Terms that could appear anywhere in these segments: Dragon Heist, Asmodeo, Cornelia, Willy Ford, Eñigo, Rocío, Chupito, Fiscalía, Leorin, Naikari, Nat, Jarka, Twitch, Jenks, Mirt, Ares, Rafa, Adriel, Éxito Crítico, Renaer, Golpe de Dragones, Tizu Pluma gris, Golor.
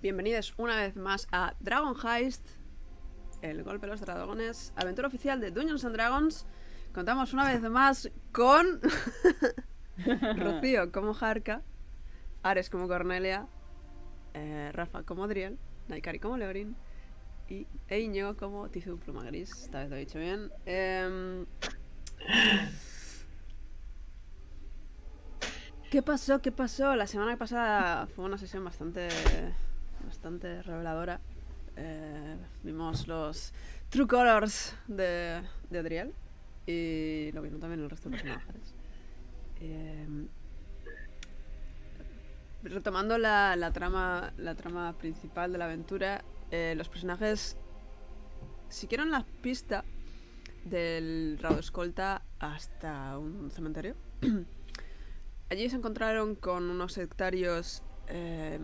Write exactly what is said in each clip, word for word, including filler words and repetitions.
Bienvenidos una vez más a Dragon Heist, el golpe de los dragones, aventura oficial de Dungeons and Dragons. Contamos una vez más con Rocío como Jarka, Ares como Cornelia, eh, Rafa como Adriel, Naikari como Leorin y Eñigo como Tizu Pluma Gris. Esta vez lo he dicho bien. eh... ¿Qué pasó? ¿Qué pasó? La semana pasada fue una sesión bastante... bastante reveladora. Eh, vimos los True Colors de, de Adriel y lo vimos también en el resto de los personajes. Eh, retomando la, la trama la trama principal de la aventura, eh, los personajes siguieron la pista del rabo escolta hasta un cementerio. Allí se encontraron con unos sectarios eh,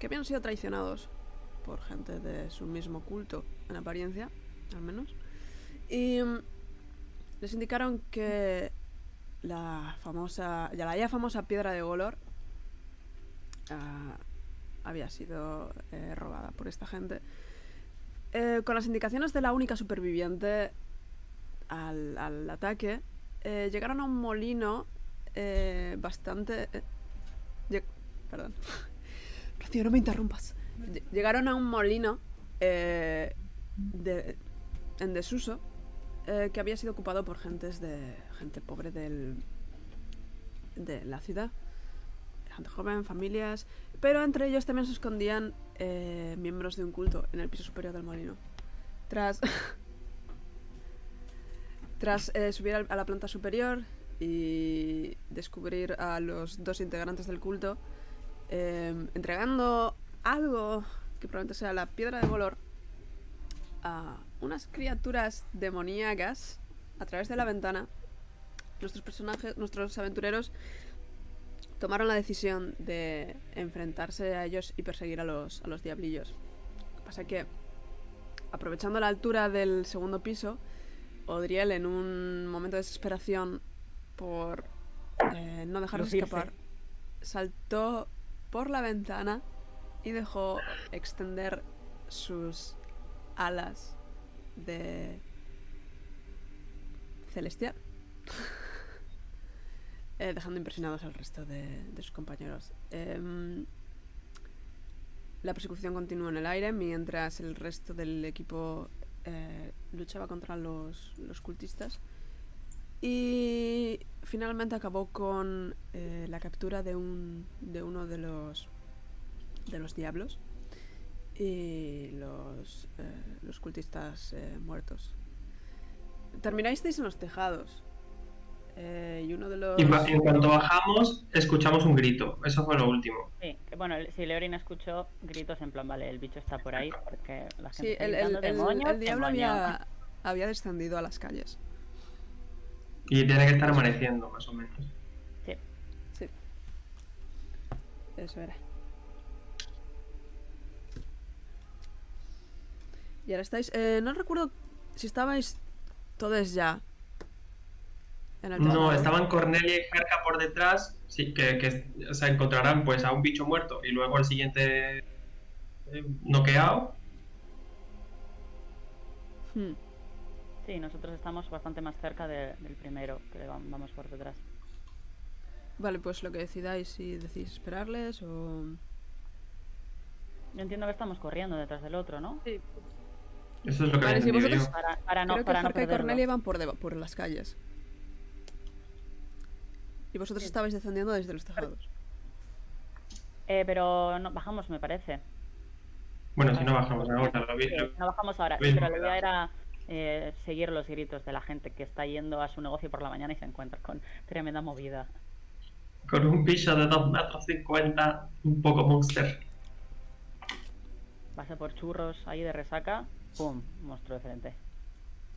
que habían sido traicionados por gente de su mismo culto, en apariencia, al menos, y um, les indicaron que la famosa, ya la ya famosa piedra de Golor uh, había sido eh, robada por esta gente, eh, con las indicaciones de la única superviviente al, al ataque. Eh, llegaron a un molino eh, bastante... Eh, perdón... Rocío, no me interrumpas. Llegaron a un molino eh, de, en desuso eh, que había sido ocupado por gentes de gente pobre del, de la ciudad. Gente joven, familias... Pero entre ellos también se escondían eh, miembros de un culto en el piso superior del molino. Tras, tras eh, subir a la planta superior y descubrir a los dos integrantes del culto, Eh, entregando algo que probablemente sea la piedra de Golor a unas criaturas demoníacas a través de la ventana, nuestros personajes, nuestros aventureros tomaron la decisión de enfrentarse a ellos y perseguir a los, a los diablillos. Lo que pasa es que, aprovechando la altura del segundo piso, Adriel, en un momento de desesperación por eh, no dejarlos escapar, saltó por la ventana y dejó extender sus alas de celestial, eh, dejando impresionados al resto de, de sus compañeros. Eh, la persecución continuó en el aire mientras el resto del equipo eh, luchaba contra los, los cultistas, y finalmente acabó con eh, la captura de un de uno de los de los diablos y los, eh, los cultistas eh, muertos. Terminasteis en los tejados eh, y uno de los... En cuanto bajamos escuchamos un grito, eso fue lo último. Sí, bueno, si Leorin escuchó gritos en plan, vale, el bicho está por ahí, porque la gente sí, está el, gritando, el, demonio, el, el diablo había, había descendido a las calles. Y tiene que estar amaneciendo, más o menos. Sí. Sí. Eso era. Y ahora estáis... Eh, no recuerdo si estabais todos ya. En el no, estaban Cornelia y Jarka por detrás. Sí, que, que se encontrarán pues a un bicho muerto y luego al siguiente eh, noqueado. Hmm. Sí, nosotros estamos bastante más cerca de, del primero, que vamos por detrás. Vale, pues lo que decidáis, si decís esperarles o... Yo entiendo que estamos corriendo detrás del otro, ¿no? Sí. Eso es lo que vale, si vosotros... Para, para no, creo para que Jarka no y Cornelia van por, deba por las calles. Y vosotros sí estabais descendiendo desde los tejados. Eh, pero no, bajamos, me parece. Bueno, no, si no bajamos ahora. Lo vi, sí, lo... No bajamos ahora, sí, pero la idea era... Eh, seguir los gritos de la gente que está yendo a su negocio por la mañana y se encuentra con tremenda movida. Con un bicho de dos metros cincuenta, un poco monster. Pasa por churros ahí de resaca, ¡pum! Monstruo de frente.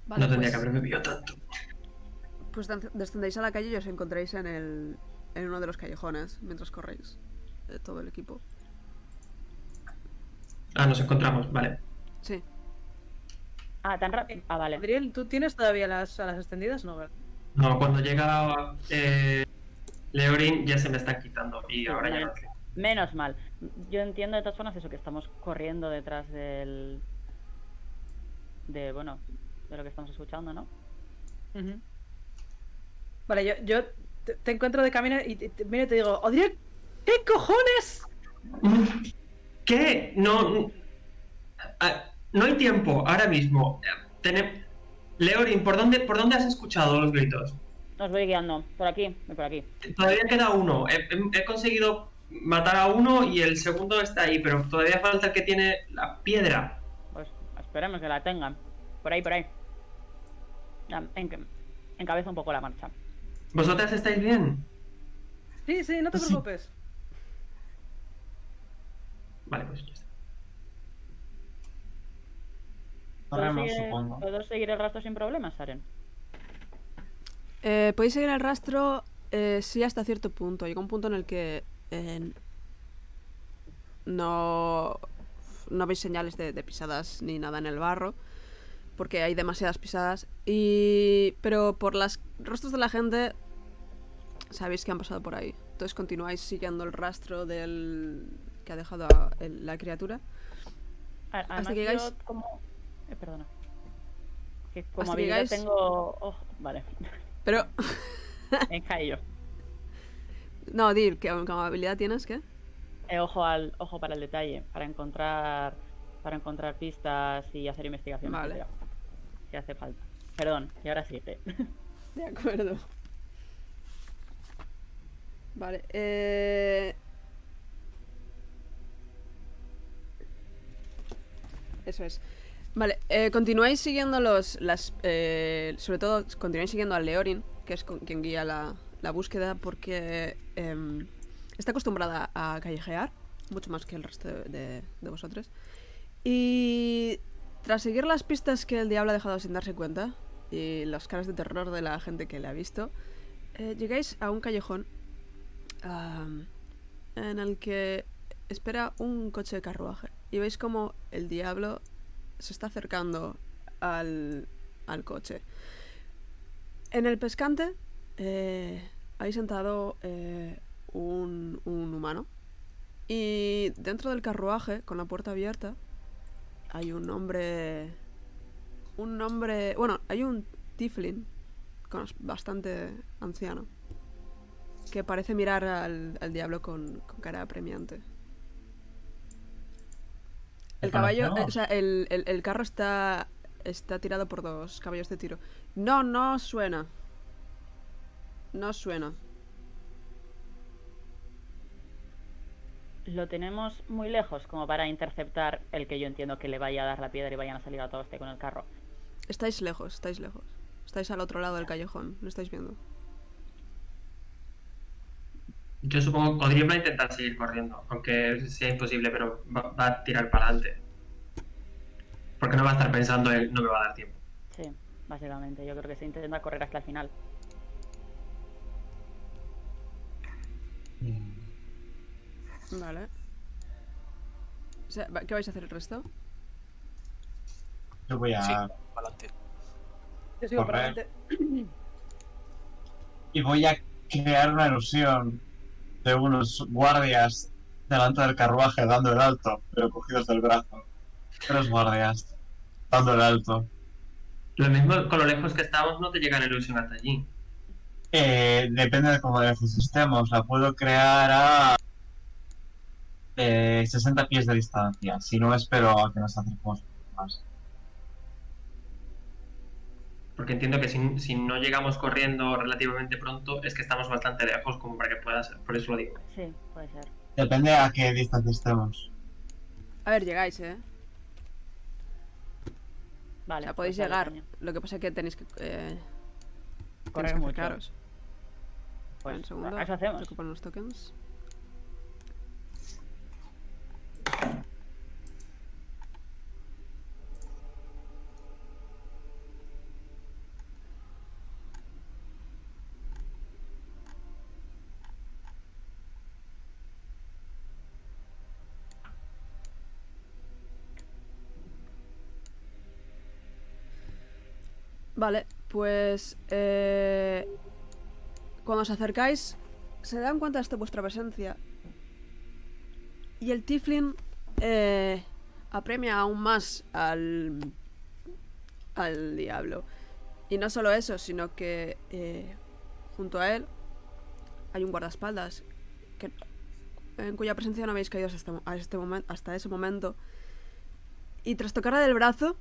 Vale, no tendría pues, que haberme visto tanto. Pues descendéis a la calle y os encontráis en, el, en uno de los callejones mientras corréis, eh, todo el equipo. Ah, nos encontramos, vale. Sí. Ah, tan rápido. Ah, vale. Adriel, ¿tú tienes todavía las alas extendidas? No, ¿verdad? No, cuando llega eh, Leorin ya se me están quitando y ahora ya no. Menos mal. Yo entiendo de todas formas eso, que estamos corriendo detrás del... De, bueno, de lo que estamos escuchando, ¿no? Uh-huh. Vale, yo, yo te, te encuentro de camino y te, te, mira y te digo, Adriel, ¿qué cojones? ¿Qué? No... Ah, no hay tiempo, ahora mismo. Ten... Leorin, ¿por dónde, ¿por dónde has escuchado los gritos? Os voy guiando, por aquí y por aquí. Todavía queda uno. He, he, he conseguido matar a uno y el segundo está ahí, pero todavía falta el que tiene la piedra. Pues esperemos que la tengan. Por ahí, por ahí. En, encabeza un poco la marcha. ¿Vosotras estáis bien? Sí, sí, no te preocupes. Sí. Vale, pues ya está. Corremos, supongo. ¿Puedo seguir el rastro sin problemas, Aren? Eh, podéis seguir el rastro, eh, sí, hasta cierto punto. Llega un punto en el que eh, no, no veis señales de, de pisadas ni nada en el barro, porque hay demasiadas pisadas. Y, pero por los rostros de la gente sabéis que han pasado por ahí. Entonces continuáis siguiendo el rastro del que ha dejado a, el, la criatura. A, hasta que llegáis... Como... Eh, perdona. Que como habilidad llegáis... tengo... Oh, vale. Pero... Me caí yo. No, Dir, ¿qué habilidad tienes? ¿Qué? Eh, ojo, al, ojo para el detalle, para encontrar para encontrar pistas y hacer investigación. Vale. Si hace falta. Perdón, y ahora sí. Eh. De acuerdo. Vale. Eh... Eso es. Vale, eh, continuáis siguiendo los, las, eh, sobre todo continuáis siguiendo a Leorin, que es con quien guía la, la búsqueda, porque eh, está acostumbrada a callejear, mucho más que el resto de, de vosotros. Y tras seguir las pistas que el diablo ha dejado sin darse cuenta, y las caras de terror de la gente que le ha visto, eh, llegáis a un callejón um, en el que espera un coche de carruaje. Y veis como el diablo... se está acercando al, al coche. En el pescante eh, hay sentado eh, un, un humano, y dentro del carruaje, con la puerta abierta, hay un hombre un hombre, bueno, hay un tiefling con, bastante anciano, que parece mirar al, al diablo con, con cara apremiante. El caballo, eh, o sea, el, el, el carro está está tirado por dos caballos de tiro. No, no suena. No suena. Lo tenemos muy lejos como para interceptar el que yo entiendo que le vaya a dar la piedra y vayan a salir a todo este con el carro. Estáis lejos, estáis lejos. Estáis al otro lado del callejón, lo estáis viendo. Yo supongo que Adriel va a intentar seguir corriendo, aunque sea imposible, pero va, va a tirar para adelante. Porque no va a estar pensando él, no me va a dar tiempo. Sí, básicamente. Yo creo que se intenta correr hasta el final. Mm. Vale. O sea, ¿qué vais a hacer el resto? Yo voy a... Sí, para adelante. Yo sigo para adelante. Y voy a crear una ilusión de unos guardias delante del carruaje dando el alto, pero cogidos del brazo. Tres guardias dando el alto. Lo mismo con lo lejos que estamos, no te llega la ilusión hasta allí. Eh, depende de cómo lejos estemos. La puedo crear a eh, sesenta pies de distancia. Si no, espero a que nos acerquemos más. Porque entiendo que si, si no llegamos corriendo relativamente pronto, es que estamos bastante lejos como para que pueda ser. Por eso lo digo. Sí, puede ser. Depende a qué distancia estemos. A ver, llegáis, ¿eh? Vale. O sea, podéis llegar. Lo que pasa es que tenéis que... Eh, correr tenéis que mucho. Acercaros. Pues, un segundo. Eso hacemos. Recuperar unos tokens. Vale, pues eh, cuando os acercáis se dan cuenta de vuestra presencia Y el Tiflin eh, apremia aún más al, al diablo. Y no solo eso, sino que eh, junto a él hay un guardaespaldas que, en cuya presencia no habéis caído hasta, a este momen, hasta ese momento. Y tras tocarla del brazo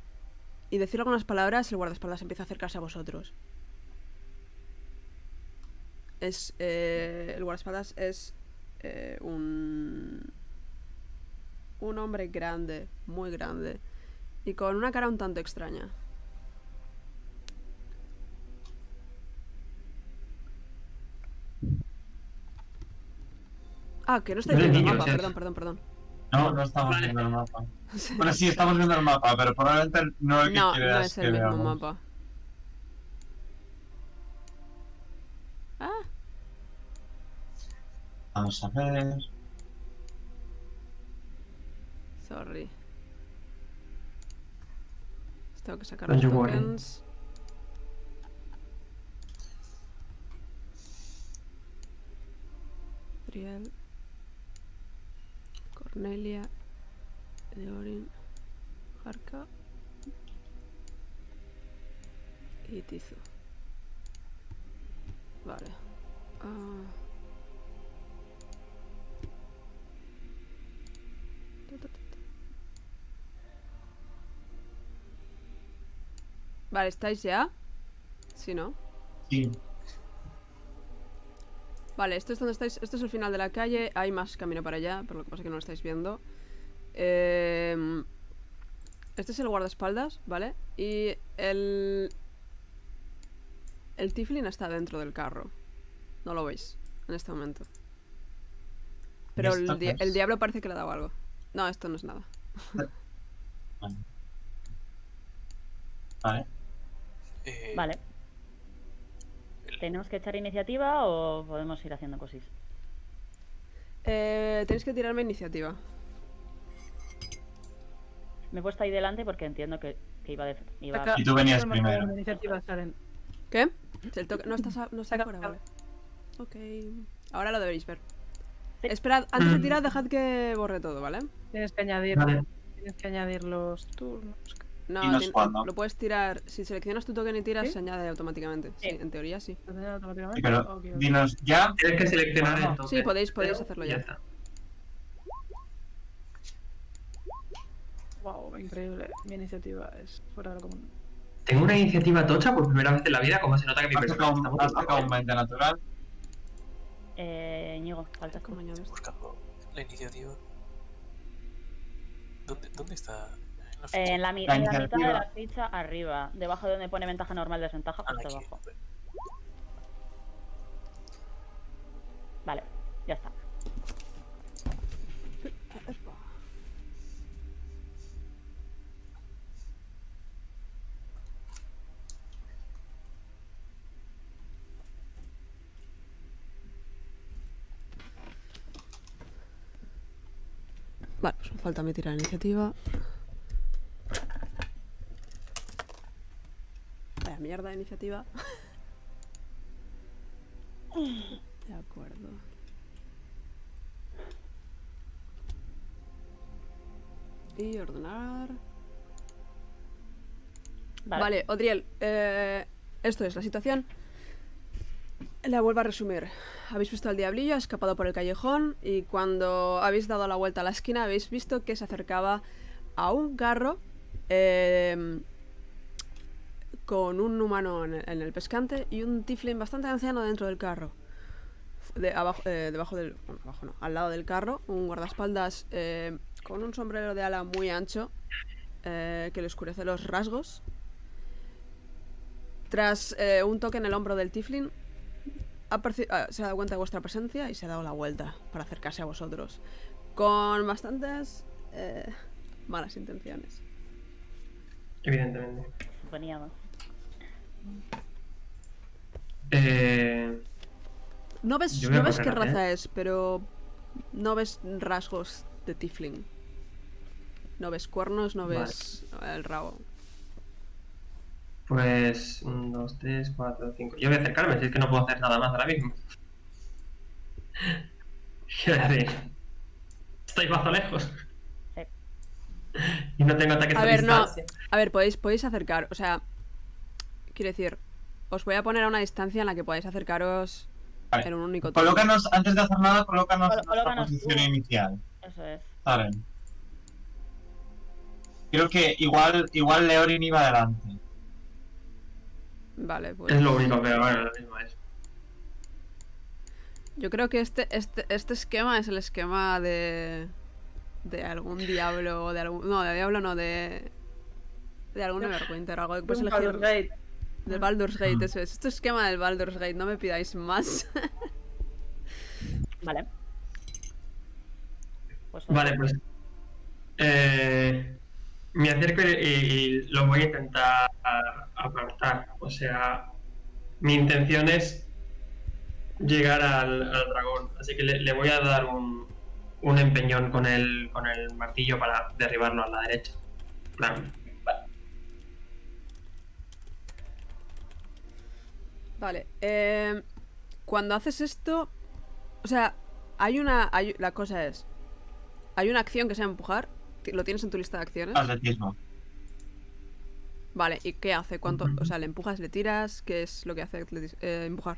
y decir algunas palabras, el guardaespaldas empieza a acercarse a vosotros. Es, eh, el guardaespaldas es eh, un, un hombre grande, muy grande, y con una cara un tanto extraña. Ah, que no estáis viendo el mapa, perdón, perdón, perdón. No, no estamos vale. viendo el mapa. Bueno, sí, estamos viendo el mapa, pero probablemente no el que no, quieras no es el que mismo veamos. mapa. Ah. Vamos a ver. Sorry. Tengo que sacar no los tokens. Worry. Adriel, Cornelia, Leorin, Jarka y Tizu. Vale. Ah. Vale, ¿estáis ya? ¿Sí, no? Sí. Vale, esto es donde estáis. Esto es el final de la calle. Hay más camino para allá, pero lo que pasa es que no lo estáis viendo. Eh, este es el guardaespaldas, ¿vale? Y el... El Tiflin está dentro del carro. No lo veis en este momento. Pero el, di el diablo parece que le ha dado algo. No, esto no es nada. Vale. Vale. Eh... Vale. ¿Tenemos que echar iniciativa o podemos ir haciendo cosis? Eh, tenéis que tirarme iniciativa. Me he puesto ahí delante porque entiendo que, que iba, de, iba a... Y tú venías no primero. ¿Qué? El toque... No estás a... no está ahora, vale. Ok. Ahora lo deberéis ver. Sí. Esperad, antes de tirar, dejad que borre todo, ¿vale? Tienes que añadir, vale. Tienes que añadir los turnos. No, no ten, lo puedes tirar. Si seleccionas tu token y tiras, ¿sí? se añade automáticamente. Sí, sí, en teoría sí. ¿Se añade automáticamente? Sí, pero okay, okay. Dinos ya. Tienes que seleccionar el token. Sí, podéis, podéis hacerlo ya. ya. Wow, increíble. Mi iniciativa es fuera de lo común. Tengo una iniciativa tocha por primera vez en la vida, como se nota que mi persona está muy tocado un veinte natural. Eh, Ñigo, falta como añades. Buscando la iniciativa. ¿Dónde, dónde está? Eh, en la, la, en la mitad de la ficha, arriba. Debajo de donde pone ventaja normal, desventaja, justo abajo. Vale, ya está. Vale, pues me falta a mí tirar la iniciativa. Mierda de iniciativa. De acuerdo. Y ordenar. Vale, vale Adriel, eh, esto es la situación. La vuelvo a resumir. Habéis visto al diablillo, ha escapado por el callejón. Y cuando habéis dado la vuelta a la esquina, habéis visto que se acercaba a un carro. Eh... con un humano en el, en el pescante y un tiflin bastante anciano dentro del carro. De, abajo, eh, debajo del... Bueno, abajo no, al lado del carro, un guardaespaldas eh, con un sombrero de ala muy ancho eh, que le oscurece los rasgos. Tras eh, un toque en el hombro del tiflin, ha ah, se ha dado cuenta de vuestra presencia y se ha dado la vuelta para acercarse a vosotros. Con bastantes eh, malas intenciones. Evidentemente. Suponíamos. Eh, no ves, no ves qué raza es, pero no ves rasgos de tifling. No ves cuernos, no ves el rabo. Pues uno, dos, tres, cuatro, cinco. Yo voy a acercarme, si es que no puedo hacer nada más ahora mismo. ¿Qué haré? Estoy seis bazalejos. Sí. Y no tengo ataques a, a ver, distancia. No. A ver, podéis, podéis acercar, o sea, quiero decir, os voy a poner a una distancia en la que podáis acercaros vale. en un único turno. Colócanos, antes de hacer nada, colócanos Col colócanos en la posición tú. inicial. Eso es. Vale. Creo que igual, igual Leorin iba adelante. Vale, pues... Es lo único que vale, lo mismo es. Yo creo que este, este, este esquema es el esquema de... De algún diablo o de algún... No, de diablo no, de... De algún Everwinter o algo que puedes elegir. Baldur's Gate. Del Baldur's Gate, eso es. Este esquema del Baldur's Gate, no me pidáis más. Vale. Pues, vale, pues... Eh... Me acerco y, y lo voy a intentar apartar. O sea, mi intención es llegar al, al dragón. Así que le, le voy a dar un, un empeñón con el, con el martillo para derribarlo a la derecha. Claro. Vale. Vale. Eh, cuando haces esto, o sea, hay una... Hay, la cosa es, hay una acción que sea empujar. ¿Lo tienes en tu lista de acciones? Atletismo. Vale, ¿y qué hace? ¿Cuánto? Uh-huh. O sea, ¿le empujas, le tiras? ¿Qué es lo que hace eh, empujar?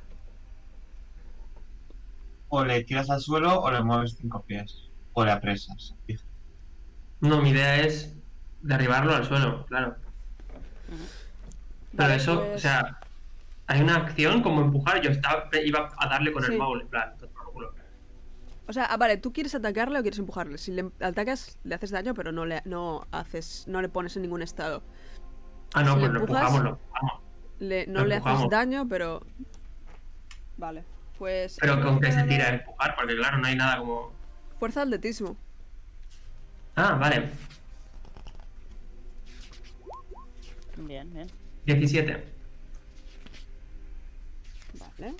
O le tiras al suelo o le mueves cinco pies. O le apresas. No, mi idea es derribarlo al suelo, claro. Uh-huh. Pero eso, pues... o sea, hay una acción como empujar. Yo estaba, iba a darle con sí. el maul, en plan, O sea, ah, vale, ¿tú quieres atacarle o quieres empujarle? Si le atacas, le haces daño, pero no le, no haces, no le pones en ningún estado. Ah, no, si pues empujas, lo empujamos, lo empujamos. Le, no lo le empujamos. haces daño, pero... Vale, pues... Pero con que se tira a empujar, porque claro, no hay nada como... Fuerza de atletismo. Ah, vale. Bien, bien. diecisiete. Vale.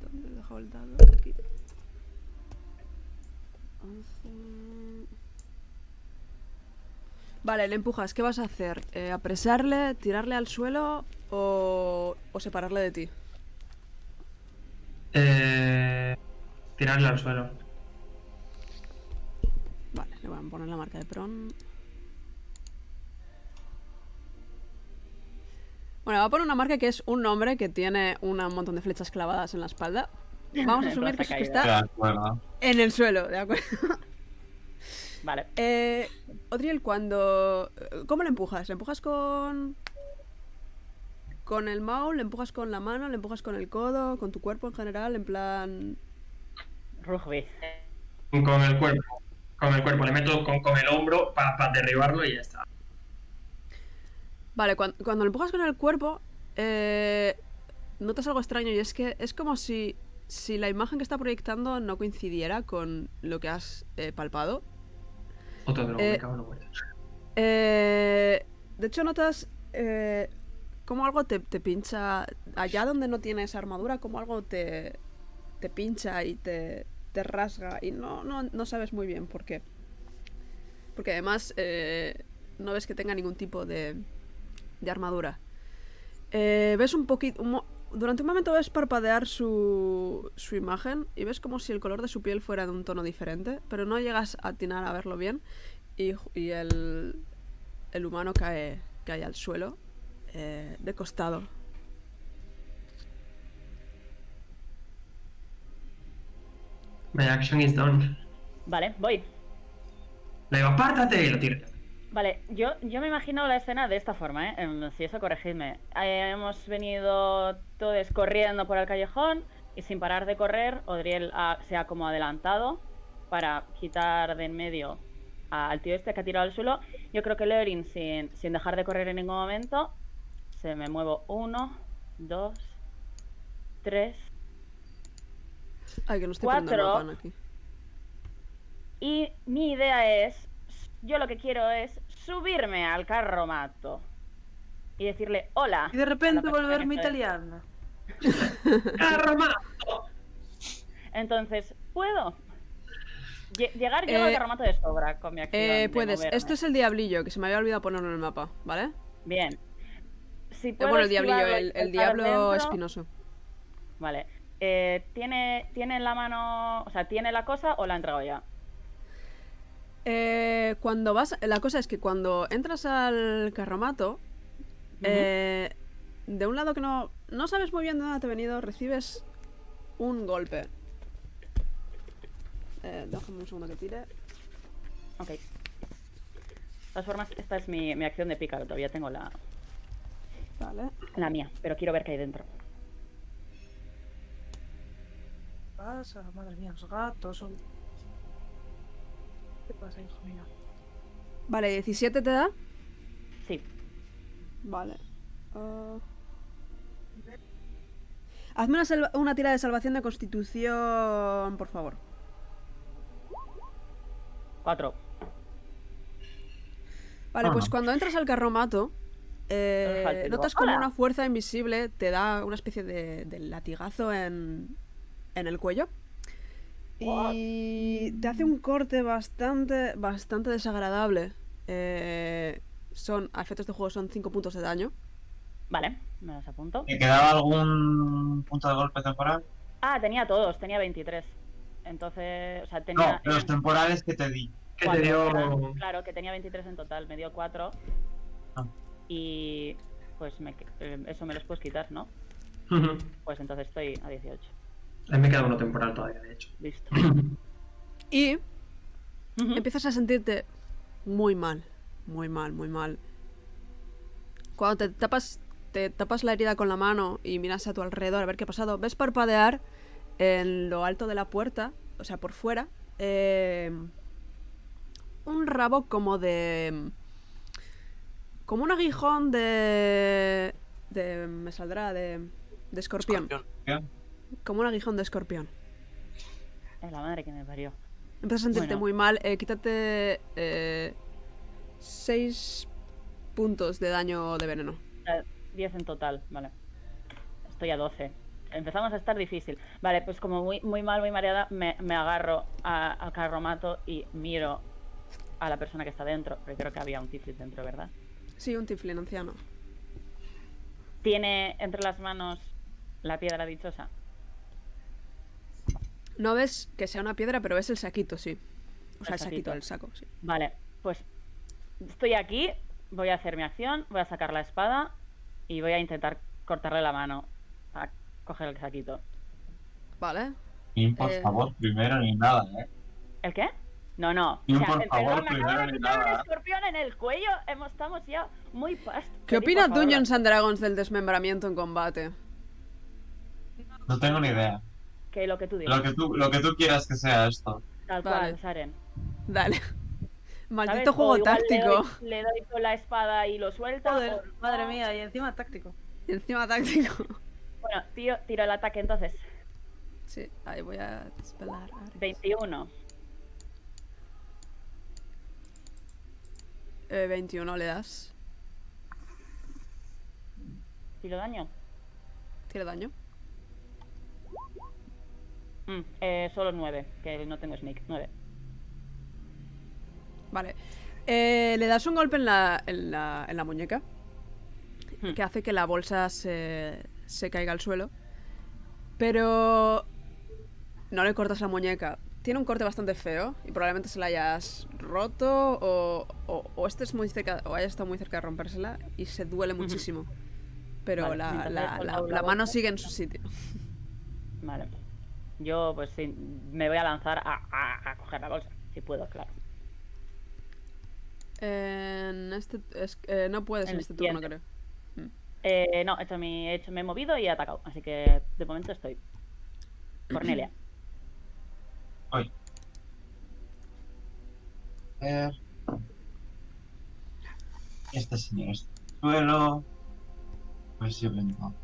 ¿Dónde he dejado el dado? Aquí. Vale, le empujas. ¿Qué vas a hacer? Eh, ¿Apresarle, tirarle al suelo o, o separarle de ti? Eh, tirarle al suelo. Vale, le van a poner la marca de Pron. Bueno, va a poner una marca que es un hombre que tiene un montón de flechas clavadas en la espalda. Vamos a asumir que eso está en el suelo, ¿de acuerdo? Vale. Eh, Adriel, cuando... ¿Cómo le empujas? ¿Le empujas con... con el maul? ¿Le empujas con la mano? ¿Le empujas con el codo? ¿Con tu cuerpo en general? En plan... Rugby. Con el cuerpo. Con el cuerpo. Le meto con, con el hombro para pa derribarlo y ya está. Vale, cuando, cuando lo empujas con el cuerpo, eh, notas algo extraño y es que es como si, si la imagen que está proyectando no coincidiera con lo que has eh, palpado. Otra droga, eh, me cago en la vuelta. Eh, de hecho, notas eh, como algo te, te pincha, allá donde no tienes armadura, como algo te, te pincha y te, te rasga y no, no, no sabes muy bien por qué. Porque además eh, no ves que tenga ningún tipo de... de armadura. Eh, ves un poquito... Un durante un momento ves parpadear su, su imagen y ves como si el color de su piel fuera de un tono diferente, pero no llegas a atinar a verlo bien y, y el, el humano cae, cae al suelo eh, de costado. My action is done. Vale, voy. Le digo, apártate y lo tiro. Vale, yo, yo me imagino la escena de esta forma, ¿eh? Si eso, corregidme. Eh, hemos venido todos corriendo por el callejón y sin parar de correr, Adriel ha, se ha como adelantado para quitar de en medio a, al tío este que ha tirado al suelo. Yo creo que Leorin, sin, sin dejar de correr en ningún momento, se me muevo uno, dos, tres, Ay, que no estoy cuatro. Pan aquí. Y mi idea es... Yo lo que quiero es subirme al carromato y decirle hola. Y de repente volverme italiana. ¡Carromato! Entonces, ¿puedo? Llegar yo eh, al carromato de sobra con mi acción. Eh, puedes. De Esto es el diablillo, que se me había olvidado ponerlo en el mapa, ¿vale? Bien. Si puedo eh, bueno, el diablillo, el, el diablo dentro, espinoso. Vale. eh, ¿tiene, ¿tiene en la mano, o sea, tiene la cosa o la ha entregado ya? Eh, cuando vas, la cosa es que cuando entras al carromato, uh-huh. eh, de un lado que no, no sabes muy bien de dónde te ha venido, recibes un golpe. Eh, déjame un segundo que tire. Ok. De todas formas, esta es mi, mi acción de pícaro, todavía tengo la... Vale. La mía, pero quiero ver qué hay dentro. ¿Qué pasa? Madre mía, los gatos son... ¿Qué pasa, hijo mío? Vale, ¿diecisiete te da? Sí. Vale. Uh... Hazme una, una tira de salvación de constitución, por favor. Cuatro. Vale, ah, pues no. Cuando entras al carromato... Eh, notas como una fuerza invisible te da una especie de, de latigazo en, en el cuello. What? Y te hace un corte bastante bastante desagradable. Eh, son, a efectos de juego son cinco puntos de daño. Vale, me los apunto. ¿Te quedaba algún punto de golpe temporal? Ah, tenía todos, tenía veintitrés. Entonces, o sea, tenía... No, los temporales que te di. Que cuatro, te dio... claro, claro, que tenía veintitrés en total, me dio cuatro. Ah. Y pues me, eso me los puedes quitar, ¿no? Uh-huh. Pues entonces estoy a dieciocho. A mí me queda uno temporal todavía, de hecho. Listo. Y uh-huh. empiezas a sentirte muy mal, muy mal, muy mal. Cuando te tapas, te tapas la herida con la mano y miras a tu alrededor a ver qué ha pasado, ves parpadear en lo alto de la puerta, o sea, por fuera, eh, un rabo como de... Como un aguijón de... de me saldrá de... de escorpión. escorpión. Como un aguijón de escorpión. Es la madre que me parió. Empiezas a sentirte bueno. muy mal. Eh, quítate... Eh, seis puntos de daño de veneno. diez en total, vale. Estoy a doce. Empezamos a estar difícil. Vale, pues como muy, muy mal, muy mareada, me, me agarro a, al carromato y miro a la persona que está dentro. Porque creo que había un tiflis dentro, ¿verdad? Sí, un tiflín anciano. ¿Tiene entre las manos la piedra dichosa? No ves que sea una piedra, pero ves el saquito, sí. O sea, el, el saquito, el saco, sí. Vale, pues estoy aquí, voy a hacer mi acción, voy a sacar la espada y voy a intentar cortarle la mano para coger el saquito. Vale. Y por eh... favor, primero ni nada, ¿eh? ¿El qué? No, no. Y o sea, por el, favor, perdón, me acaba de quitar un escorpión en el cuello. Hemos, estamos ya muy past. ¿Qué opina Dungeons and Dragons del desmembramiento en combate? No tengo ni idea. Que lo que tú digas. Lo que tú, lo que tú quieras que sea esto. Tal vale. cual, Saren. Dale. Maldito ¿Sabes? juego táctico. Le doy, le doy con la espada y lo suelto. Joder, o... madre mía, y encima táctico. Y encima táctico. Bueno, tiro, tiro el ataque entonces. Sí, ahí voy a despelar. veintiuno. Eh, veintiuno le das. ¿Tiro daño? ¿Tiro daño? Mm, eh, solo nueve, que no tengo sneak. nueve. Vale. Eh, le das un golpe en la, en la, en la muñeca. Hmm. Que hace que la bolsa se, se caiga al suelo. Pero... no le cortas la muñeca. Tiene un corte bastante feo y probablemente se la hayas roto o, o, o estés muy cerca o haya estado muy cerca de rompérsela y se duele muchísimo. Pero vale, la, la, la, la, la mano sigue en su sitio. Vale. Yo pues sí, me voy a lanzar a, a, a coger la bolsa, si puedo, claro. En este, es, eh, no puedes en, en este turno, creo. Eh, no, he hecho mi, he hecho, me he movido y he atacado, así que de momento estoy. Cornelia. Hoy. Eh... Este señor es suelo. Pues yo vengo.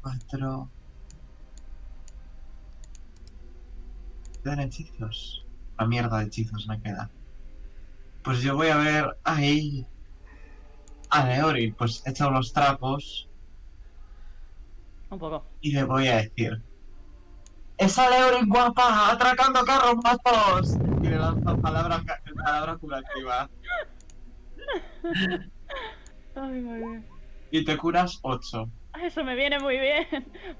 Cuatro. ¿Quedan hechizos? La mierda de hechizos me queda. Pues yo voy a ver. ¡Ay! A Leorin, pues he echado los trapos. Un poco. Y le voy a decir: ¡Esa Leorin guapa atracando carros matos! Y quiere lanzar palabras, palabras curativas. Ay, madre. Y te curas ocho. Eso me viene muy bien.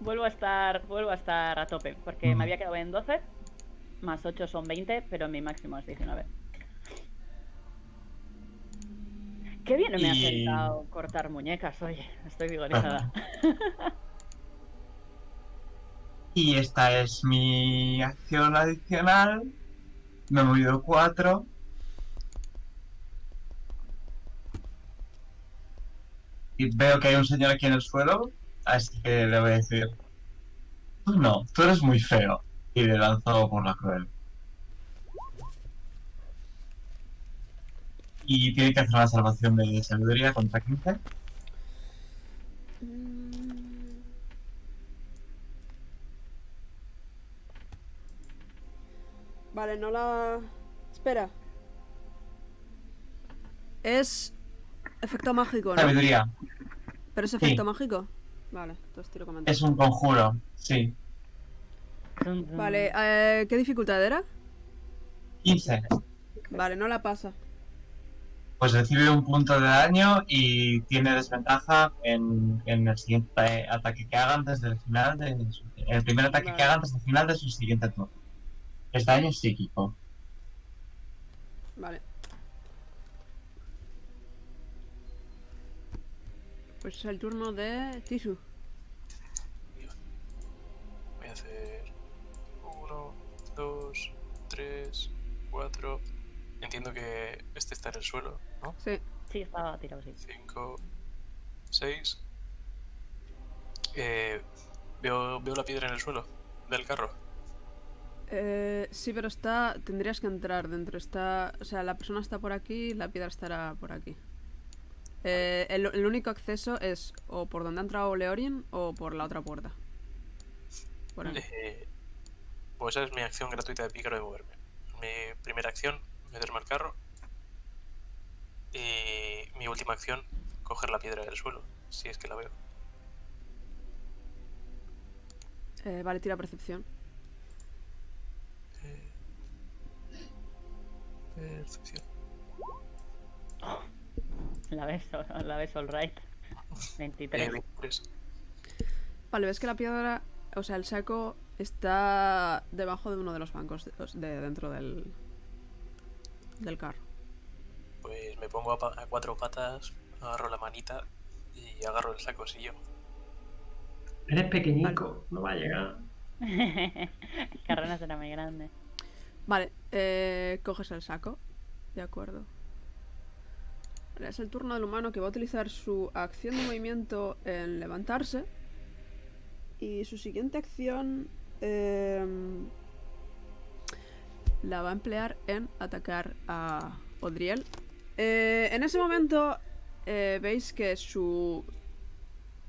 Vuelvo a estar, vuelvo a estar a tope, porque mm. me había quedado en doce. Más ocho son veinte, pero mi máximo es diecinueve. Qué bien me y... ha sentado cortar muñecas, oye. Estoy vigorizada. Y esta es mi acción adicional. Me he movido cuatro. Y veo que hay un señor aquí en el suelo, así que le voy a decir... Tú no, tú eres muy feo. Y le lanzo por la cruel. Y tiene que hacer la salvación de sabiduría contra quince. Vale, no la... Espera. Es... efecto mágico, ¿no? Sabiduría. ¿Pero es efecto sí. mágico? Vale, entonces tiro comentario. Es un conjuro, sí. Vale, eh, ¿qué dificultad era? quince. Vale, no la pasa. Pues recibe un punto de daño y tiene desventaja en, en el siguiente ataque que haga antes del final de su, el primer ataque vale. que haga antes del final de su siguiente turno. Es daño psíquico. Vale. Pues es el turno de Tizu. Voy a hacer uno, dos, tres, cuatro. Entiendo que este está en el suelo, ¿no? Sí, sí, estaba tirado, sí. cinco, seis. Eh, ¿veo, ¿Veo la piedra en el suelo del carro? Eh, sí, pero está... Tendrías que entrar dentro. Está, o sea, la persona está por aquí y la piedra estará por aquí. Eh, el, el único acceso es o por donde ha entrado Leorin o por la otra puerta. Por ahí. Eh, pues esa es mi acción gratuita de pícaro de moverme. Mi primera acción, meterme al carro. Y mi última acción, coger la piedra del suelo, si es que la veo. Eh, vale, tira percepción. Eh, percepción. Oh, la ves, la ves all right. veintitrés. Eh, veintitrés. Vale, ves que la piedra, o sea, el saco está debajo de uno de los bancos de, de dentro del... del carro. Pues me pongo a, pa a cuatro patas, agarro la manita y agarro el saco, si yo. Eres pequeñico, no va a llegar. El carro no será muy grande. Vale, eh, coges el saco. De acuerdo. Vale, es el turno del humano que va a utilizar su acción de movimiento en levantarse. Y su siguiente acción eh, la va a emplear en atacar a Adriel. Eh, en ese momento eh, veis que su,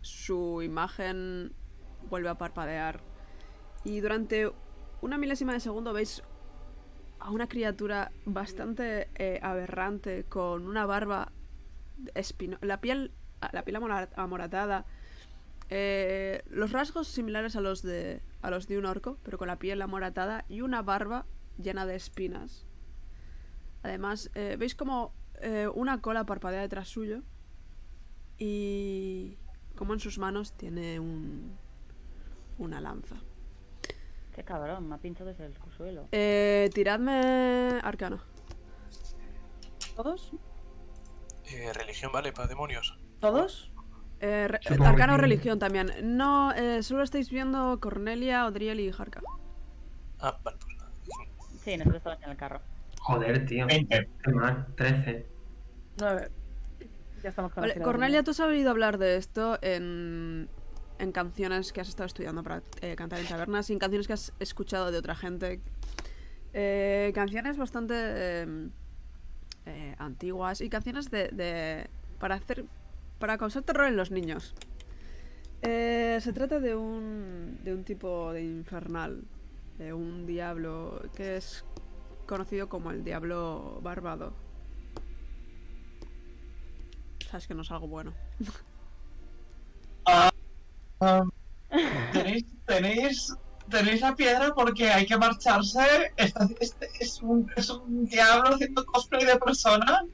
su imagen vuelve a parpadear. Y durante una milésima de segundo veis a una criatura bastante eh, aberrante, con una barba espinosa, la piel, la piel amoratada. Eh, los rasgos similares a los de a los de un orco, pero con la piel amoratada y una barba llena de espinas. Además, eh, veis como eh, una cola parpadea detrás suyo y como en sus manos tiene un, una lanza. Qué cabrón, me ha pinchado desde el suelo. Eh, tiradme arcano. ¿Todos? Eh, religión vale, para demonios. ¿Todos? Eh, re arcano o religión también. No, eh, solo estáis viendo Cornelia, Adriel y Jarka. Ah, vale, pues nada. Sí, nosotros estamos en el carro. Joder, tío. veinte. trece. nueve. Ya estamos con... Vale, Cornelia, tú has oído hablar de esto en, en canciones que has estado estudiando para eh, cantar en tabernas y en canciones que has escuchado de otra gente. Eh, canciones bastante eh, eh, antiguas y canciones de, de para hacer... para causar terror en los niños. Eh, se trata de un, de un tipo de infernal, de un diablo que es conocido como el diablo barbado. Sabes que no es algo bueno. Uh, um, ¿tenéis, tenéis tenéis la piedra porque hay que marcharse. Esta, este, es, un, es un diablo haciendo cosplay de persona.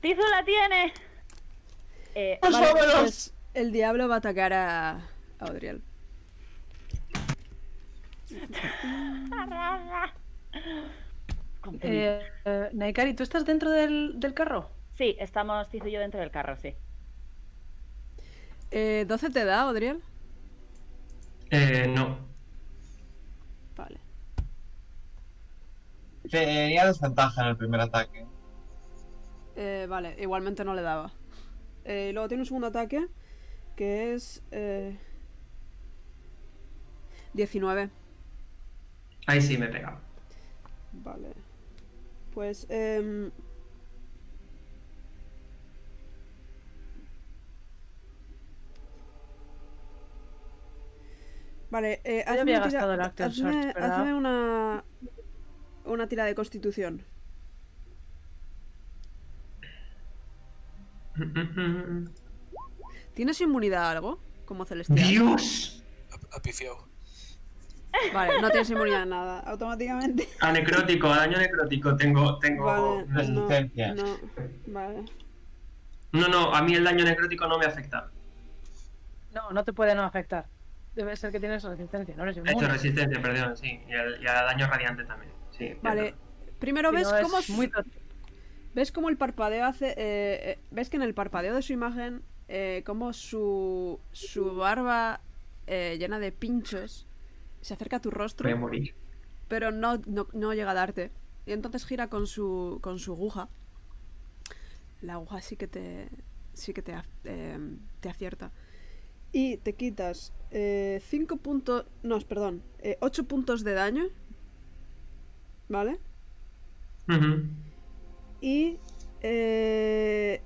¡Tizu la tiene! Eh, pues vale, pues el diablo va a atacar a, a Adriel. eh, eh, Naikari, ¿tú estás dentro del, del carro? Sí, estamos Tizu y yo dentro del carro, sí. Eh, ¿doce te da, Adriel? Eh, no. Vale. Tenía desventaja en el primer ataque. Eh, vale, igualmente no le daba. Eh, luego tiene un segundo ataque, que es... Eh, diecinueve. Ahí sí me he pegado. Vale. Pues... Eh, Vale, eh, hazme, había una tira, el hazme, search, hazme una una tira de constitución. ¿Tienes inmunidad a algo? Como celestial. ¡Dios! Ha pifiado. Vale, no tienes inmunidad a nada, automáticamente. A necrótico, a daño necrótico tengo, tengo vale, resistencia. No, no, vale. no, no, a mí el daño necrótico no me afecta. No, no te puede no afectar. Debe ser que tienes resistencia, ¿no? Eres inmune. He hecho resistencia, perdón, sí. Y al, y al daño radiante también, sí. Vale. Primero si ves no cómo... Es muy... Ves cómo el parpadeo hace... Eh, eh, ves que en el parpadeo de su imagen, eh, cómo su, su barba eh, llena de pinchos se acerca a tu rostro. Voy a morir. Pero no, no, no llega a darte. Y entonces gira con su, con su aguja. La aguja sí que te... Sí que te, eh, te acierta. Y te quitas... Eh, cinco puntos... No, perdón. Eh, ocho puntos de daño. ¿Vale? Uh-huh. Y... Eh,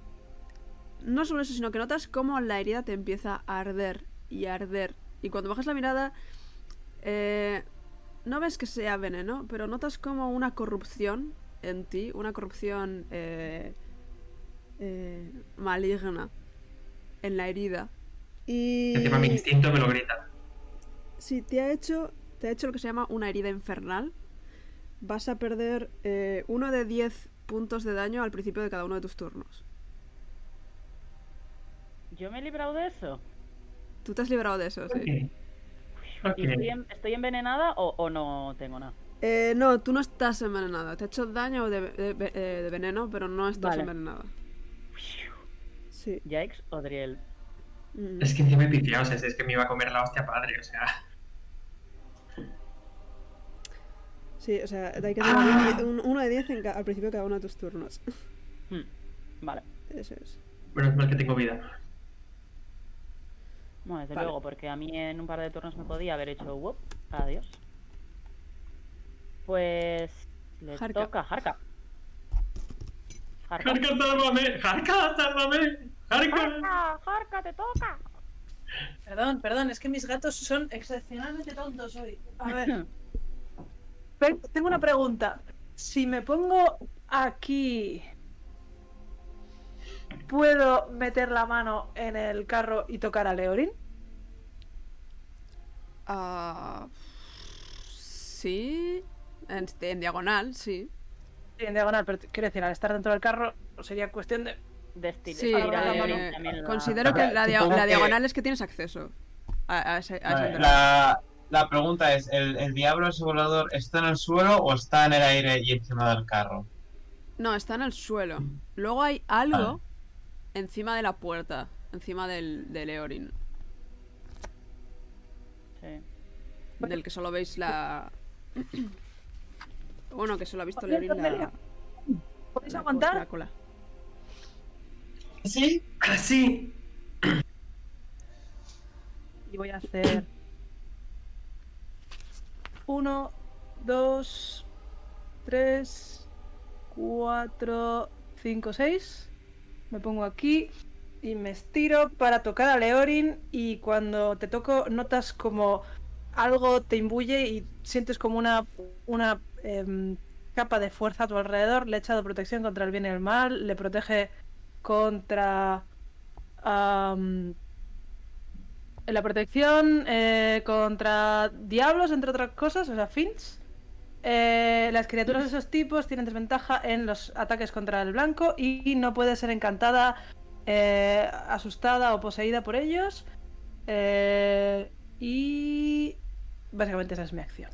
no solo eso, sino que notas cómo la herida te empieza a arder y a arder. Y cuando bajas la mirada... Eh, no ves que sea veneno, pero notas como una corrupción en ti. Una corrupción... Eh, eh, maligna. En la herida. Y... Encima mi instinto me lo grita. Sí, te ha hecho te ha hecho lo que se llama una herida infernal. Vas a perder eh, uno de diez puntos de daño al principio de cada uno de tus turnos. ¿Yo me he librado de eso? Tú te has librado de eso, okay. Sí. Okay. ¿Y estoy, en, estoy envenenada o, o no tengo nada? Eh, no, tú no estás envenenada. Te ha hecho daño de, de, de veneno, pero no estás vale. envenenada. Sí. Yikes, Adriel. Es que encima he pifiado, o sea, es que me iba a comer la hostia padre, o sea... Sí, o sea, hay que tener ¡Ah! un, uno de diez al principio de cada uno de tus turnos. Hmm. Vale. Eso es. Bueno, es más que tengo vida. Bueno, desde vale. luego, porque a mí en un par de turnos me podía haber hecho... Wop, adiós. Pues... Le Jarka. toca Jarka. Jarka. Jarka, sálvame. Jarka, sálvame. ¡Jarka! ¡Jarka, te toca! Perdón, perdón, es que mis gatos son excepcionalmente tontos hoy. A ver. Tengo una pregunta. Si me pongo aquí, ¿puedo meter la mano en el carro y tocar a Leorin? Uh, sí. En, en diagonal, sí. Sí, en diagonal, pero quiero decir, al estar dentro del carro sería cuestión de... De estilo. Sí, eh, la... Considero que la, dia la diagonal que... es que tienes acceso a, a ese, a vale, ese la, la pregunta es, ¿el, ¿el diablo, ese volador, está en el suelo o está en el aire y encima del carro? No, está en el suelo. Luego hay algo ah. encima de la puerta, encima del, del Leorin. Sí. Del que solo veis la... Bueno, que solo ha visto Leorin la... ¿Podéis aguantar? La cola. ¿Sí? Así. Y voy a hacer... Uno, dos, tres, cuatro, cinco, seis. Me pongo aquí y me estiro para tocar a Leorin, y cuando te toco notas como algo te imbuye y sientes como una... una eh, capa de fuerza a tu alrededor. Le he echado protección contra el bien y el mal, le protege... contra um, La protección eh, contra diablos, entre otras cosas, o sea, fins. Eh, las criaturas de esos tipos tienen desventaja en los ataques contra el blanco y no puede ser encantada, eh, asustada o poseída por ellos. Eh, y básicamente esa es mi acción.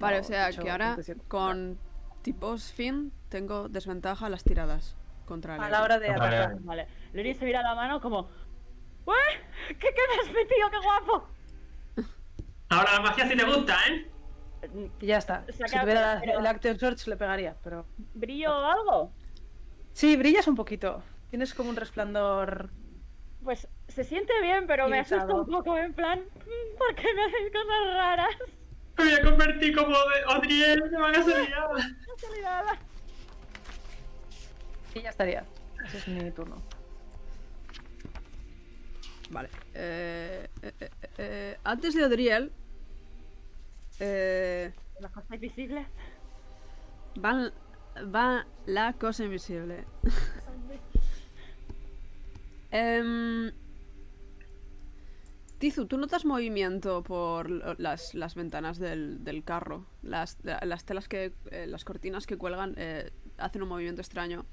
Vale, o sea, que ahora con tipos fin tengo desventaja a las tiradas contra el a la hora de atacar. Vale. Lori se mira la mano como... ¿Qué, ¿Qué me has metido? ¡Qué guapo! Ahora la magia sí te gusta, ¿eh? Ya está. Si tuviera pero... el Action Search le pegaría, pero... ¿Brillo o algo? Sí, brillas un poquito. Tienes como un resplandor... Pues se siente bien, pero irritado. Me asusta un poco, en plan... ¿Por qué me hacen cosas raras? Me voy a convertir como Adriel, me van a salir nada. Y ya estaría. Ese es mi turno. Vale. Eh, eh, eh, eh, antes de Adriel... Eh, ¿La cosa invisible? Va, va la cosa invisible. eh, Tizu, ¿tú notas movimiento por las, las ventanas del, del carro? Las, las telas que... Eh, las cortinas que cuelgan eh, hacen un movimiento extraño.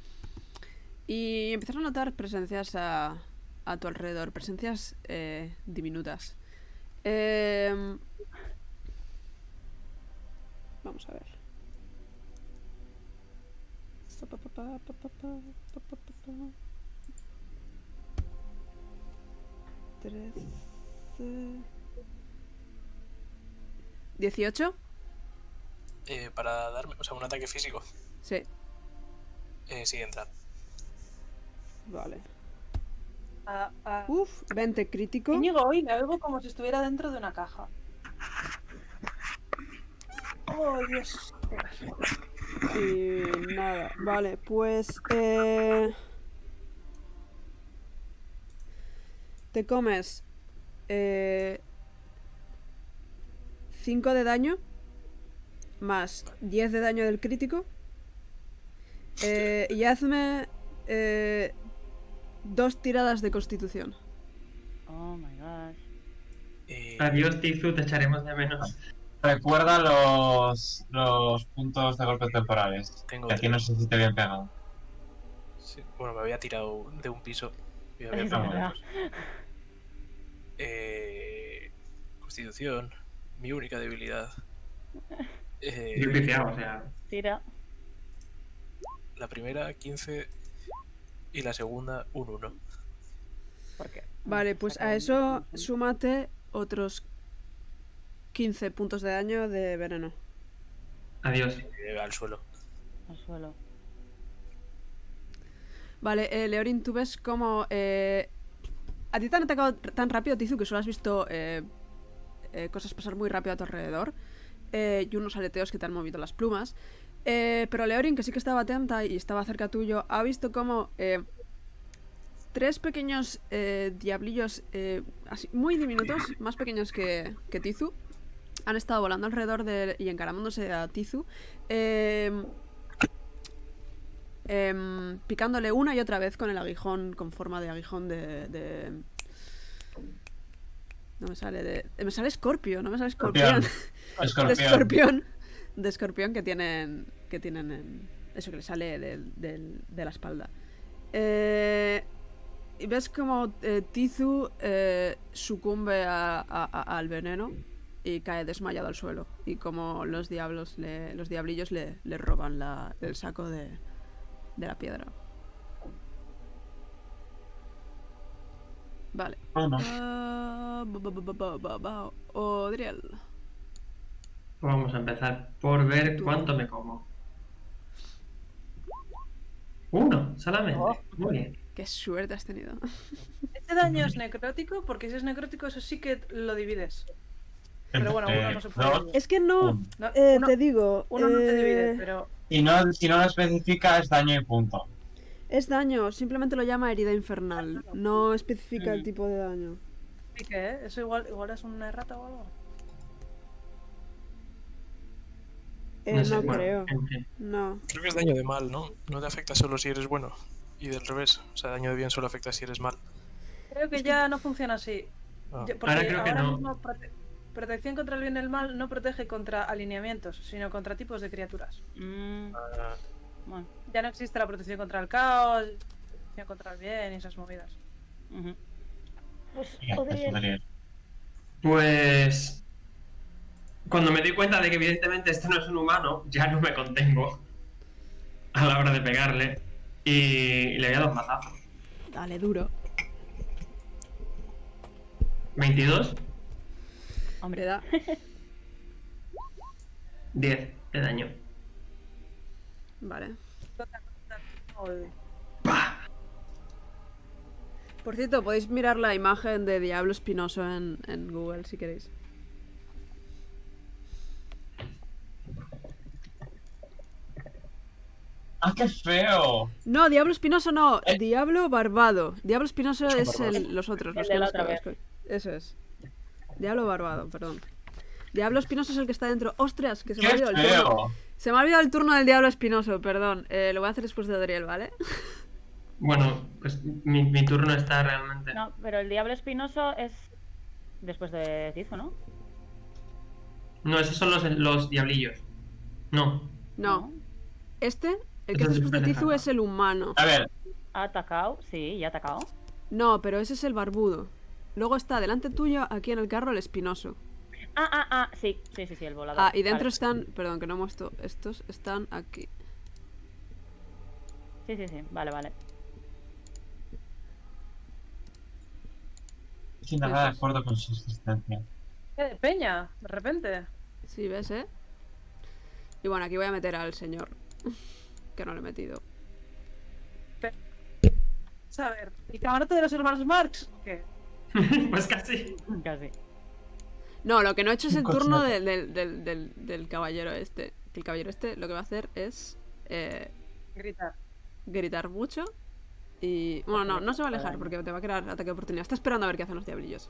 Y empiezas a notar presencias a... a tu alrededor, presencias eh, diminutas. Eh, vamos a ver. trece, dieciocho. Eh, para darme, o sea, un ataque físico. Sí. Eh, sí, entra. Vale. A, a... Uf, veinte crítico. Eñigo, hoy la veo como si estuviera dentro de una caja. Oh, Dios. Y nada, vale, pues eh... te comes eh... cinco de daño más diez de daño del crítico, eh, y hazme eh... dos tiradas de constitución. Oh my god. Eh... Adiós, Tizu, te echaremos de menos. Recuerda los, los puntos de golpes temporales. Tengo que aquí no sé si te habían pegado. Sí. Bueno, me había tirado de un piso. Me había pegado. Eh... Constitución. Mi única debilidad. Eh... Yo piciado, o sea. Tira. La primera, quince. Y la segunda, un uno. ¿Por qué? Vale, pues a eso súmate otros quince puntos de daño de veneno. Adiós. Eh, al suelo. Al suelo. Vale, eh, Leorin, tú ves cómo... Eh, a ti te han atacado tan rápido, Tizu, que solo has visto eh, eh, cosas pasar muy rápido a tu alrededor. Eh, y unos aleteos que te han movido las plumas. Eh, pero Leorin, que sí que estaba atenta y estaba cerca tuyo, ha visto como eh, tres pequeños eh, diablillos eh, así, muy diminutos, más pequeños que, que Tizu, han estado volando alrededor de, y encaramándose a Tizu, eh, eh, picándole una y otra vez con el aguijón, con forma de aguijón de... de... No me sale de... Me sale Escorpio, no me sale Escorpión. Escorpión. De Escorpión. De escorpión que tienen que tienen en, eso que le sale de, de, de la espalda. Eh, y ves como eh, Tizu eh, sucumbe a, a, a, al veneno y cae desmayado al suelo. Y como los diablos le, los diablillos le, le roban la, el saco de, de la piedra. Vale. Odriel. Vamos a empezar por ver cuánto me como. Uno, solamente. Oh, muy bien. Qué suerte has tenido. Este daño es necrótico, porque si es necrótico, eso sí que lo divides. Pero bueno, uno no se puede. Dividir. Es que no, no eh, uno, te digo. Uno eh... no te divide, pero. Y no, si no lo especifica, es daño y punto. Es daño, simplemente lo llama herida infernal. No especifica mm. el tipo de daño. ¿Y qué? ¿Eso igual, igual es una errata o algo? Eh, no sé, no bueno, creo. No. Creo que es daño de mal, ¿no? No te afecta solo si eres bueno. Y del revés. O sea, daño de bien solo afecta si eres mal. Creo que ya no funciona así. Ah. Yo, ahora creo ahora que no. Prote protección contra el bien y el mal no protege contra alineamientos, sino contra tipos de criaturas. Mm. Ah. Bueno, ya no existe la protección contra el caos, protección contra el bien y esas movidas. Uh-huh. Pues, podría... pues... cuando me doy cuenta de que evidentemente este no es un humano, ya no me contengo a la hora de pegarle. Y, y le voy a dar dos mazazos. Dale, duro. ¿veintidós? Hombre, da. diez de daño. Vale. ¡Pah! Por cierto, podéis mirar la imagen de Diablo Espinoso en, en Google si queréis. ¡Ah, qué feo! No, Diablo Espinoso no, eh. Diablo Barbado. Diablo Espinoso es, es el, los otros, los el que otra vez. Eso es. Diablo Barbado, perdón. Diablo Espinoso es el que está dentro. ¡Ostras! Que se me ha olvidado el turno. Se me ha olvidado el turno del Diablo Espinoso, perdón. Eh, lo voy a hacer después de Adriel, ¿vale? Bueno, pues mi, mi turno está realmente. No, pero el Diablo Espinoso es después de Tizu, ¿no? No, esos son los, los diablillos. No. No. Este... El que está después de Tizu es el humano. A ver. ¿Ha atacado? Sí, ya ha atacado. No, pero ese es el barbudo. Luego está delante tuyo, aquí en el carro, el espinoso. Ah, ah, ah, sí, sí, sí, sí, el volador. Ah, y dentro vale. están... Perdón, que no muestro. Estos están aquí. Sí, sí, sí, vale, vale. Sin nada de acuerdo con su existencia. ¡Qué de peña! De repente. Sí, ¿ves, eh? Y bueno, aquí voy a meter al señor. Que no lo he metido. Pero, a ver, ¿el camarote de los hermanos Marx? ¿Qué? Pues casi. Casi. No, lo que no he hecho es el turno del, del, del, del, del caballero este. El caballero este lo que va a hacer es... Eh, gritar. Gritar mucho. Y... Bueno, no, no se va a alejar porque te va a crear ataque de oportunidad. Está esperando a ver qué hacen los diablillos.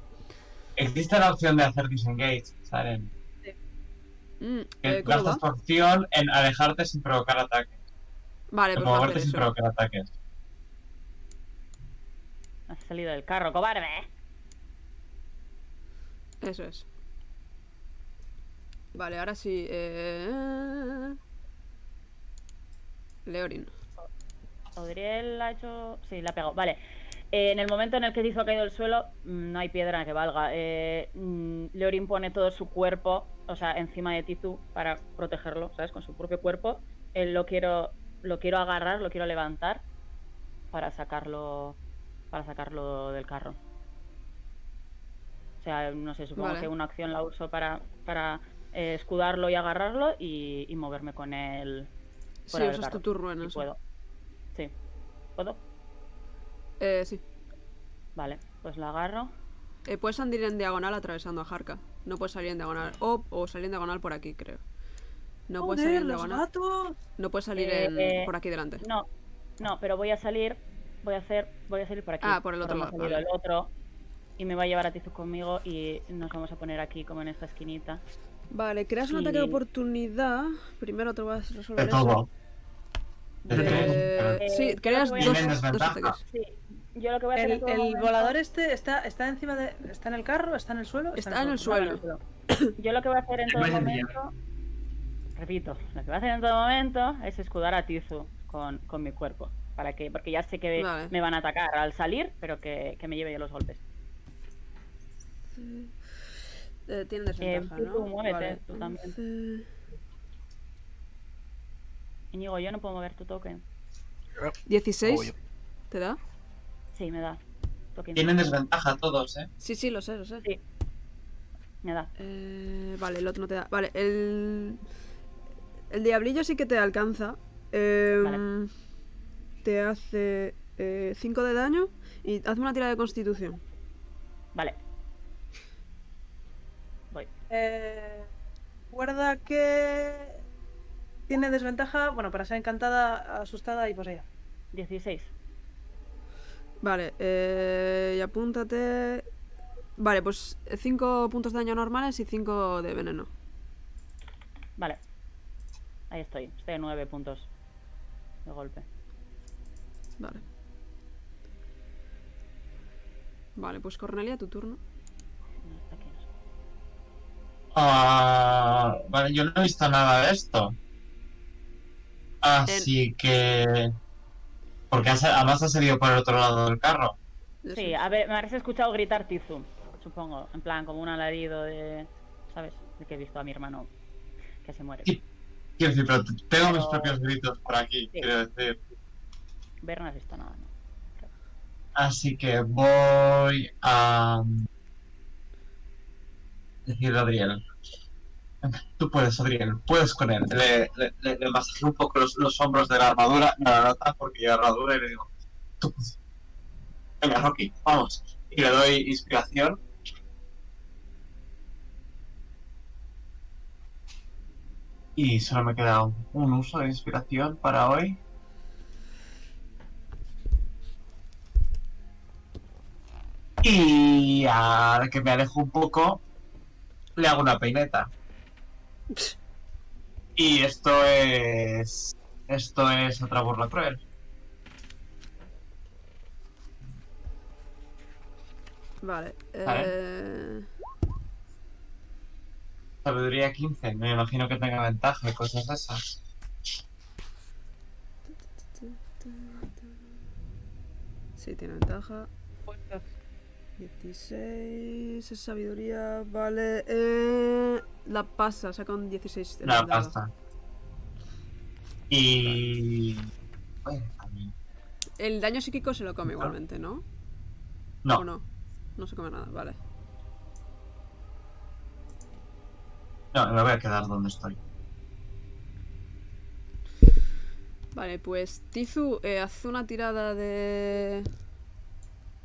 Existe la opción de hacer disengage, ¿saben? Sí. Mm, eh, gastas tu opción en alejarte sin provocar ataque. Vale, pues moverte sin provocar ataques. Has salido del carro, cobarde. Eso es. Vale, ahora sí. Eh... Leorin. Adriel ha hecho... Sí, la ha pegado. Vale. Eh, en el momento en el que Tizu ha caído del suelo, no hay piedra en la que valga. Eh, Leorin pone todo su cuerpo, o sea, encima de Tizu para protegerlo, ¿sabes? Con su propio cuerpo. Eh, lo quiero... Lo quiero agarrar, lo quiero levantar para sacarlo para sacarlo del carro. O sea, no sé, supongo vale. que una acción la uso para, para eh, escudarlo y agarrarlo y, y moverme con él. Sí, eso es tu turno en eso. ¿Puedo? Sí. ¿Puedo? Eh, sí. Vale, pues lo agarro. Eh, puedes salir en diagonal atravesando a Jarka. No puedes salir en diagonal. O, o salir en diagonal por aquí, creo. No puedes salir, en no puedes salir eh, en, eh, por aquí delante. No, no, pero voy a salir, voy a hacer, voy a salir por aquí. Ah, por el otro lado. Vale. El otro, y me va a llevar a Tizu conmigo y nos vamos a poner aquí como en esta esquinita. Vale, creas y... un ataque de oportunidad. Primero te vas a resolver. De todo. De... De... Eh, sí, creas dos, dos, dos ataques. Sí. Yo lo que voy a hacer el, el momento... volador este está, está encima de, está en el carro, está en el suelo. Está, está en el suelo. suelo. Yo lo que voy a hacer en todo momento. Repito, lo que va a hacer en todo momento es escudar a Tizu con, con mi cuerpo. ¿Para qué? Porque ya sé que vale. me van a atacar al salir, pero que, que me lleve yo los golpes. Eh, Tienes desventaja, eh, ¿no? Tú muévete, vale. tú también. Eñigo, yo no puedo mover tu token. ¿dieciséis? ¿Te da? Sí, me da. Token. Tienen desventaja todos, ¿eh? Sí, sí, lo sé, lo sé. Sí. Me da. Eh, vale, el otro no te da. Vale, el... El diablillo sí que te alcanza. Eh, vale. Te hace cinco eh, de daño y hace una tira de constitución. Vale. Voy. Eh, recuerda que tiene desventaja, bueno, para ser encantada, asustada y poseída. dieciséis. Vale, eh, y apúntate. Vale, pues cinco puntos de daño normales y cinco de veneno. Vale. Ahí estoy, estoy a nueve puntos de golpe. Vale. Vale, pues Cornelia, tu turno. Ah, vale, yo no he visto nada de esto. Así el... que... Porque has, además ha salido por el otro lado del carro. Sí, a ver, me habéis escuchado gritar Tizu, supongo. En plan, como un alarido de... ¿Sabes? De que he visto a mi hermano que se muere. Sí, sí, sí, pero tengo pero... mis propios gritos por aquí, sí. Quiero decir. Ver no has visto nada, ¿no? Creo. Así que voy a... Decirle a Adriel. Tú puedes, Adriel, puedes con él. Le, le, le, le masajeo un poco los, los hombros de la armadura, no la nota porque lleva armadura, y le digo, tú puedes. Venga, Rocky, vamos. Y le doy inspiración. Y solo me queda un, un uso de inspiración para hoy. Y ahora que me alejo un poco, le hago una peineta. Y esto es... Esto es otra burla cruel. Vale, ¿Vale? Eh... Sabiduría quince, me imagino que tenga ventaja y cosas de esas. Sí, tiene ventaja. dieciséis, es sabiduría, vale. Eh, la pasa, saca un dieciséis. La no, pasa. Y... Bueno, también. El daño psíquico se lo come no. igualmente, ¿no? No. ¿O no? No se come nada, vale. No, me voy a quedar donde estoy. Vale, pues Tizu, eh, haz una tirada de...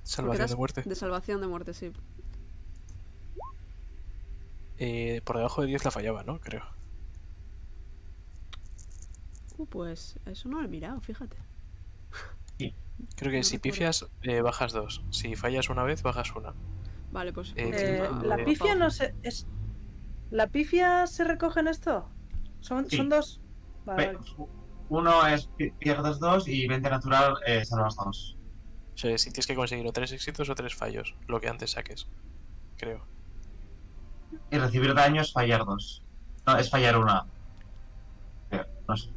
Salvación de muerte. De salvación de muerte, sí. Eh, por debajo de diez la fallaba, ¿no? Creo. Uh, pues eso no lo he mirado, fíjate. Sí. Creo que no si pifias, eh, bajas dos. Si fallas una vez, bajas una. Vale, pues... Eh, eh, no, la eh, pifia no se... Es... ¿La pifia se recoge en esto? ¿Son, sí. ¿son dos? Vale, vale. Uno es pierdes dos y veinte natural eh, salvas dos. O sea, si tienes que conseguir o tres éxitos o tres fallos, lo que antes saques, creo. Y recibir daño es fallar dos. No, es fallar una. No sé.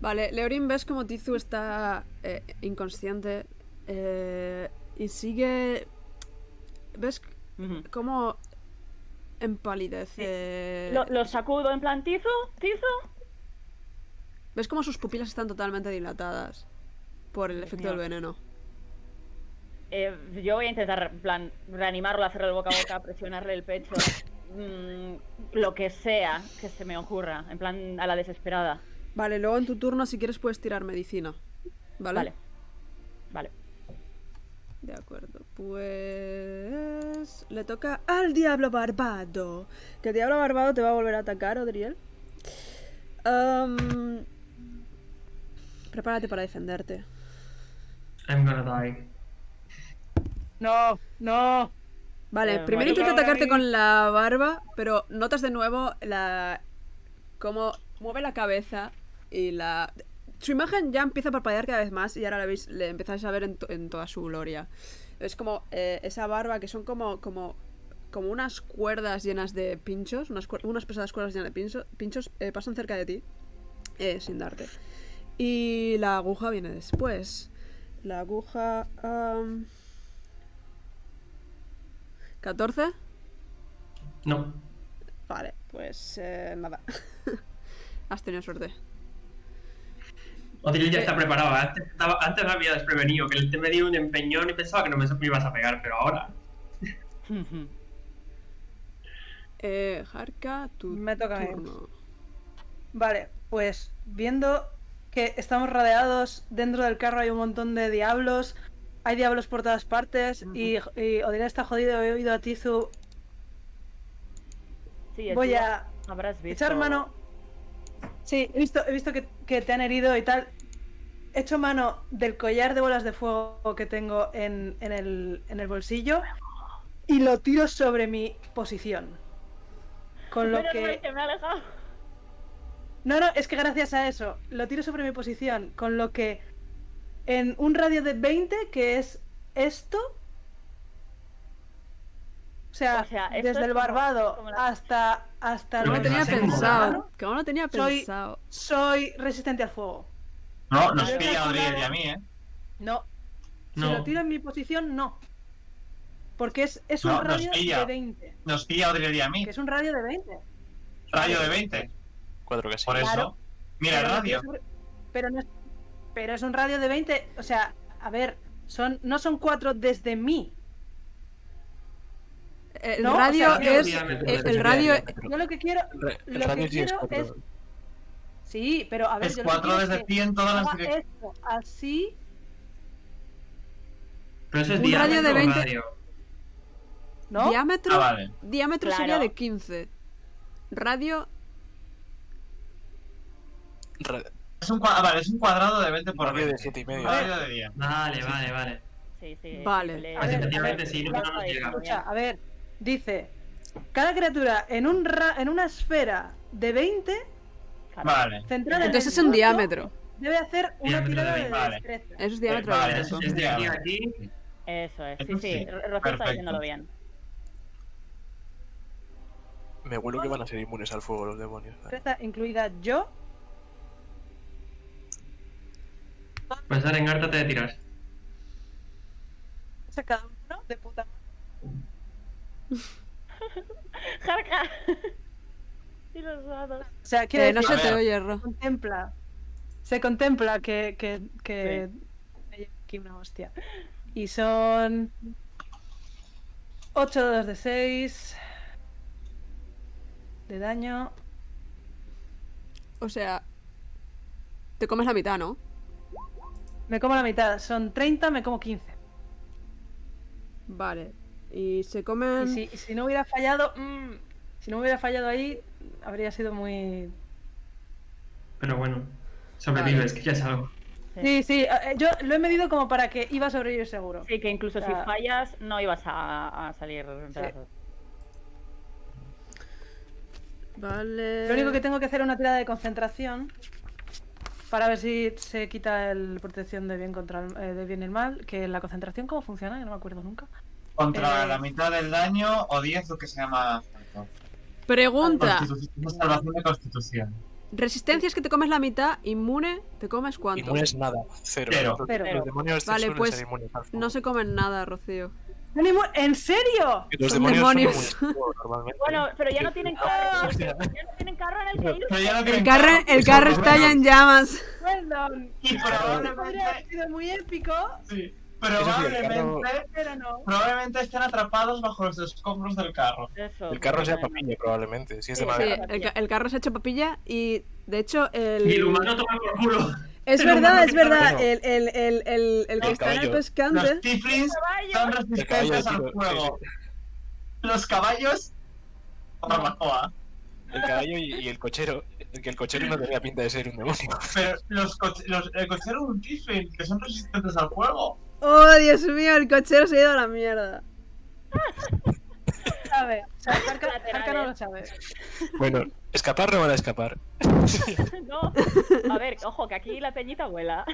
Vale, Leorin, ves como Tizu está eh, inconsciente eh, y sigue... ¿Ves uh-huh. cómo empalidece? Sí. Lo, lo sacudo en plan, Tizu, Tizu. ¿Ves cómo sus pupilas están totalmente dilatadas? Por el efecto del veneno. Eh, yo voy a intentar plan, reanimarlo, hacerle el boca a boca, presionarle el pecho. Mmm, lo que sea que se me ocurra. En plan, a la desesperada. Vale, luego en tu turno, si quieres, puedes tirar medicina. ¿Vale? Vale. Vale. De acuerdo, pues... Le toca al Diablo Barbado. Que el Diablo Barbado te va a volver a atacar, Adriel. Um, prepárate para defenderte. I'm gonna die. No, no. Vale, eh, primero intenta atacarte con la barba, pero notas de nuevo la... Cómo mueve la cabeza y la... Su imagen ya empieza a parpadear cada vez más y ahora la veis, le empezáis a ver en, to en toda su gloria. Es como eh, esa barba que son como, como, como unas cuerdas llenas de pinchos, unas, unas pesadas cuerdas llenas de pincho, pinchos, eh, pasan cerca de ti eh, sin darte. Y la aguja viene después. La aguja... Um... ¿catorce? No. Vale, pues eh, nada. Has tenido suerte. Odile ya está preparado. Antes, estaba, antes me había desprevenido, que te me dio un empeñón y pensaba que no me ibas a pegar, pero ahora... eh, Jarka, tu me toca turno. Vale, pues viendo... que estamos rodeados, dentro del carro hay un montón de diablos, hay diablos por todas partes, uh-huh. y, y Odile está jodido, he oído a Tizu. Sí, voy a visto... echar mano. Sí, he visto, he visto que, que te han herido y tal. He hecho mano del collar de bolas de fuego que tengo en, en, el, en el bolsillo y lo tiro sobre mi posición. Con lo Pero que... No, que me ha alejado. No, no, es que gracias a eso lo tiro sobre mi posición, con lo que en un radio de veinte, que es esto, O sea, o sea desde el barbado como, como la... hasta, hasta... No lo tenía pensado. ¿Cómo no tenía pensado? Soy, soy resistente al fuego. No, no se pilla a Adriel y a mí, ¿eh? No. Si no. lo tiro en mi posición, no. Porque es, es no, un radio de veinte. Nos pilla a Adriel y a mí. Que es un radio de veinte. ¿Radio de veinte? Cuatro que sí. Por eso. Claro. Mira pero el radio. No, pero, no es, pero es un radio de veinte. O sea, a ver, son no son cuatro desde mí. El no, radio o sea, es. El, el radio. Yo lo que quiero. Re, lo que quiero es, es. Sí, pero a ver. Es yo cuatro desde es cien todas las direcciones. Así. Pero eso es un diámetro. Radio de veinte. Radio. ¿No? Diámetro. Ah, vale. Diámetro claro. sería de quince. Radio. Es un, ah, vale, es un cuadrado de veinte por veinte. De siete y medio. Radio de diez. Vale, vale, vale. Sí, sí. Vale. A ver, a ver, sí, no, no nos llega. Escucha, a ver. Dice, cada criatura en un ra en una esfera de veinte, vale. centrada entonces en el es un diámetro. Debe hacer una tirada de, de vale. destreza. Eso es diámetro. Vale, de eso, es diámetro. Aquí. Eso es. Sí, sí. Rocío está diciéndolo bien. Me huelo que van a ser inmunes al fuego los demonios. Destreza incluida yo. Vas a rengártate de tirar. ¿Se cada uno de puta? Jarka. Y los dados. O sea, que eh, no se te oye, Ro. Contempla. Se contempla que que que sí. Aquí una hostia. Y son ocho dados de seis de daño. O sea, te comes la mitad, ¿no? Me como la mitad, son treinta, me como quince. Vale. Y se comen... Y si, si no hubiera fallado... Mmm, si no hubiera fallado ahí, habría sido muy... Pero bueno, sobrevives, que ya es algo. Sí, sí, yo lo he medido como para que iba a sobrevivir seguro. Sí, que incluso o sea... si fallas, no ibas a, a salir en pedazos. Sí. Vale... Lo único que tengo que hacer es una tirada de concentración para ver si se quita el protección de bien contra el, eh, de bien y el mal, que la concentración, ¿cómo funciona? Yo no me acuerdo nunca. Contra eh... la mitad del daño o diez, lo que se llama... Pregunta. Constitución, salvación de constitución. Resistencia es que te comes la mitad, inmune, ¿te comes cuánto? Inmune es nada, cero. Cero. Cero. Los demonios vale, pues ser inmunes, no se comen nada, Rocío. ¿En serio? Los son demonios. demonios. Bueno, pero ya no tienen carro. Ya no tienen carro en el que ir. No el carro, carro, el carro está ya en llamas. Perdón. Y probablemente ha sido muy épico. Sí. Probablemente, sí, pero no. Probablemente estén atrapados bajo los escombros del carro. Eso, el carro sea papilla, probablemente. Si es de sí, madera. Sí, el, el carro se ha hecho papilla y, de hecho, el. Y el humano toma por culo. Es el verdad, es verdad. Toma... El, el, el, el, el que está en el pescante. Los tiflins son resistentes al fuego. Sí, sí. Los caballos. Barbacoa. El caballo y, y el cochero. El que el cochero no tenía pinta de ser un demonio. Pero los co los, el cochero es un tiflin, que son resistentes al fuego. Oh, Dios mío, el cochero se ha ido a la mierda. A ver, Jarka no lo sabe. Bueno, escapar no van a escapar. No, a ver, ojo, que aquí la peñita vuela.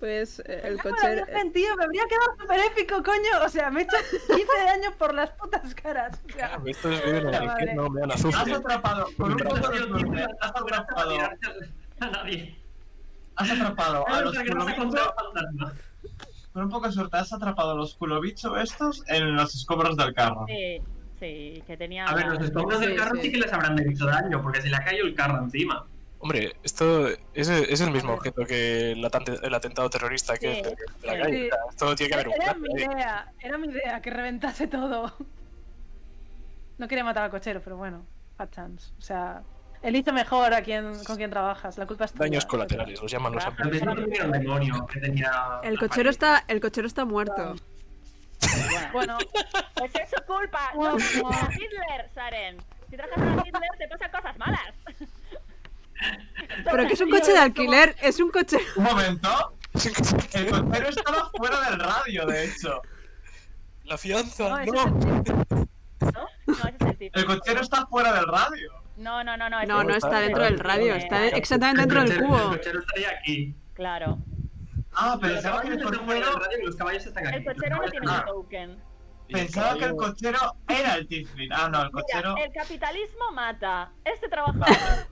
Pues eh, el cochero... Tío, me habría quedado súper épico, coño. O sea, me he hecho quince daños por las putas caras. O sea, claro, esto es bien, la vale. No me han asustado. Has atrapado, con un poco de tiempo, has atrapado a nadie. Has atrapado a los culobichos. Con un poco de suerte, has atrapado a los culobichos estos en los escombros del carro. Sí, sí, que tenía. A ver, los escombros sí, del carro sí, sí que les habrán hecho daño, porque se le ha caído el carro encima. Hombre, esto es, es el mismo objeto que el, atante, el atentado terrorista que sí, es de la calle. Sí. Esto tiene que haber un plan. Era mi idea, era mi idea que reventase todo. No quería matar al cochero, pero bueno, bad chance. O sea. Elige mejor a quien, con quien trabajas, la culpa es tuya. Daños colaterales, los llaman los amigos. El cochero está, el cochero está muerto. Bueno, pues es su culpa, no como Hitler, Saren. Si trabajas a Hitler te pasan cosas malas. Pero que es un coche de alquiler, es un coche... Un momento, el cochero estaba fuera del radio, de hecho. La fianza, no. ¿No? No, ese es el tipo. El cochero está fuera del radio. No, no, no, no. No, no está dentro del radio, está exactamente dentro del cubo. El cochero estaría aquí. Claro. Ah, pensaba que el cochero... Los caballos están aquí. El cochero no tiene un token. Pensaba que el cochero era el Tiefling. Ah, no, el cochero... Mira, el capitalismo mata. Este trabajador...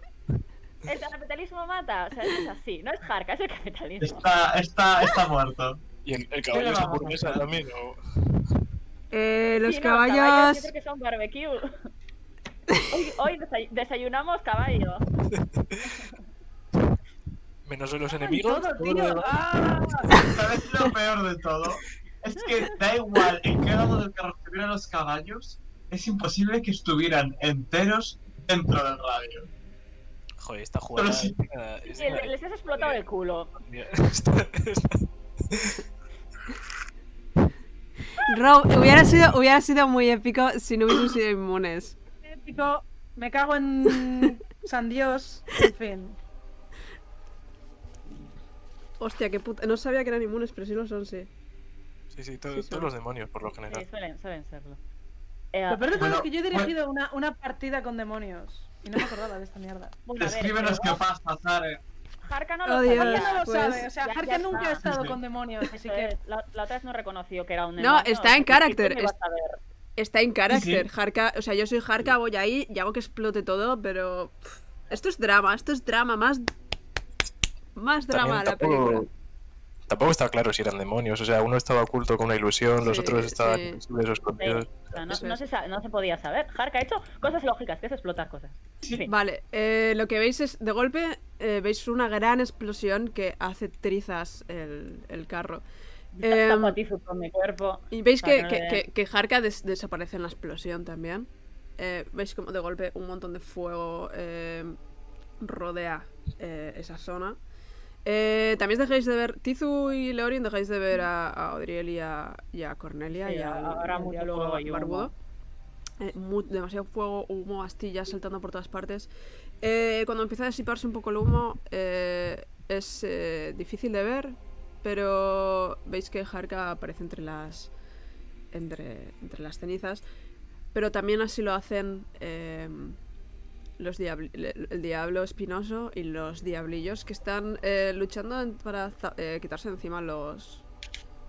El capitalismo mata. O sea, es así. No es Jarka, es el capitalismo. Está, está, está muerto. ¿Y el, el caballo es hamburguesa también o...? Eh, los sí, no, caballos... caballos... Yo creo que son barbecue. Hoy, hoy desay desayunamos caballo. Menos de los enemigos. Todo, tío. Todo lo ah, ¿sabes lo peor de todo? Es que da igual en qué lado del carro estuvieran los caballos, es imposible que estuvieran enteros dentro del radio. Joder, esta jugada... Sí. Esta, esta, esta, les has explotado el culo. Esta, esta. Rob, hubiera sido, hubiera sido muy épico si no hubiésemos sido inmunes. Épico, me cago en San Dios, en fin. Hostia, qué puta. No sabía que eran inmunes, pero sí los son, sí. Sí, sí, todo, sí todos los demonios, por lo general. Sí, suelen, suelen serlo. Eh, lo peor de todo bueno, es que yo he dirigido bueno. una, una partida con demonios. Y no me acordaba de esta mierda. Bueno, descríbenos qué pasa, Sare. Jarka no lo oh, sabe. Jarka no lo pues, sabe. O sea, Jarka nunca está. ha estado sí. con demonios. Así que la, la otra vez no reconoció que era un demonio. No, está en carácter. Es, está en carácter. Sí, sí. Jarka, o sea, yo soy Jarka, voy ahí y hago que explote todo, pero. Pff, esto es drama, esto es drama. Más, más drama tampoco, la película. Tampoco está claro si eran demonios. O sea, uno estaba oculto con una ilusión, sí, los otros estaban escondidos. Sí. O sea, no, no, se no se podía saber. Jarka ha hecho cosas lógicas, que es explotar cosas. Sí. En fin. Vale, eh, lo que veis es, de golpe, eh, veis una gran explosión que hace trizas el, el carro. Eh, Tapo Tizu con mi cuerpo. Y veis que, no que, que, que Jarka des desaparece en la explosión también. Eh, veis como de golpe un montón de fuego eh, rodea eh, esa zona. Eh, también dejáis de ver, Tizu y Leorin, dejáis de ver a, a Adriel y a, y a Cornelia sí, y a luego Barbudo. Eh, muy, demasiado fuego, humo, astillas saltando por todas partes. Eh, cuando empieza a disiparse un poco el humo, eh, es eh, difícil de ver, pero veis que Jarka aparece entre las, entre, entre las cenizas. Pero también así lo hacen... Eh, Los diablo, el diablo espinoso y los diablillos que están eh, luchando para eh, quitarse de encima los,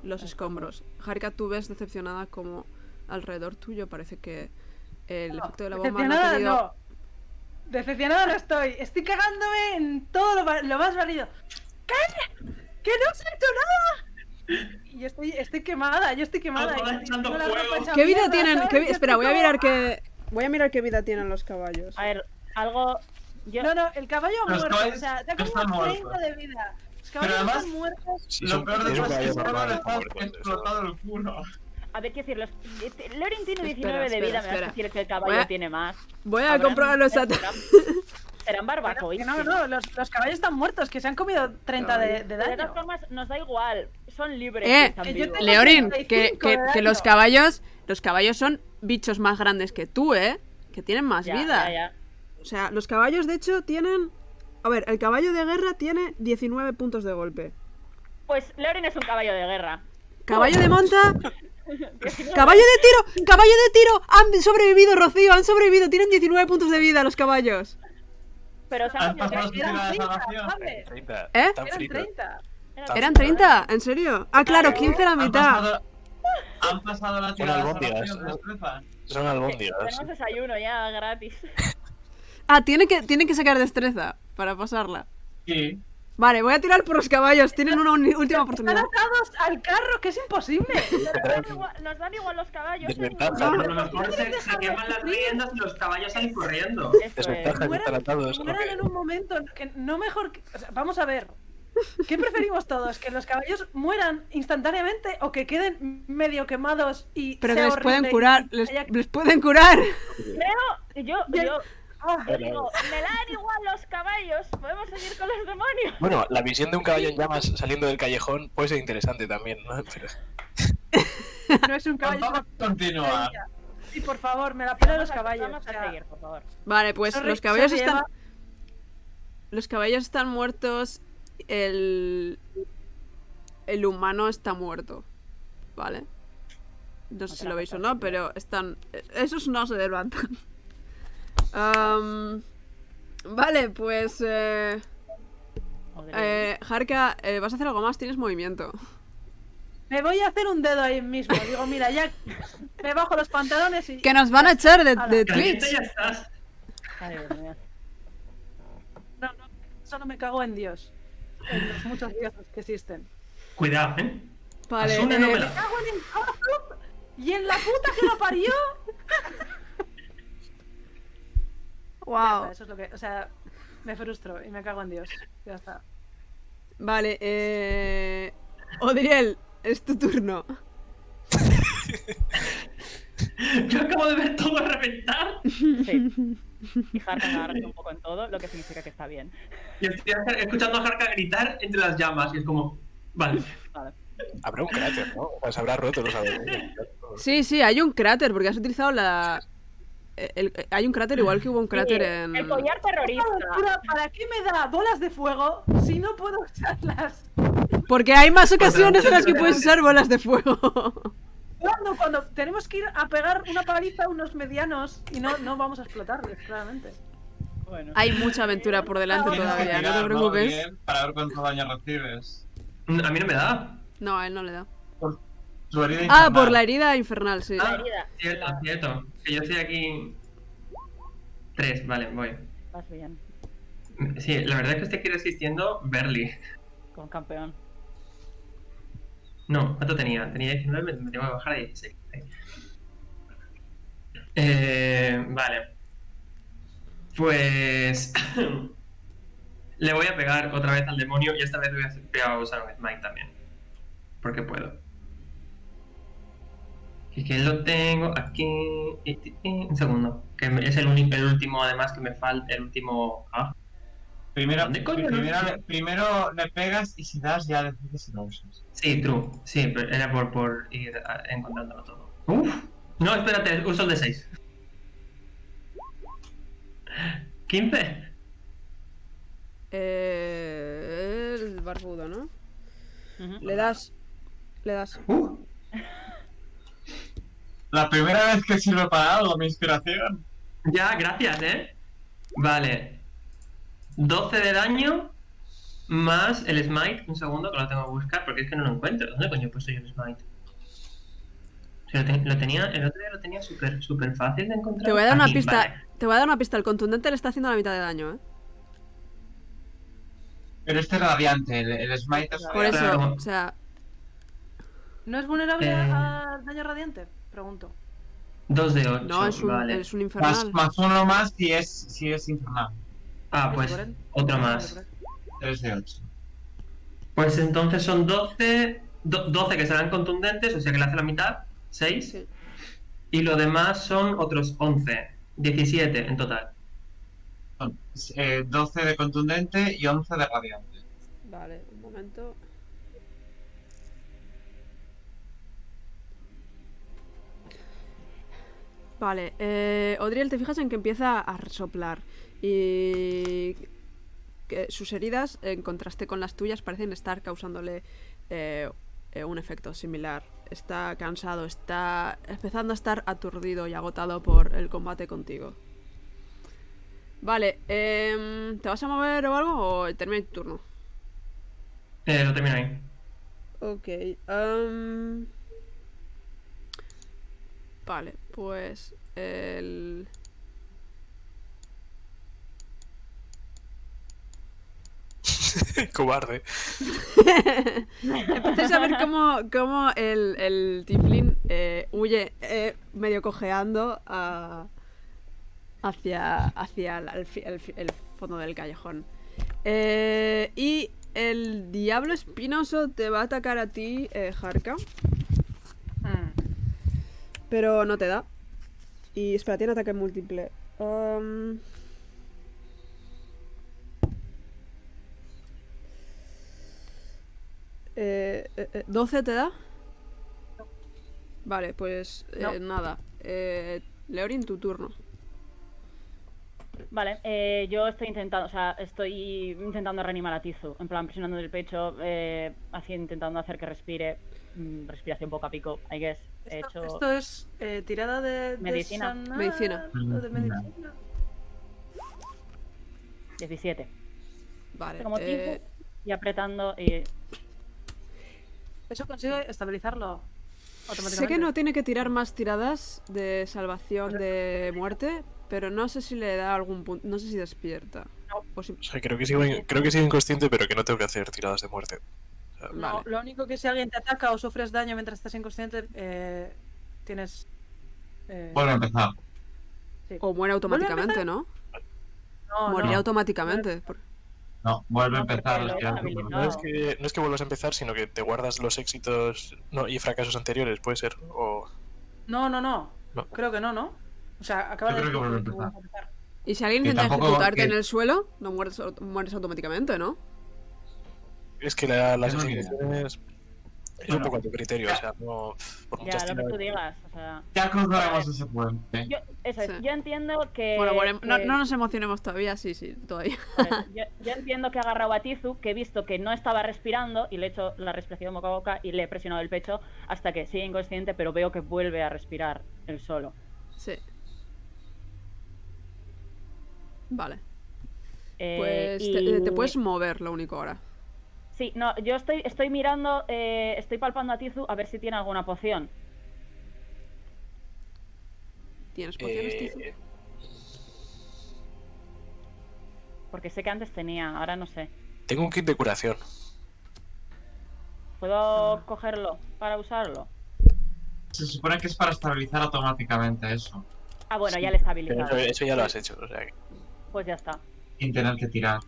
los escombros. Jarka, tú ves decepcionada como alrededor tuyo parece que el no, efecto de la bomba no ha tenido... No. Decepcionada no estoy. Estoy cagándome en todo lo, lo más válido. ¡Calla! ¡Que no siento nada! Y yo estoy, estoy quemada, yo estoy quemada. ¿Qué vida tienen? ¿Qué vi... Espera, voy a mirar que... Voy a mirar qué vida tienen los caballos. A ver, algo... Yo... No, no, el caballo ha muerto, o sea, te ha como treinta de vida. Los caballos además, están muertos. Sí, lo peor de todo es que el caballo está explotado el culo. A ver, qué decir, los... Leorin tiene diecinueve espera, de vida, espera, me vas a decir que el caballo voy a... tiene más. Voy a comprobar los datos. Serán barbacois. No, no, los, los caballos están muertos, que se han comido treinta no, de, de daño. De todas formas, nos da igual, son libres. Eh, que Leorin, que, que, que los caballos... Los caballos son bichos más grandes que tú, ¿eh? Que tienen más ya, vida. Ya, ya. O sea, los caballos, de hecho, tienen... A ver, el caballo de guerra tiene diecinueve puntos de golpe. Pues Leorin es un caballo de guerra. Caballo de monta... ¡Caballo de tiro! ¡Caballo de tiro! Han sobrevivido, Rocío, han sobrevivido. Tienen diecinueve puntos de vida los caballos. Pero se han comido que eran treinta, ¿sabes? treinta. ¿Eh? Eran treinta. ¿Eran treinta? ¿En serio? Ah, claro, quince la mitad. Han pasado la tirada. Son albóndigas. Son albóndigas. Tenemos desayuno ya gratis. Ah, tienen que, tienen que sacar destreza para pasarla. Sí. Vale, voy a tirar por los caballos. Tienen una última oportunidad. Están atados al carro, que es imposible. Nos dan igual los caballos. A lo mejor se queman las riendas y los caballos salen corriendo. Desventaja que están atados. Mueran en un momento que no mejor... Vamos a ver. ¿Qué preferimos todos? ¿Que los caballos mueran instantáneamente o que queden medio quemados y pero sea que les pueden curar, les, haya... les pueden curar? Creo, yo, yo, oh, yo digo, me dan igual los caballos, podemos seguir con los demonios. Bueno, la visión de un caballo en llamas saliendo del callejón puede ser interesante también, ¿no? Pero... no es un caballo. Vamos a continuar. Sí, por favor, me la pido los caballos. Vamos a seguir, por favor. Vale, pues Sorry, los caballos están, lleva... los caballos están muertos. El, el humano está muerto, ¿vale? No sé si lo veis o no, pero están... Esos no se levantan. Um, vale, pues... Eh, eh, Jarka, eh, ¿vas a hacer algo más? Tienes movimiento. Me voy a hacer un dedo ahí mismo. Digo, mira, ya... Me bajo los pantalones y... Que nos van a echar de, de Twitch. Ya estás. Ay, mía. No, no, solo me cago en Dios. En los muchos dioses que existen. Cuidado, ¿eh? Vale, eh, me cago en el club y en la puta que lo parió. Wow. Está, eso es lo que, o sea, me frustro y me cago en Dios. Ya está. Vale, eh... Adriel, es tu turno. Yo acabo de ver todo reventar. Sí. Y Jarka me agarra un poco en todo, lo que significa que está bien. Y estoy escuchando a Jarka gritar entre las llamas y es como... Vale. Vale. Habrá un cráter, ¿no? O se habrá roto, no sabemos. Sí, sí, hay un cráter, porque has utilizado la... El, el, hay un cráter igual que hubo un cráter sí, en... El collar terrorista. ¿Para qué me da bolas de fuego si no puedo usarlas? Porque hay más ocasiones en las que puedes usar bolas de fuego. Cuando, cuando tenemos que ir a pegar una paliza a unos medianos y no, no vamos a explotarles, claramente. Bueno. Hay mucha aventura por delante todavía, no te preocupes. Bien, para ver cuánto daño recibes. A mí no me da. No, a él no le da. Por su herida infernal. Ah, por la herida infernal, sí. Ah, cierto, cierto. Que yo estoy aquí... Tres, vale, voy. Vas bien. Sí, la verdad es que estoy aquí resistiendo Berly. Con campeón. No, ¿cuánto tenía? Tenía diecinueve, me tengo que bajar a dieciséis. Eh, vale. Pues... Le voy a pegar otra vez al demonio y esta vez voy a usar un smite también. Porque puedo. Y que lo tengo aquí. Un segundo. Que es el, único, el último, además, que me falta. El último. ¿Ah? Primero, primero, primero le pegas y si das, ya decides si lo usas. Sí, true. Sí, pero era por, por ir encontrándolo todo. Uf. No, espérate, uso el de seis. ¿quince? Eh, el barbudo, ¿no? Uh-huh. Le das. Le das. Uh. La primera vez que sirve para algo, mi inspiración. Ya, gracias, ¿eh? Vale. doce de daño más el smite. Un segundo, que lo tengo que buscar porque es que no lo encuentro. ¿Dónde coño he puesto yo el smite? Si lo ten lo tenía, el otro día lo tenía súper súper fácil de encontrar. Te voy a dar Aquí, una pista. Vale. Te voy a dar una pista. El contundente le está haciendo la mitad de daño, ¿eh? Pero este es radiante. El, el smite es Por radiante. Eso, o sea... ¿No es vulnerable eh... al daño radiante? Pregunto. Dos de ocho. No, es un, vale. Es un infernal. Más, más uno más si es, si es infernal. Ah, pues otro más. Tres de ocho. Pues entonces son doce. doce que serán contundentes, o sea que le hace la mitad. seis. Sí. Y lo demás son otros once. diecisiete en total. Eh, doce de contundente y once de radiante. Vale, un momento. Vale, eh, Adriel, te fijas en que empieza a soplar y que sus heridas, en contraste con las tuyas, parecen estar causándole eh, eh, un efecto similar. Está cansado, está empezando a estar aturdido y agotado por el combate contigo. Vale, eh, ¿te vas a mover o algo o termina tu turno? Eh, lo termino ahí. Ok, um... vale, pues el... Cobarde. Empecéis a ver cómo, cómo el, el tiefling eh, huye eh, medio cojeando a... hacia, hacia el, el, el fondo del callejón. Eh, y el diablo espinoso te va a atacar a ti, eh, Jarka. Pero no te da. Y espera, tiene ataque múltiple. Um... Eh, eh, ¿doce te da? Vale, pues eh, no. nada. Eh, Leorin, tu turno. Vale, eh, yo estoy intentando, o sea, estoy intentando reanimar a Tizu, en plan presionando del pecho, eh, así intentando hacer que respire, respiración boca a pico, I guess. He esto, hecho... esto es eh, tirada de medicina. De sanar, medicina. De medicina. diecisiete. Vale. Como eh... Tizu y apretando y... Eso consigue estabilizarlo. Sé que no tiene que tirar más tiradas de salvación de muerte, pero no sé si le da algún punto. No sé si despierta. No. O, si... o sea, creo que sigue, creo que sigue inconsciente, pero que no tengo que hacer tiradas de muerte. O sea, no, vale. Lo único que si alguien te ataca o sufres daño mientras estás inconsciente, eh, tienes. Eh... Bueno, empezar. Sí. O muere automáticamente, ¿no? No, Morirá no. automáticamente. Por... No, vuelve a empezar. No es que, no es que vuelvas a empezar, sino que te guardas los éxitos no, y fracasos anteriores, puede ser. O... No, no, no, no. Creo que no, ¿no? O sea, acaba de vuelve a empezar. Y si alguien intenta ejecutarte que... en el suelo, no mueres, mueres automáticamente, ¿no? Es que la, las ejecuciones... Es bueno, un poco a tu criterio, ya. O sea, no... Por ya, lo que tú digas, o sea... Ya cruzaremos ese puente. Yo, eso es, sí. Yo entiendo que... Bueno, bueno no, no nos emocionemos todavía, sí, sí, todavía. Yo, yo entiendo que he agarrado a Tizu, que he visto que no estaba respirando, y le he hecho la respiración boca a boca, y le he presionado el pecho, hasta que sigue inconsciente, pero veo que vuelve a respirar él solo. Sí. Vale. Eh, pues y... te, te puedes mover, lo único ahora. Sí, no, yo estoy, estoy mirando, eh, estoy palpando a Tizu a ver si tiene alguna poción. ¿Tienes pociones, eh... Tizu? Porque sé que antes tenía, ahora no sé. Tengo un kit de curación. ¿Puedo ah. cogerlo para usarlo? Se supone que es para estabilizar automáticamente eso. Ah, bueno, sí, ya le he estabilizado. Eso, eso ya lo has hecho, o sea que... Pues ya está. Sin tener que tirar.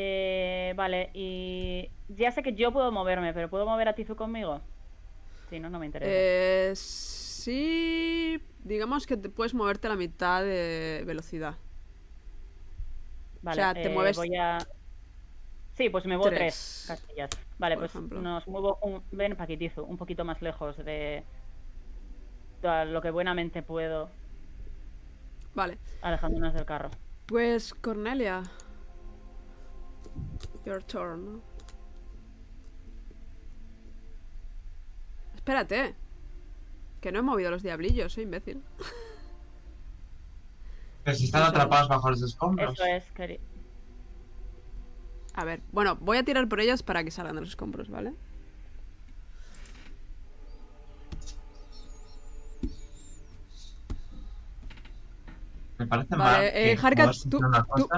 Eh, vale, y ya sé que yo puedo moverme, pero ¿puedo mover a Tizu conmigo? Sí, no, no me interesa. Eh, sí, digamos que te puedes moverte a la mitad de velocidad. Vale, o sea, te eh, mueves... voy a... Sí, pues me muevo tres, tres casillas. Vale, pues ejemplo. Nos muevo un... Ven pa' aquí, Tizu, un poquito más lejos de lo que buenamente puedo. Vale. Alejándonos del carro. Pues, Cornelia... Your turn. Espérate. Que no he movido los diablillos, soy imbécil. Pero si están atrapados bajo los escombros. Eso es, querido. A ver, bueno, voy a tirar por ellos para que salgan de los escombros, ¿vale? Me parece vale, mal. Eh, Jarka, tú, tú,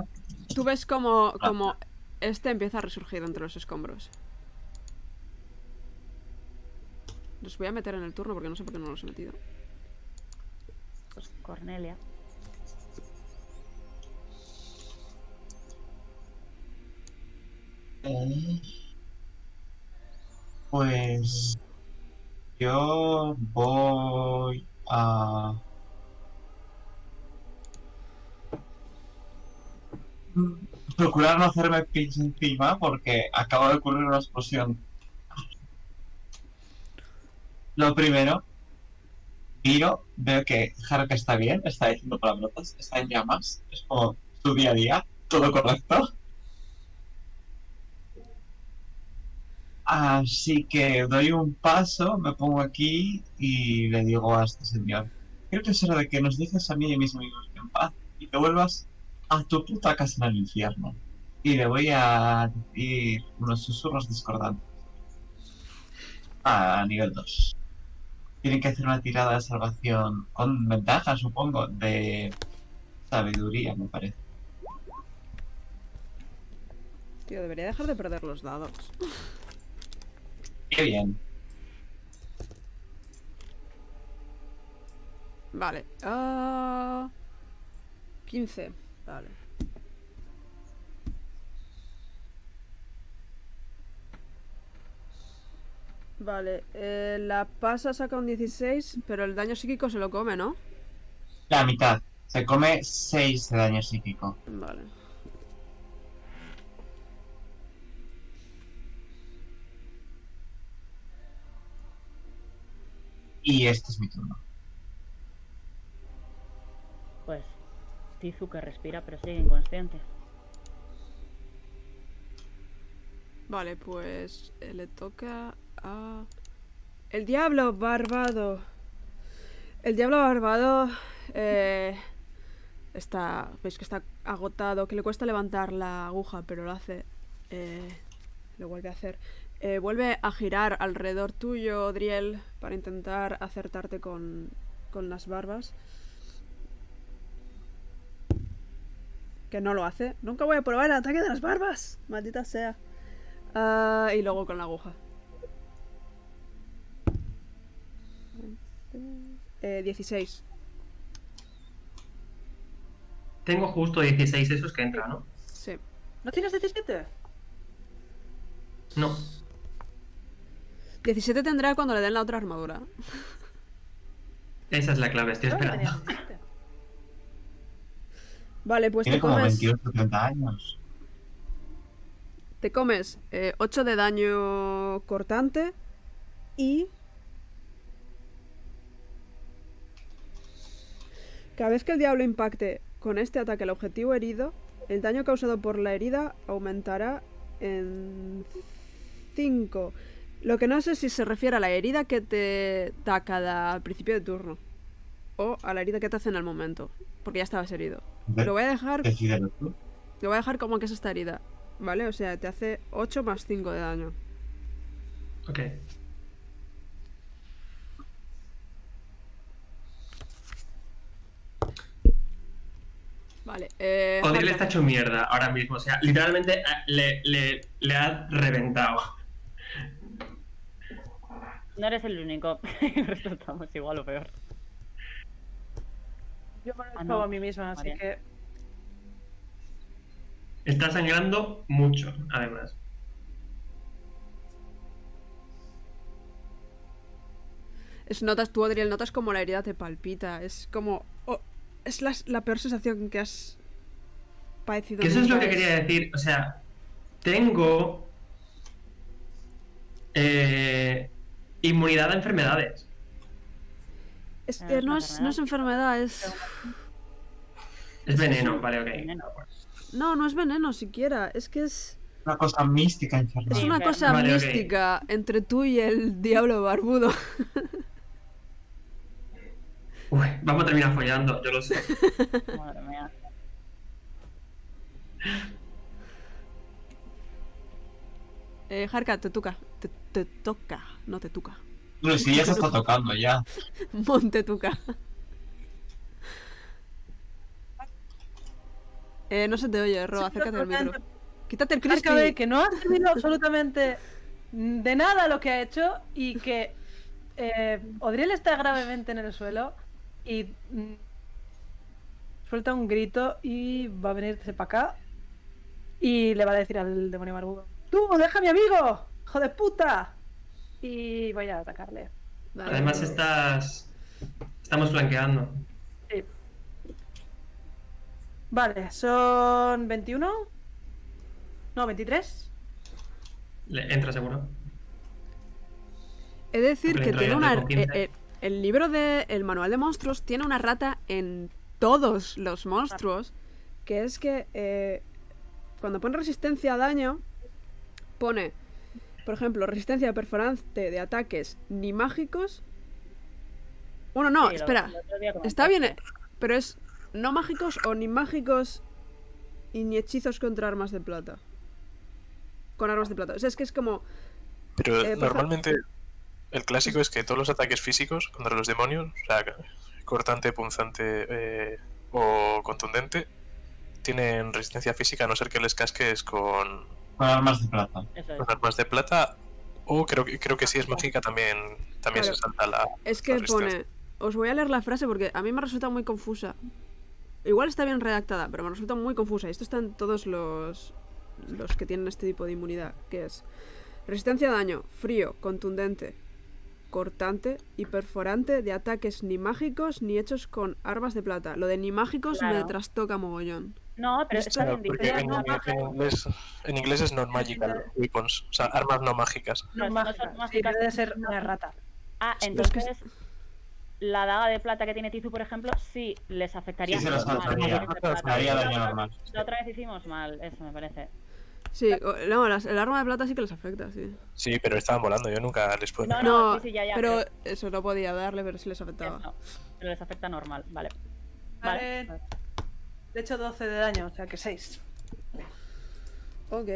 tú ves como... como este empieza a resurgir entre los escombros. Los voy a meter en el turno porque no sé por qué no los he metido. Pues Cornelia. Eh, pues... Yo voy a... Procurar no hacerme pitch encima porque acaba de ocurrir una explosión. Lo primero, miro, veo que Jarka está bien, está diciendo palabrotas, está en llamas, es como su día a día, todo correcto. Así que doy un paso, me pongo aquí y le digo a este señor: creo que es hora de que nos dejes a mí y a mis amigos en paz y te vuelvas a tu puta casa en el infierno. Y le voy a decir unos susurros discordantes. A nivel dos. Tienen que hacer una tirada de salvación con ventaja, supongo, de sabiduría, me parece. Tío, debería dejar de perder los dados. Qué bien. Vale. Uh... quince. Vale. Vale, eh, la pasa saca un dieciséis, pero el daño psíquico se lo come, ¿no? La mitad. Se come seis de daño psíquico. Vale. Y este es mi turno. Pues... Tizu que respira pero sigue inconsciente. Vale, pues eh, le toca a... El diablo barbado. El diablo barbado eh, está... Veis que está agotado, que le cuesta levantar la aguja, pero lo hace. Eh, lo vuelve a hacer. Eh, vuelve a girar alrededor tuyo, Adriel, para intentar acertarte con, con las barbas. Que no lo hace. Nunca voy a probar el ataque de las barbas, maldita sea. Uh, y luego con la aguja. Eh, dieciséis. Tengo justo dieciséis esos que entran, ¿no? Sí. ¿No tienes diecisiete? No. diecisiete tendrá cuando le den la otra armadura. Esa es la clave, estoy esperando. Vale, pues te comes... Tiene como veintiocho, treinta años. Te comes eh, ocho de daño cortante y... Cada vez que el diablo impacte con este ataque al objetivo herido, el daño causado por la herida aumentará en cinco. Lo que no sé si se refiere a la herida que te da cada al principio de turno o a la herida que te hace en el momento, porque ya estabas herido. Lo voy a dejar... Lo voy a dejar como que es esta herida, ¿vale? O sea, te hace ocho más cinco de daño. Ok. Vale, eh... Adriel está hecho mierda ahora mismo, o sea, literalmente le, le, le ha reventado. No eres el único, estamos igual o peor. Yo me lo he ah, no. a mí misma, así María. que... Está sangrando mucho, además. Es, notas tú, Adriel, notas como la herida te palpita, es como... Oh. Es la, la peor sensación que has padecido. Que eso es lo que quería decir. O sea, tengo eh, inmunidad a enfermedades. Es, eh, no, es, no es enfermedad, es... Es veneno, vale, ok. No, no es veneno siquiera. Es que es... Una cosa mística. Enfermedad. Es una cosa vale, mística okay. entre tú y el diablo barbudo. Uy, vamos a terminar follando, yo lo sé. Madre mía. Eh, Jarka, te toca. Te, te toca, no te toca. No, si ya se está tocando ya. Monte tuca. Eh, no se te oye, Ro, acércate al micro. Quítate el Cristo. Jarka, que no ha servido absolutamente de nada lo que ha hecho y que eh, Adriel está gravemente en el suelo. Y suelta un grito y va a venirse para acá y le va a decir al demonio barbudo: ¡Tú, deja a mi amigo! ¡Hijo de puta! Y voy a atacarle. Dale. Además estás... Estamos flanqueando. Sí. Vale, son veintiuno. No, veintitrés. Le entra seguro. Es decir, que tiene una... El libro de el manual de monstruos tiene una rata en todos los monstruos, que es que eh, cuando pone resistencia a daño, pone, por ejemplo, resistencia perforante de ataques ni mágicos. Bueno, no, sí, espera, está bien, pero es no mágicos o ni mágicos y ni hechizos contra armas de plata. Con armas de plata, o sea, es que es como... Pero eh, normalmente... El clásico es que todos los ataques físicos contra los demonios, o sea, cortante, punzante eh, o contundente, tienen resistencia física a no ser que les casques con... Con armas de plata. Con armas de plata, o creo, creo que sí es mágica también, también claro. se salta la... Es que la pone... Os voy a leer la frase porque a mí me resulta muy confusa. Igual está bien redactada, pero me resulta muy confusa. Esto está en todos los, los que tienen este tipo de inmunidad, que es... Resistencia a daño, frío, contundente... cortante y perforante de ataques ni mágicos ni hechos con armas de plata. Lo de ni mágicos claro. me trastoca mogollón. No, pero está bien dicho. En inglés es non-magical weapons, o sea, armas no mágicas. No, no mágicas, mágicas. Debe ser una rata. Ah, entonces es que... la daga de plata que tiene Tizu, por ejemplo, sí les afectaría. Sí, se los afectaría. La otra vez hicimos mal, eso me parece. Sí, no, las, el arma de plata sí que les afecta, sí. Sí, pero estaban volando, yo nunca les puedo... No, no, no sí, sí, ya, ya, pero, pero eso no podía darle, pero sí les afectaba. No, pero les afecta normal, vale. Vale. vale. De hecho, doce de daño, o sea que seis. Ok.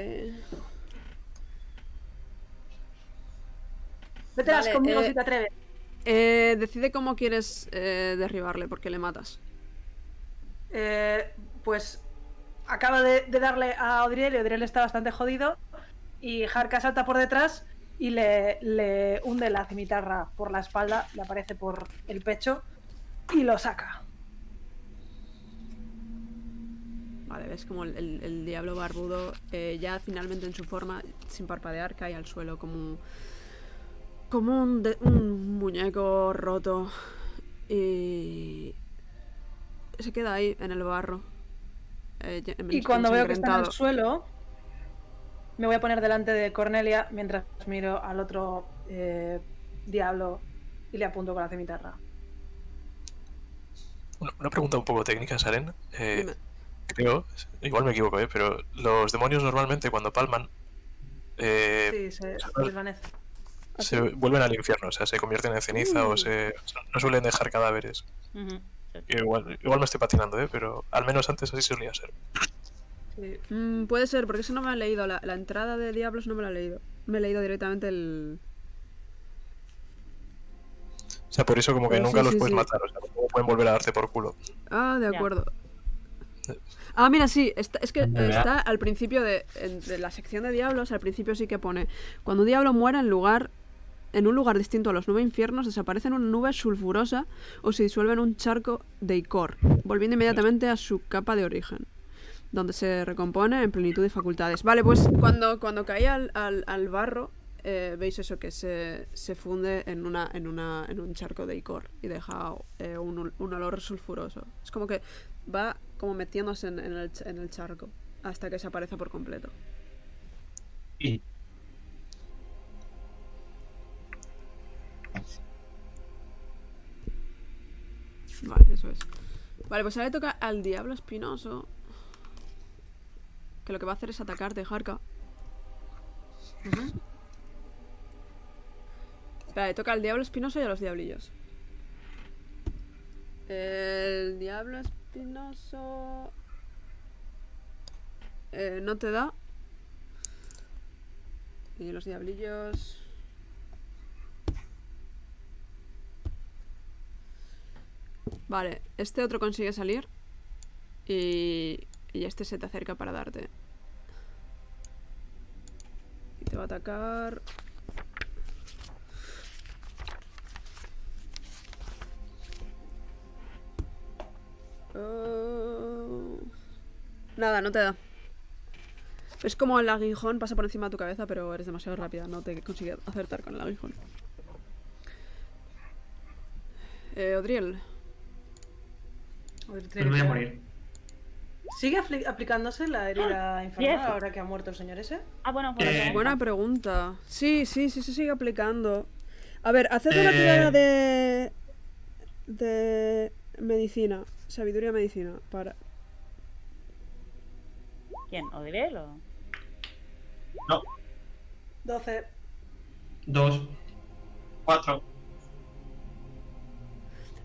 Vételas vale, conmigo eh, si te atreves. Eh, decide cómo quieres eh, derribarle, porque le matas. Eh, pues acaba de, de darle a Adriel, y Adriel está bastante jodido, y Jarka salta por detrás y le, le hunde la cimitarra por la espalda, le aparece por el pecho y lo saca. Vale, ves como el, el, el diablo barbudo eh, ya finalmente en su forma, sin parpadear, cae al suelo como, como un, de, un muñeco roto y se queda ahí en el barro. Eh, en, y cuando veo que está en el suelo, me voy a poner delante de Cornelia mientras miro al otro eh, diablo y le apunto con la cimitarra. Una pregunta un poco técnica, Saren. Eh, creo, igual me equivoco, ¿eh? Pero los demonios normalmente cuando palman eh, sí, se, se desvanecen. Se vuelven al infierno, o sea, se convierten en ceniza uh. o se no suelen dejar cadáveres. Uh-huh. Igual, igual me estoy patinando, ¿eh? Pero al menos antes así solía ser. Sí. Mm, puede ser, porque eso no me ha leído. La, la entrada de Diablos no me la he leído. Me he leído directamente el... O sea, por eso como que pero nunca sí, los sí, puedes sí. matar. O sea, como pueden volver a darte por culo. Ah, de acuerdo. Yeah. Ah, mira, sí. Está, es que está al principio de, de la sección de Diablos, al principio sí que pone... Cuando un diablo muera en lugar... en un lugar distinto a los nueve infiernos, desaparece en una nube sulfurosa o se disuelve en un charco de icor, volviendo inmediatamente a su capa de origen, donde se recompone en plenitud de facultades. Vale, pues cuando, cuando caí al, al, al barro, eh, veis eso, que se, se funde en, una, en, una, en un charco de icor y deja eh, un, un olor sulfuroso. Es como que va como metiéndose en, en, el, en el charco, hasta que desaparece por completo. Y... Vale, eso es. Vale, pues ahora le toca al diablo espinoso, que lo que va a hacer es atacarte, Jarka. Uh-huh. Vale, toca al diablo espinoso y a los diablillos. El diablo espinoso eh, no te da. Y los diablillos... Vale, este otro consigue salir y, y este se te acerca para darte. Y te va a atacar. Uh... Nada, no te da. Es como el aguijón pasa por encima de tu cabeza, pero eres demasiado rápida, no te consigue acertar con el aguijón. Eh, Adriel. Me voy a morir. ¿Sigue aplicándose la herida infernal yes. ahora que ha muerto el señor ese? Ah, bueno, por eh... buena pregunta. Sí, sí, sí, se sigue aplicando. A ver, haced eh... una tirada de... de... medicina. Sabiduría medicina. Para... ¿Quién? ¿Odrel o...? No. doce. dos. cuatro.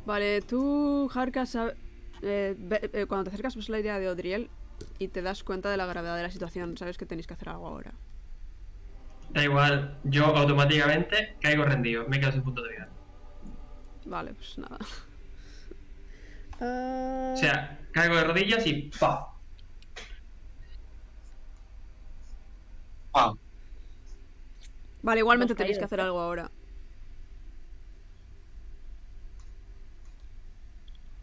Vale, tú, Jarka, sabes... Eh, eh, cuando te acercas ves la idea de Adriel y te das cuenta de la gravedad de la situación. Sabes que tenéis que hacer algo ahora. Da igual, yo automáticamente caigo rendido, me quedo sin punto de vida. Vale, pues nada. uh... O sea, caigo de rodillas y ¡pam! ¡Pam! Vale, igualmente tenéis que hacer algo ahora.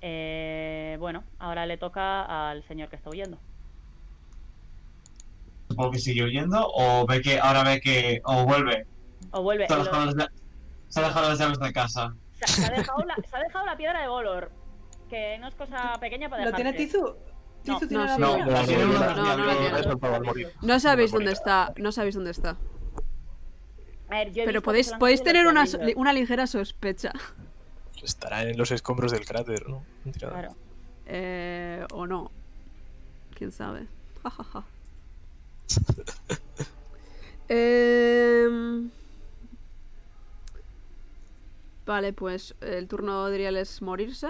Eh, bueno, ahora le toca al señor que está huyendo. Supongo que sigue huyendo o ve que ahora ve que o vuelve. O vuelve. Se ha dejado, los... se ha dejado las llaves de casa. Se, se, ha dejado la, se ha dejado la piedra de Golor, que no es cosa pequeña para dejarse. ¿Lo tiene Tizu? Tizu tiene la piedra. No sabéis dónde está, no sabéis dónde está. A ver, yo pero podéis, podéis tener una, una ligera sospecha. Estará en los escombros del cráter, ¿no? Claro. Eh, o no. ¿Quién sabe? Ja, ja, ja. eh... Vale, pues el turno de Adriel es morirse.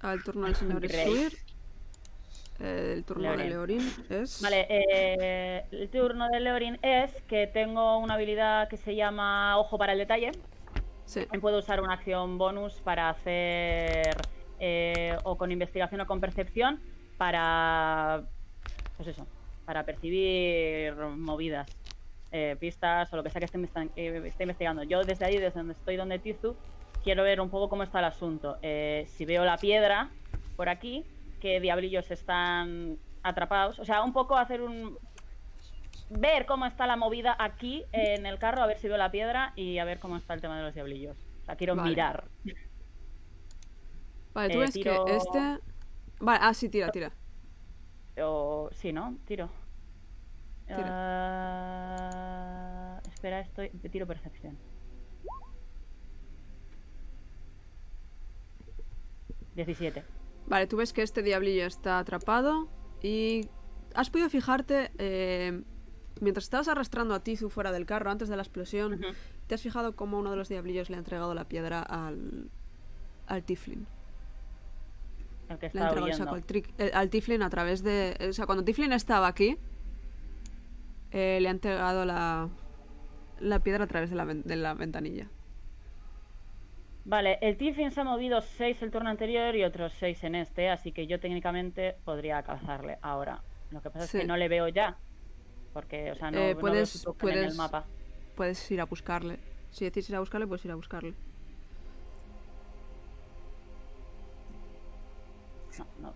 Al turno del señor es subir. Eh, el turno Leorin. de Leorin es... Vale, eh, el turno de Leorin es que tengo una habilidad que se llama Ojo para el Detalle. Sí. También puedo usar una acción bonus para hacer... Eh, o con investigación o con percepción para... Pues eso, para percibir movidas, eh, pistas o lo que sea que esté, eh, esté investigando. Yo desde ahí, desde donde estoy, donde Tizu, quiero ver un poco cómo está el asunto. Eh, si veo la piedra por aquí, qué diablillos están atrapados. O sea, un poco hacer un... Ver cómo está la movida aquí eh, en el carro, a ver si veo la piedra y a ver cómo está el tema de los diablillos. La quiero vale. mirar. Vale, tú eh, ves tiro... que este... Vale, ah, sí, tira, tira. O... Sí, ¿no? Tiro. Tira. Uh... Espera, estoy... Tiro percepción. diecisiete. Vale, tú ves que este diablillo está atrapado y... ¿Has podido fijarte, eh, mientras estabas arrastrando a Tizu fuera del carro antes de la explosión, uh-huh. te has fijado cómo uno de los diablillos le ha entregado la piedra al... al Tiflin? El que estaba huyendo. Le ha entregado el saco al, tri... eh, al Tiflin a través de... O sea, cuando Tiflin estaba aquí, eh, le ha entregado la... la piedra a través de la, ven... de la ventanilla. Vale, el Tiflin se ha movido seis el turno anterior y otros seis en este, así que yo técnicamente podría cazarle ahora. Lo que pasa sí. es que no le veo ya, porque, o sea, no, eh, puedes, no veo puedes, en el mapa. Puedes ir a buscarle. Si decís ir a buscarle, puedes ir a buscarle. No, no.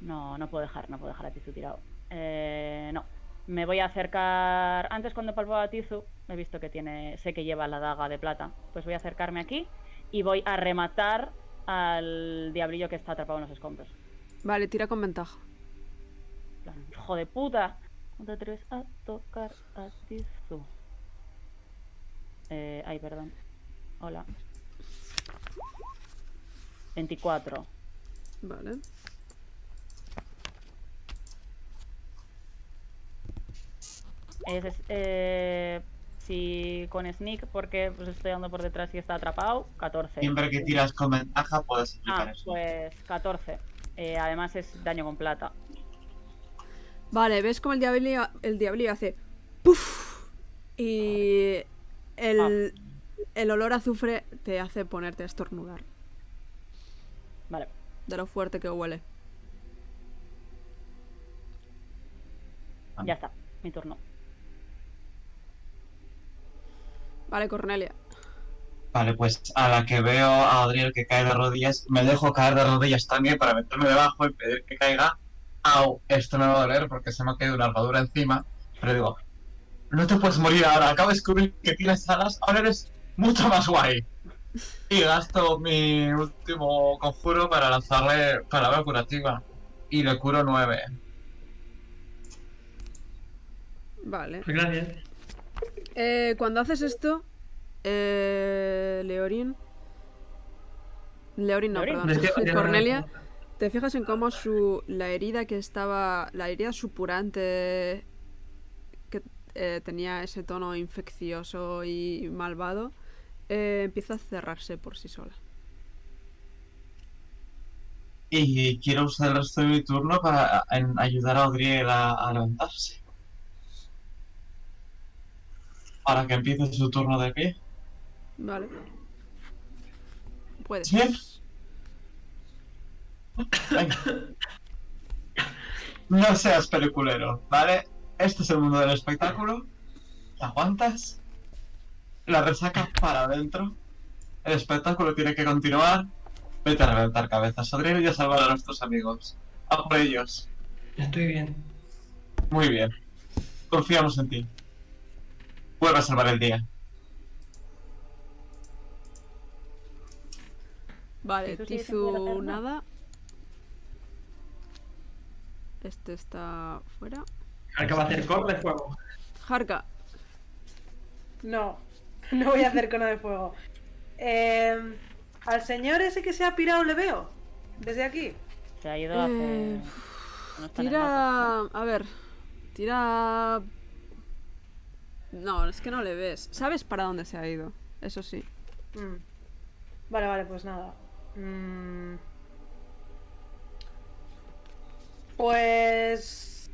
No, no puedo dejar, no puedo dejar a Tizu tirado. Eh, no. Me voy a acercar... Antes, cuando palpaba a Tizu, he visto que tiene... Sé que lleva la daga de plata. Pues voy a acercarme aquí... Y voy a rematar al diablillo que está atrapado en los escombros. Vale, tira con ventaja. ¡Hijo de puta! Uno, tres, a tocar a Tizu. Eh, ay, perdón. Hola. veinticuatro. Vale. Es, es, eh... Y con sneak, porque pues estoy dando por detrás y está atrapado, catorce. Siempre que tiras con ventaja puedes aplicar ah, eso. Pues catorce. Eh, además es daño con plata. Vale, ves como el diablillo, el diablillo hace ¡puf! Y el, ah. el olor a azufre te hace ponerte a estornudar. Vale. De lo fuerte que huele. Ya está, mi turno. Vale, Cornelia. Vale, pues a la que veo a Adriel que cae de rodillas, me dejo caer de rodillas también para meterme debajo y pedir que caiga. Au, esto me va a doler porque se me ha caído una armadura encima. Pero digo, no te puedes morir ahora, acabo de descubrir que tienes alas, ahora eres mucho más guay. Y gasto mi último conjuro para lanzarle palabra curativa. Y le curo nueve. Vale. Gracias. Eh, cuando haces esto, eh, Leorin, Leorin no, perdón, Cornelia, te fijas en cómo su la herida que estaba, la herida supurante que eh, tenía ese tono infeccioso y malvado, eh, empieza a cerrarse por sí sola. Y quiero usar el resto de mi turno para en, ayudar a Adriel a, a levantarse. Para que empiece su turno de pie. Vale. Puedes. ¿Sí? No seas peliculero, ¿vale? Este es el mundo del espectáculo. ¿Te aguantas? La resacas para adentro. El espectáculo tiene que continuar. Vete a reventar cabezas, Adriel, y a salvar a nuestros amigos. A por ellos. Estoy bien. Muy bien. Confiamos en ti. Vuelve a salvar el día. Vale, Tizu nada. Este está fuera. Jarka va a hacer corte de fuego. Jarka. No, no voy a hacer corte de fuego. Eh, ¿Al señor ese que se ha pirado le veo? Desde aquí. Se ha ido a hacer... Eh, no tira... A ver. Tira... No, es que no le ves. ¿Sabes para dónde se ha ido? Eso sí. Mm. Vale, vale, pues nada. Mm. Pues...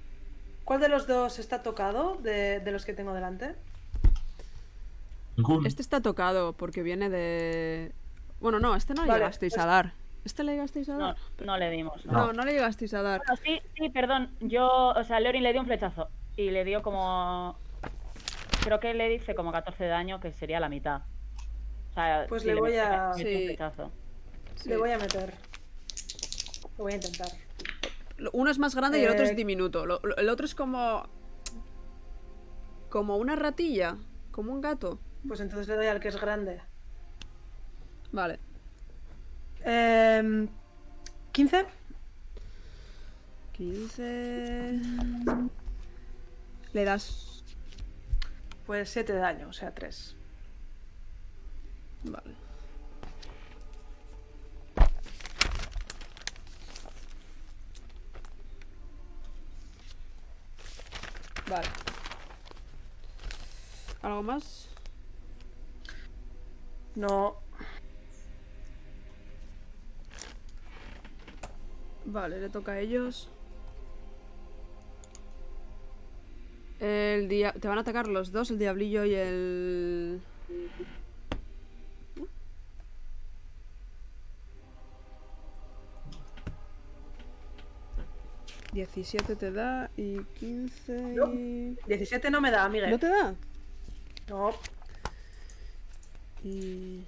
¿Cuál de los dos está tocado de, de los que tengo delante? Este está tocado porque viene de... Bueno, no, este no le vale, llegasteis pues... a dar. ¿Este le llegasteis a dar? No, no le dimos. No, no, no le llegasteis a dar. Bueno, sí, sí, perdón. Yo, o sea, Leorin le dio un flechazo. Y le dio como... Creo que le dice como catorce de daño, que sería la mitad. O sea, pues si le voy le a... Sí. Un flechazo. Sí. Le voy a meter. Lo voy a intentar. Uno es más grande eh... y el otro es diminuto. Lo, lo, el otro es como... Como una ratilla. Como un gato. Pues entonces le doy al que es grande. Vale. Eh, ¿quince? quince... Le das... Pues siete de daño, o sea, tres. Vale. Vale. ¿Algo más? No. Vale, le toca a ellos. El dia... Te van a atacar los dos, el diablillo y el... diecisiete te da y quince... Y... No, diecisiete no me da, Miguel. ¿No te da? No. Y...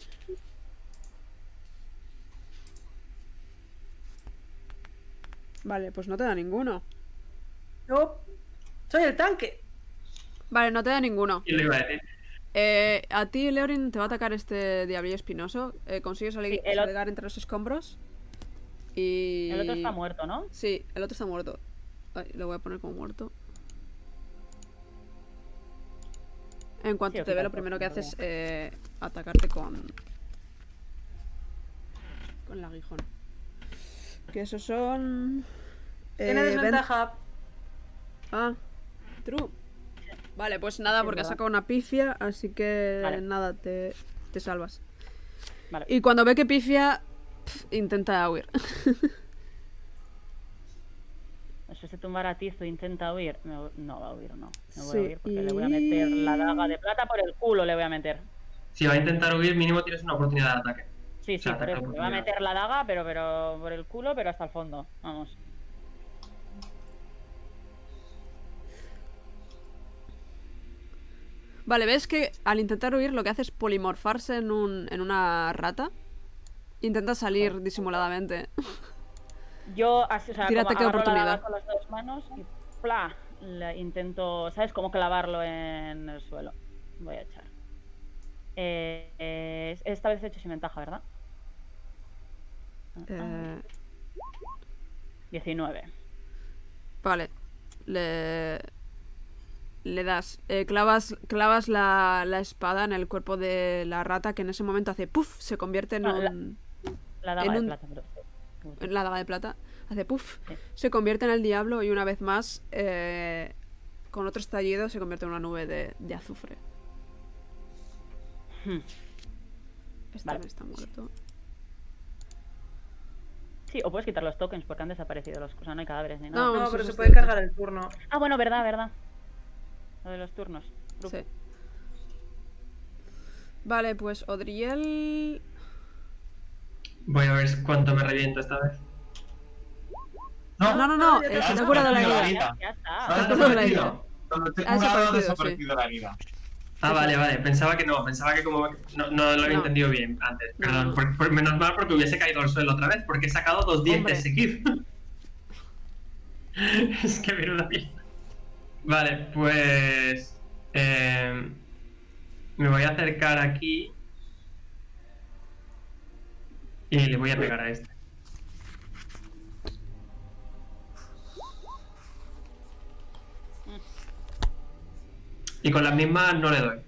Vale, pues no te da ninguno. No, soy el tanque. Vale, no te da ninguno. ¿Qué le iba a decir? Eh, a ti, Leorin, te va a atacar este diablillo espinoso. Eh, consigues sí, alegar entre los escombros. Y... El otro está muerto, ¿no? Sí, el otro está muerto. Ay, lo voy a poner como muerto. En cuanto sí, te ve, lo primero que hace es eh, atacarte con... Con el aguijón. Que esos son... Eh, Tiene desventaja. veinte... Ah, true. Vale, pues nada, porque ha sacado una pifia, así que vale. nada, te, te salvas. Vale. Y cuando ve que pifia, pff, intenta huir. Eso se tumbará a Tizu, intenta huir. No, no va a huir, no. No voy sí, a huir porque y... le voy a meter la daga de plata por el culo, le voy a meter. Si va a intentar huir, mínimo tienes una oportunidad de ataque. Sí, sí, por eso. Me va a meter la daga, pero, pero por el culo, pero hasta el fondo. Vamos. Vale, ves que al intentar huir lo que hace es polimorfarse en, un, en una rata. Intenta salir oh, disimuladamente. Yo, así, o sea, tírate como agarro la daga con las dos manos y ¡plá! Le intento, ¿sabes? Como clavarlo en el suelo. Voy a echar. Eh, eh, esta vez he hecho sin ventaja, ¿verdad? Eh... diecinueve. Vale. Le, le das. Eh, clavas clavas la, la espada en el cuerpo de la rata que en ese momento hace puff, se convierte en bueno, un... La, la daga en de plata. Un, pero... La daga de plata. Hace puff, sí. Se convierte en el diablo y una vez más, eh, con otro estallido, se convierte en una nube de, de azufre. Hmm. Este vale. Está muerto. Sí, o puedes quitar los tokens porque han desaparecido los... O sea, no hay cadáveres ni nada. No, no, no pero se puede cargar el turno. Ah, bueno, verdad, verdad. Lo de los turnos. Sí. Vale, pues Adriel... Voy a ver cuánto me reviento esta vez. No, no, no, no. Se te ha curado la herida. Ya está. Se la herida. Se ha desaparecido la herida. Ah, vale, vale, pensaba que no, pensaba que como... No, no lo había no. entendido bien antes, perdón, no. por, por, menos mal porque hubiese caído al suelo otra vez, porque he sacado dos dientes seguidos. Es que miro la pierna. Vale, pues... Eh, me voy a acercar aquí... Y le voy a pegar a este. Y con las mismas no le doy.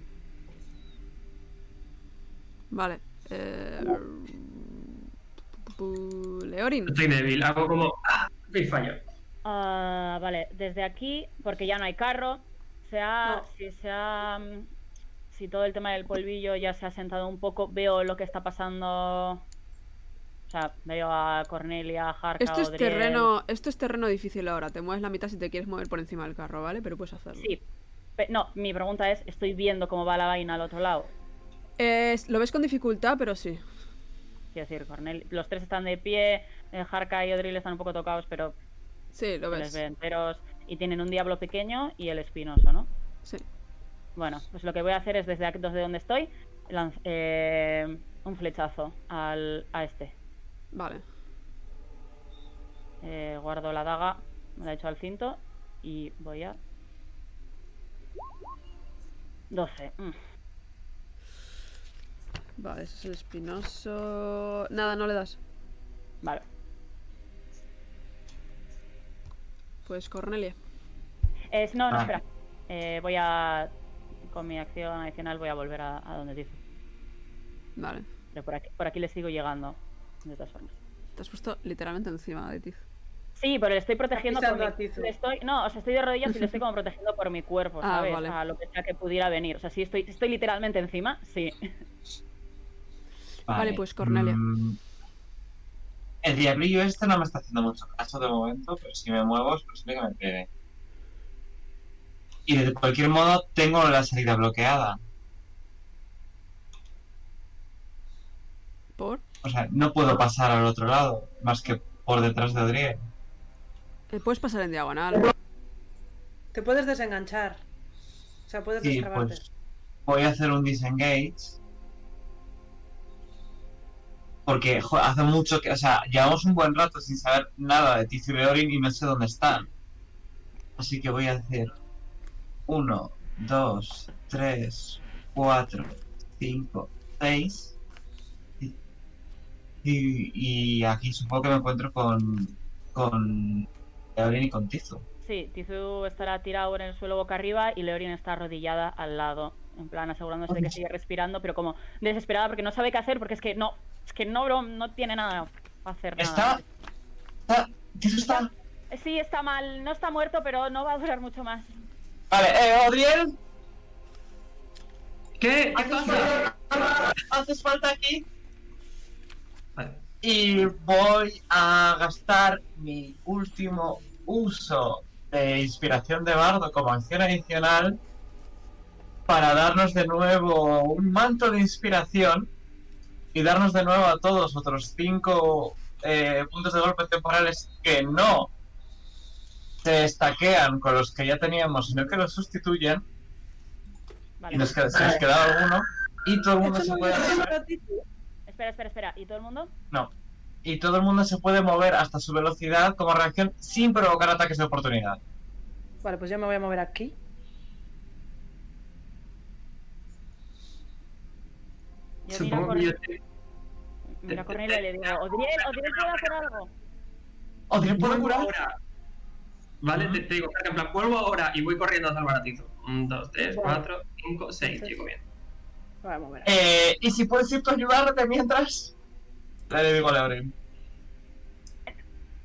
Vale. Eh... Leorin. Estoy débil, hago como... ¡Ah! Y fallo. Uh, vale, desde aquí, porque ya no hay carro, se ha, no. si, se ha, si todo el tema del polvillo ya se ha sentado un poco, veo lo que está pasando... O O sea, veo a Cornelia, a Jarka, esto es Adriel. terreno Esto es terreno difícil ahora. Te mueves la mitad si te quieres mover por encima del carro, ¿vale? Pero puedes hacerlo. Sí. No, mi pregunta es, ¿estoy viendo cómo va la vaina al otro lado? Eh, lo ves con dificultad, pero sí. Quiero decir, Cornel, los tres están de pie, Jarka y Adriel están un poco tocados, pero... Sí, lo ves. Les ven enteros y tienen un diablo pequeño y el espinoso, ¿no? Sí. Bueno, pues lo que voy a hacer es, desde aquí, desde donde estoy, lanz, eh, un flechazo al, a este. Vale. Eh, guardo la daga, me la echo al cinto y voy a... doce. Mm. Vale, ese es el espinoso. Nada, no le das. Vale. Pues Cornelia. Eh, no, no, ah. espera. Eh, voy a... Con mi acción adicional voy a volver a, a donde dice. Vale. Pero por aquí, por aquí le sigo llegando, de todas formas. Te has puesto literalmente encima de Tizu. Sí, pero le estoy protegiendo por mi... le estoy... No, o sea, estoy de rodillas y le estoy como protegiendo por mi cuerpo, ¿sabes? Ah, vale. A lo que sea que pudiera venir. O sea, si estoy, si estoy literalmente encima, sí. Vale, vale, pues Cornelia. Mm... El diablillo este no me está haciendo mucho caso de momento, pero si me muevo es posible que me pegue. Y de cualquier modo tengo la salida bloqueada. ¿Por? O sea, no puedo pasar al otro lado, más que por detrás de Adriel. Puedes pasar en diagonal. Te puedes desenganchar. O sea, puedes sí, destrabarte. Pues voy a hacer un disengage. Porque jo, hace mucho que... O sea, llevamos un buen rato sin saber nada de Tizu y Leorin y no sé dónde están. Así que voy a hacer... uno, dos, tres, cuatro, cinco, seis. Y, y aquí supongo que me encuentro con... con... Leorin y con Tizu. Sí, Tizu estará tirado en el suelo boca arriba y Leorin está arrodillada al lado, en plan asegurándose de que sigue respirando, pero como desesperada porque no sabe qué hacer, porque es que no, es que no, bro, no tiene nada para hacer. Nada. ¿Está? ¿Tizu está? Sí, está mal, no está muerto, pero no va a durar mucho más. Vale, eh, Adriel. ¿Qué? ¿Qué pasa? ¿Haces falta aquí? Vale. Y voy a gastar mi último uso de inspiración de bardo como acción adicional para darnos de nuevo un manto de inspiración y darnos de nuevo a todos otros cinco eh, puntos de golpe temporales que no se estaquean con los que ya teníamos, sino que los sustituyen. Vale. Y nos queda, se nos queda alguno y todo el mundo se puede... Espera, espera, espera. ¿Y todo el mundo? No. Y todo el mundo se puede mover hasta su velocidad como reacción sin provocar ataques de oportunidad. Vale, pues yo me voy a mover aquí. Yo Supongo mira que yo Mira a Cornelia y le digo, Odriel, Odriel puede hacer algo. Odriel puede curar ahora. Vale, te, te digo, en plan, vuelvo ahora y voy corriendo a salvar a Tizu. uno, dos, tres, cuatro, cinco, seis, llego bien. Voy a mover. Eh, y si puedes ir tú a ayudarte mientras... Le digo a Leorin.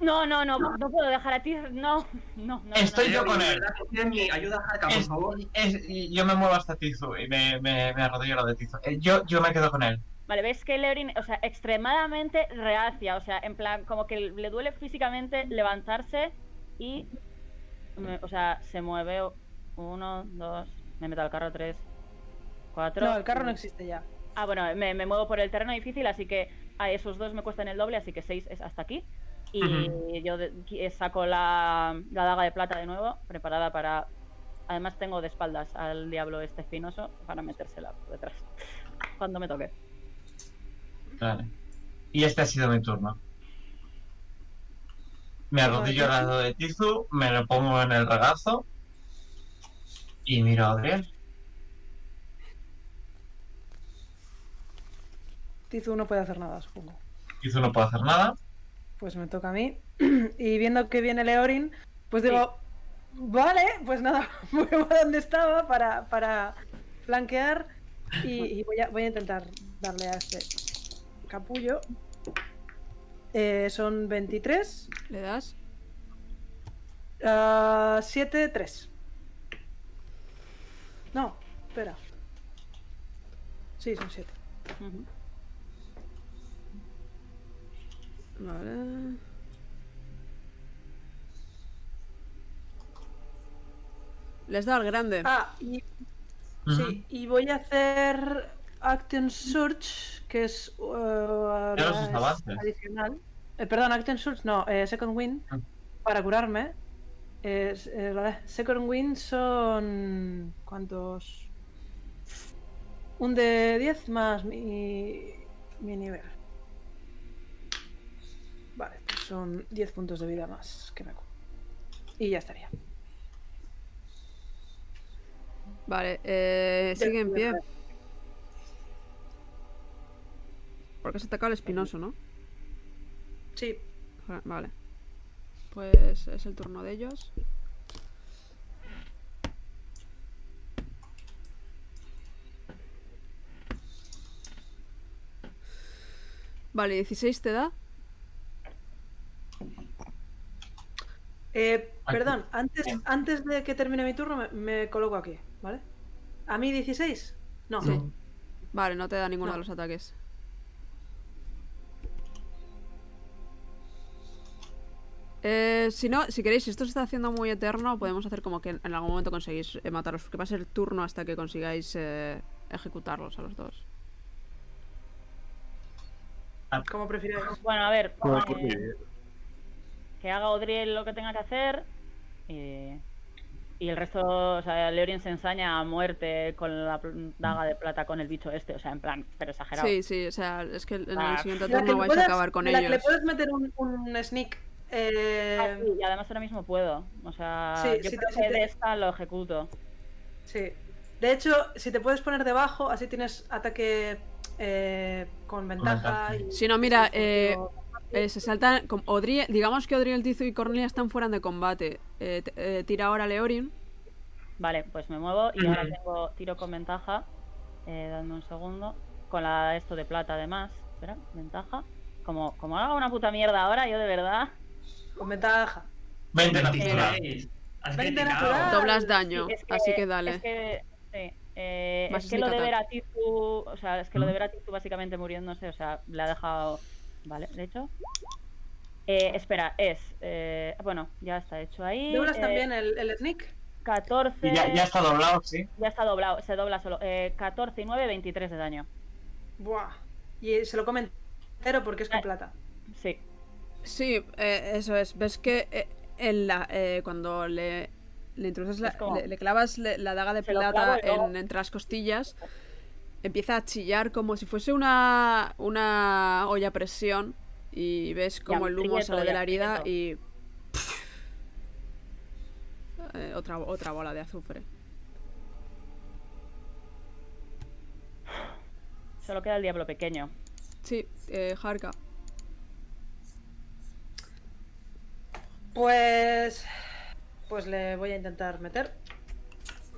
No, no, no, no puedo dejar a ti. No, no, no. Estoy no, yo no, con él. él. Ayuda a Jarka, por es, favor. Es, yo me muevo hasta Tizu y me, me, me arrodillo de Tizu. Yo, yo me quedo con él. Vale, ves que Leorin, o sea, extremadamente reacia. O sea, en plan, como que le duele físicamente levantarse y. Me, o sea, se mueve. Uno, dos. Me meto al carro, tres, cuatro. No, el carro no existe ya. Ah, bueno, me, me muevo por el terreno difícil, así que. A esos dos me cuestan el doble, así que seis es hasta aquí. Y uh-huh. yo de, saco la, la daga de plata de nuevo, preparada para... Además tengo de espaldas al diablo este espinoso para metérsela por detrás, cuando me toque. Vale. Y este ha sido mi turno. Me arrodillo al lado de Tizu, me lo pongo en el regazo y miro a Adriel. Tizu no puede hacer nada, supongo. Tizu no puede hacer nada. Pues me toca a mí. Y viendo que viene Leorin, pues digo, sí. Vale, pues nada, vuelvo a donde estaba para, para flanquear. Y, y voy, a, voy a intentar darle a este capullo. Eh, son veintitrés. ¿Le das? Uh, siete, tres. No, espera. Sí, son siete. Uh-huh. Vale. Les da al grande. Ah, y... Uh -huh. Sí, y voy a hacer Action Search, que es, uh, es adicional. Eh, perdón, Action Search, no, eh, Second Wind, uh -huh. para curarme. Eh, eh, la de Second Wind son... ¿Cuántos? Un de diez más mi, mi nivel. Vale, pues son diez puntos de vida más que me curo. Y ya estaría. Vale, eh, sigue en pie. Porque has atacado al espinoso, ¿no? Sí. Vale. Pues es el turno de ellos. Vale, dieciséis te da. Eh, perdón, antes, antes de que termine mi turno me, me coloco aquí, ¿vale? ¿A mí dieciséis? No. Sí. Vale, no te da ninguno no. de los ataques. Eh, si no, si queréis, si esto se está haciendo muy eterno, podemos hacer como que en algún momento conseguís eh, mataros, porque va a ser el turno hasta que consigáis eh, ejecutarlos a los dos. Como prefieres. Bueno, a ver. Pues, eh... que haga Adriel lo que tenga que hacer y, y el resto, o sea, Leorin se ensaña a muerte con la daga de plata con el bicho este, o sea, en plan, pero exagerado. Sí, sí, o sea, es que en el ah, siguiente turno vais puedes, a acabar con ellos. Que le puedes meter un, un sneak. Eh... Ah, sí, y además ahora mismo puedo, o sea, sí, yo si te, si te... de esta lo ejecuto. Sí, de hecho, si te puedes poner debajo, así tienes ataque eh, con ventaja. Si sí, no, mira, eh... Eh, se saltan con Adriel, digamos que Adriel, Tizu y Cornelia están fuera de combate. Eh, eh, tira ahora Leorin. Vale, pues me muevo y ahora tengo tiro con ventaja. Eh, dame un segundo. Con la esto de plata además. Espera, ventaja. Como, como haga una puta mierda ahora, yo de verdad. Con ventaja. veinte natural. Eh, veinte natural. Doblas daño, sí, es que, así que dale. Es que, sí. eh, es que lo de ver a Tizu, o sea, es que lo de ver a Tizu básicamente muriéndose, o sea, le ha dejado. Vale, de hecho. Eh, espera, es. Eh, bueno, ya está hecho ahí. ¿Doblas eh, también el, el sneak? catorce. Ya, ya está doblado, sí. Ya está doblado, se dobla solo. Eh, catorce y nueve, veintitrés de daño. Buah. Y se lo comen cero porque es con eh, plata. Sí. Sí, eh, eso es. Ves que eh, en la, eh, cuando le, le introduces la, le, le clavas le, la daga de plata en, entre las costillas. Empieza a chillar como si fuese una, una olla a presión y ves como el humo sale de la herida y... Eh, otra, otra bola de azufre. Solo queda el diablo pequeño. Sí, eh, Jarka. Pues... Pues le voy a intentar meter.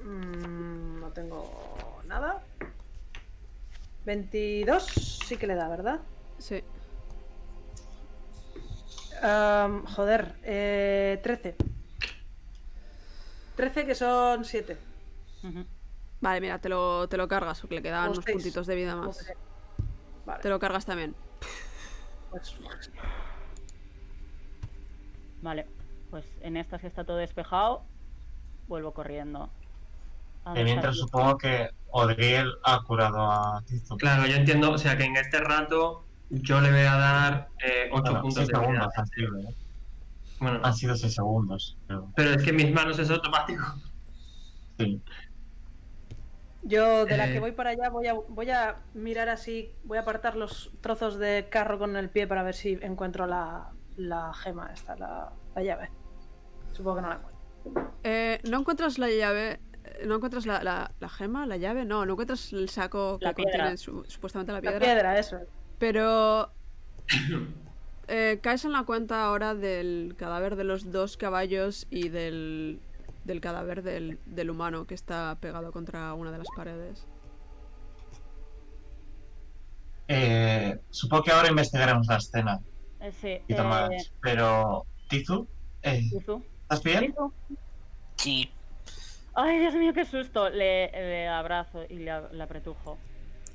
Mm, no tengo nada. veintidós sí que le da, ¿verdad? Sí. Um, joder, eh, trece. trece que son siete. Uh-huh. Vale, mira, te lo, te lo cargas, porque le quedan unos seis puntitos de vida más. Okay. Vale. Te lo cargas también. Pues... Vale, pues en estas que está todo despejado, vuelvo corriendo. Y mientras supongo que Adriel ha curado a Tizu. Claro, yo entiendo, o sea que en este rato yo le voy a dar eh, ocho bueno, puntos de segundos, vida. Sido, ¿eh? Bueno, han sido seis segundos. Pero... pero es que en mis manos es automático. Sí. Yo de eh... la que voy para allá voy a, voy a mirar así, voy a apartar los trozos de carro con el pie para ver si encuentro la, la gema esta, la, la llave. Supongo que no la encuentro. Eh, ¿no encuentras la llave? ¿No encuentras la, la, la gema, la llave? No, no encuentras el saco que contiene su, supuestamente la piedra. La piedra, eso. Pero eh, caes en la cuenta ahora del cadáver de los dos caballos y del, del cadáver del, del humano que está pegado contra una de las paredes. Eh, supongo que ahora investigaremos la escena. Eh, sí. Y tomás. Eh... Pero, Tizu, eh, ¿Tizu? ¿estás bien? ¿Tizu? Sí. Ay, Dios mío, qué susto. Le, le abrazo y le, le apretujo.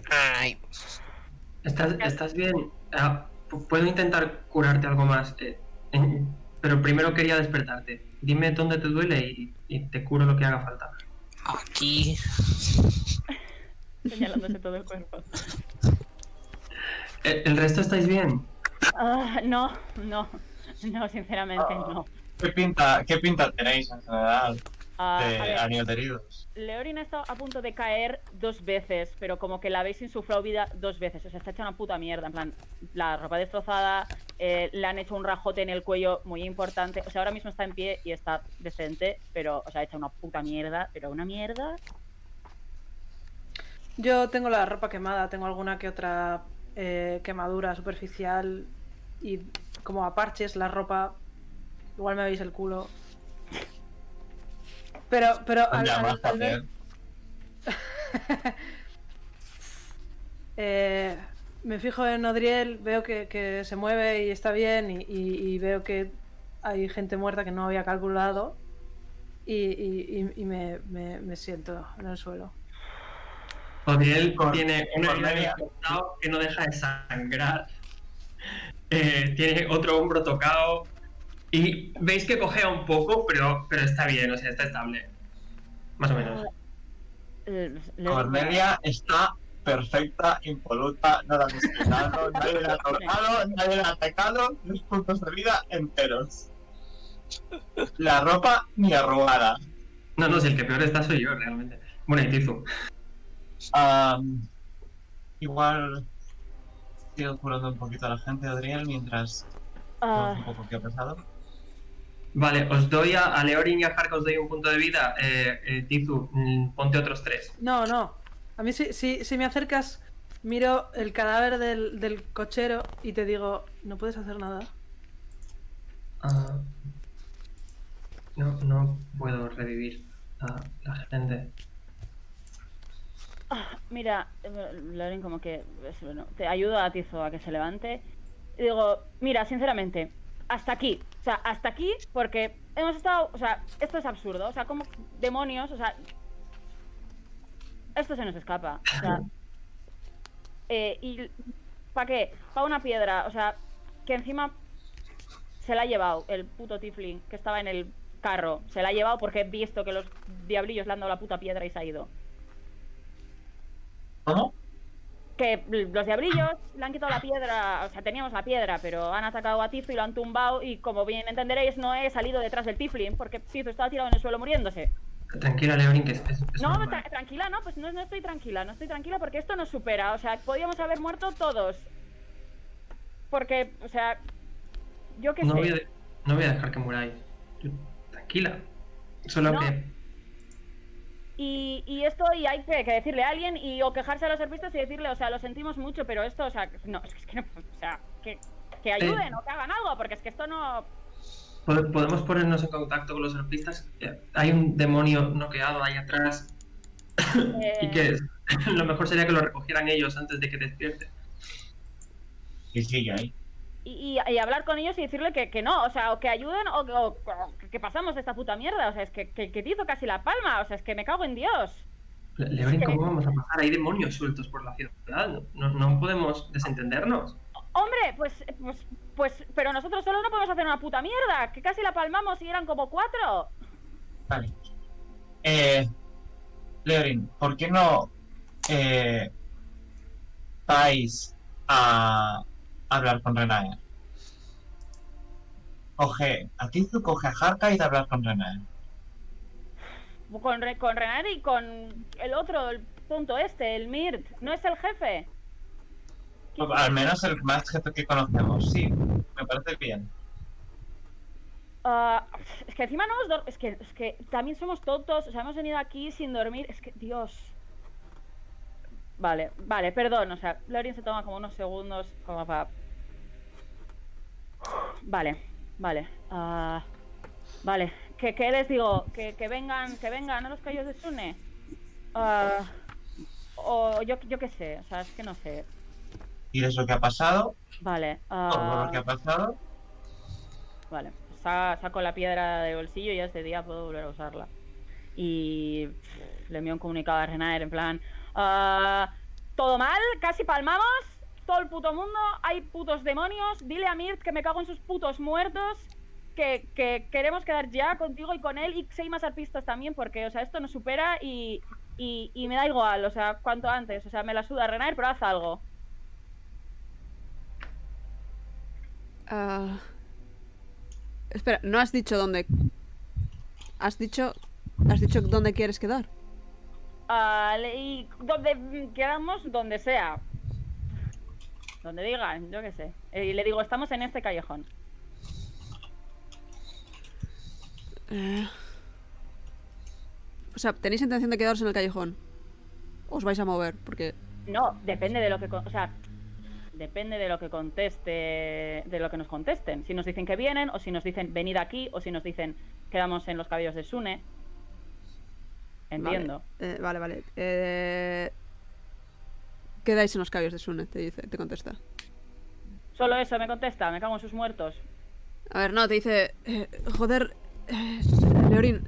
Ay. ¿Estás, estás bien? Ah, puedo intentar curarte algo más, eh, eh, pero primero quería despertarte. Dime dónde te duele y, y te curo lo que haga falta. Aquí. Señalándose todo el cuerpo. ¿El, el resto estáis bien? Uh, no, no, no, sinceramente uh, no. ¿Qué pinta, qué pinta tenéis en general de uh, anioteridos? Leorin ha estado a punto de caer dos veces, pero como que la habéis insuflado vida dos veces. O sea, está hecha una puta mierda. En plan, la ropa destrozada, eh, le han hecho un rajote en el cuello muy importante. O sea, ahora mismo está en pie y está decente, pero, o sea, hecha una puta mierda, pero una mierda. Yo tengo la ropa quemada, tengo alguna que otra eh, quemadura superficial y como a parches la ropa, igual me veis el culo. Pero, pero al, al, al ver... eh, me fijo en Adriel, veo que, que se mueve y está bien y, y, y veo que hay gente muerta que no había calculado y, y, y me, me, me siento en el suelo. Adriel tiene una herida que no deja de sangrar, eh, tiene otro hombro tocado y veis que cojea un poco, pero, pero está bien, o sea, está estable, más o menos. Cornelia está perfecta, impoluta, no la han discriminado, nadie la ha tocado, nadie la ha atacado, los puntos de vida enteros. La ropa ni arrugada. No, no, si el que peor está soy yo, realmente. Bueno, y Tizu. Um, igual sigo curando un poquito a la gente, Adriel, mientras uh... un poco que ha pasado. Vale, os doy a, a Leorin y a Jarka, os doy un punto de vida. eh, eh, Tizu, ponte otros tres. No, no, a mí si, si, si me acercas, miro el cadáver del, del cochero y te digo, no puedes hacer nada. uh, No, no puedo revivir a la gente. Mira, Leorin como que bueno, te ayuda a Tizo a que se levante. Y digo, mira, sinceramente, hasta aquí, o sea, hasta aquí, porque hemos estado, o sea, esto es absurdo, o sea, como demonios, o sea, esto se nos escapa, o sea, eh, y ¿para qué? Para una piedra, o sea, que encima se la ha llevado el puto tiefling que estaba en el carro, se la ha llevado porque he visto que los diablillos le han dado la puta piedra y se ha ido. ¿Cómo? Que los diablillos le han quitado la piedra, o sea, teníamos la piedra, pero han atacado a Tizu y lo han tumbado y, como bien entenderéis, no he salido detrás del tiefling porque Tizu estaba tirado en el suelo muriéndose. Tranquila, Leorin, que es, es, es No, tra tranquila, no, pues no, no estoy tranquila, no estoy tranquila porque esto nos supera, o sea, podíamos haber muerto todos. Porque, o sea, yo qué no sé. Voy a no voy a dejar que muráis. Tranquila, solo no. que... Y, y esto, y hay que, que decirle a alguien y o quejarse a los herpistas y decirle, o sea, lo sentimos mucho, pero esto, o sea, no, es que no, o sea, que, que ayuden eh, o que hagan algo, porque es que esto no... Podemos ponernos en contacto con los herpistas. Hay un demonio noqueado ahí atrás eh... y que lo mejor sería que lo recogieran ellos antes de que despierte. Sí, sí, ya hay. Y, y, y hablar con ellos y decirle que, que no, o sea, o que ayuden o, o, o que pasamos de esta puta mierda, o sea, es que, que, que Tizo casi la palma, o sea, es que me cago en Dios. Le, Leorin, ¿cómo que... vamos a pasar? Hay demonios sueltos por la ciudad, no, no podemos desentendernos. Hombre, pues, pues, pues, pero nosotros solos no podemos hacer una puta mierda, que casi la palmamos y eran como cuatro. Vale. Eh, Leorin, ¿por qué no eh, vais a... hablar con Renaer? Coge a Tizu, coge a Jarka y de hablar con Renaer. Con, Re con Renaer y con el otro, el punto este, el Mirt. ¿No es el jefe? Al menos el más jefe que conocemos, sí. Me parece bien. Uh, es que encima no hemos dormido. Es que, es que también somos tontos. O sea, hemos venido aquí sin dormir. Es que, Dios... Vale, vale, perdón, o sea, Leorin se toma como unos segundos como para... Vale, vale, uh, vale, que, que les digo, que, que vengan, que vengan a los callos de Sune. Uh, o yo, yo qué sé, o sea, es que no sé. ¿Y eso que ha pasado? Vale. Uh, ¿Todo lo que ha pasado? Vale, sa saco la piedra de bolsillo y este día puedo volver a usarla. Y le envío un comunicado a Renaer en plan... Uh, todo mal, casi palmamos, todo el puto mundo, hay putos demonios, dile a Mirt que me cago en sus putos muertos, que, que queremos quedar ya contigo y con él y seis más arpistas también, porque, o sea, esto nos supera y, y, y me da igual, o sea, cuanto antes, o sea, me la suda Renaer, pero haz algo. Uh... Espera, ¿no has dicho dónde? ¿Has dicho, has dicho dónde quieres quedar? Uh, y donde quedamos, donde sea. Donde digan, yo qué sé. Y le digo, estamos en este callejón. Eh... O sea, ¿tenéis intención de quedaros en el callejón? ¿O os vais a mover? Porque... No, depende de lo que... O sea, depende de lo que conteste... De lo que nos contesten. Si nos dicen que vienen, o si nos dicen venid aquí, o si nos dicen quedamos en los cabellos de Sune. Entiendo. Vale, eh, vale, vale. Eh... Quedáis en los cabellos de Sune, te dice, te contesta. Solo eso, me contesta, me cago en sus muertos. A ver, no, te dice... Eh, joder... Eh, Leorin...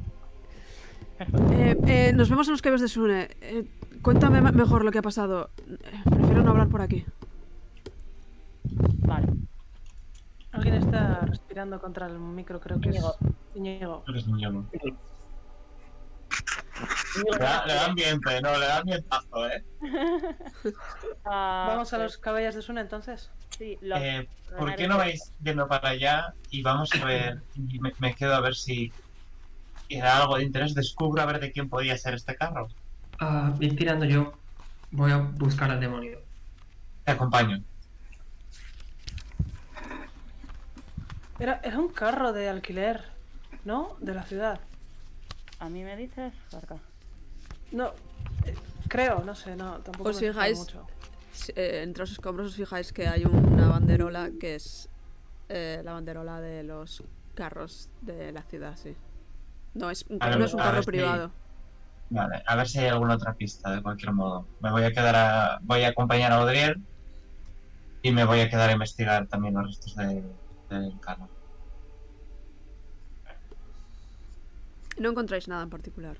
Eh, eh, nos vemos en los cabellos de Sune. Eh, cuéntame mejor lo que ha pasado. Eh, prefiero no hablar por aquí. Vale. Alguien está respirando contra el micro, creo que Eñigo. es... Eñigo. Eres Eñigo. Le da, le da ambiente, no, le da ambientazo, ¿eh? ¿Vamos a los cabellos de Sune, entonces? Sí, lo... eh, ¿Por qué no vais yendo para allá y vamos a ver? Y me, me quedo a ver si era algo de interés. Descubro a ver de quién podía ser este carro. Uh, voy tirando yo. Voy a buscar al demonio. Te acompaño. Era, era un carro de alquiler, ¿no? De la ciudad. ¿A mí me dices, Jarka? No, eh, creo, no sé, no, tampoco os me fijáis mucho. Eh, entre los escombros os fijáis que hay una banderola que es eh, la banderola de los carros de la ciudad, sí. No es, un, ver, no es un carro privado. Si, vale, a ver si hay alguna otra pista, de cualquier modo. Me voy a quedar a... Voy a acompañar a Adriel y me voy a quedar a investigar también los restos de, del carro. No encontráis nada en particular,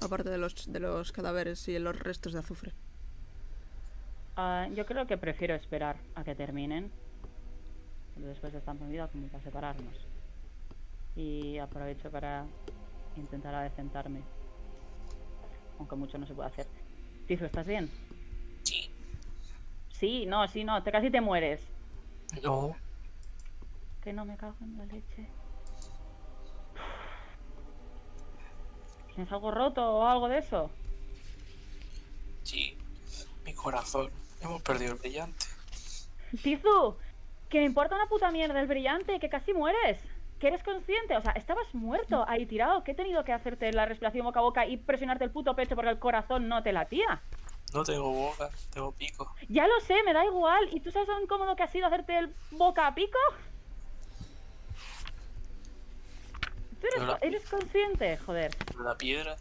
aparte de los, de los cadáveres y los restos de azufre. Uh, yo creo que prefiero esperar a que terminen. Después de esta movida, como para separarnos. Y aprovecho para intentar adecentarme. Aunque mucho no se puede hacer. Tizu, ¿estás bien? Sí. Sí, no, sí, no, te casi te mueres. No. Que no me cago en la leche. ¿Tienes algo roto o algo de eso? Sí, mi corazón. Hemos perdido el brillante. Tizu, que me importa una puta mierda el brillante, que casi mueres. Que eres consciente, o sea, estabas muerto ahí tirado. ¿Qué he tenido que hacerte la respiración boca a boca y presionarte el puto pecho porque el corazón no te latía? No tengo boca, tengo pico. Ya lo sé, me da igual. ¿Y tú sabes lo incómodo que ha sido hacerte el boca a pico? ¿Tú eres, la... eres consciente? Joder. La piedra.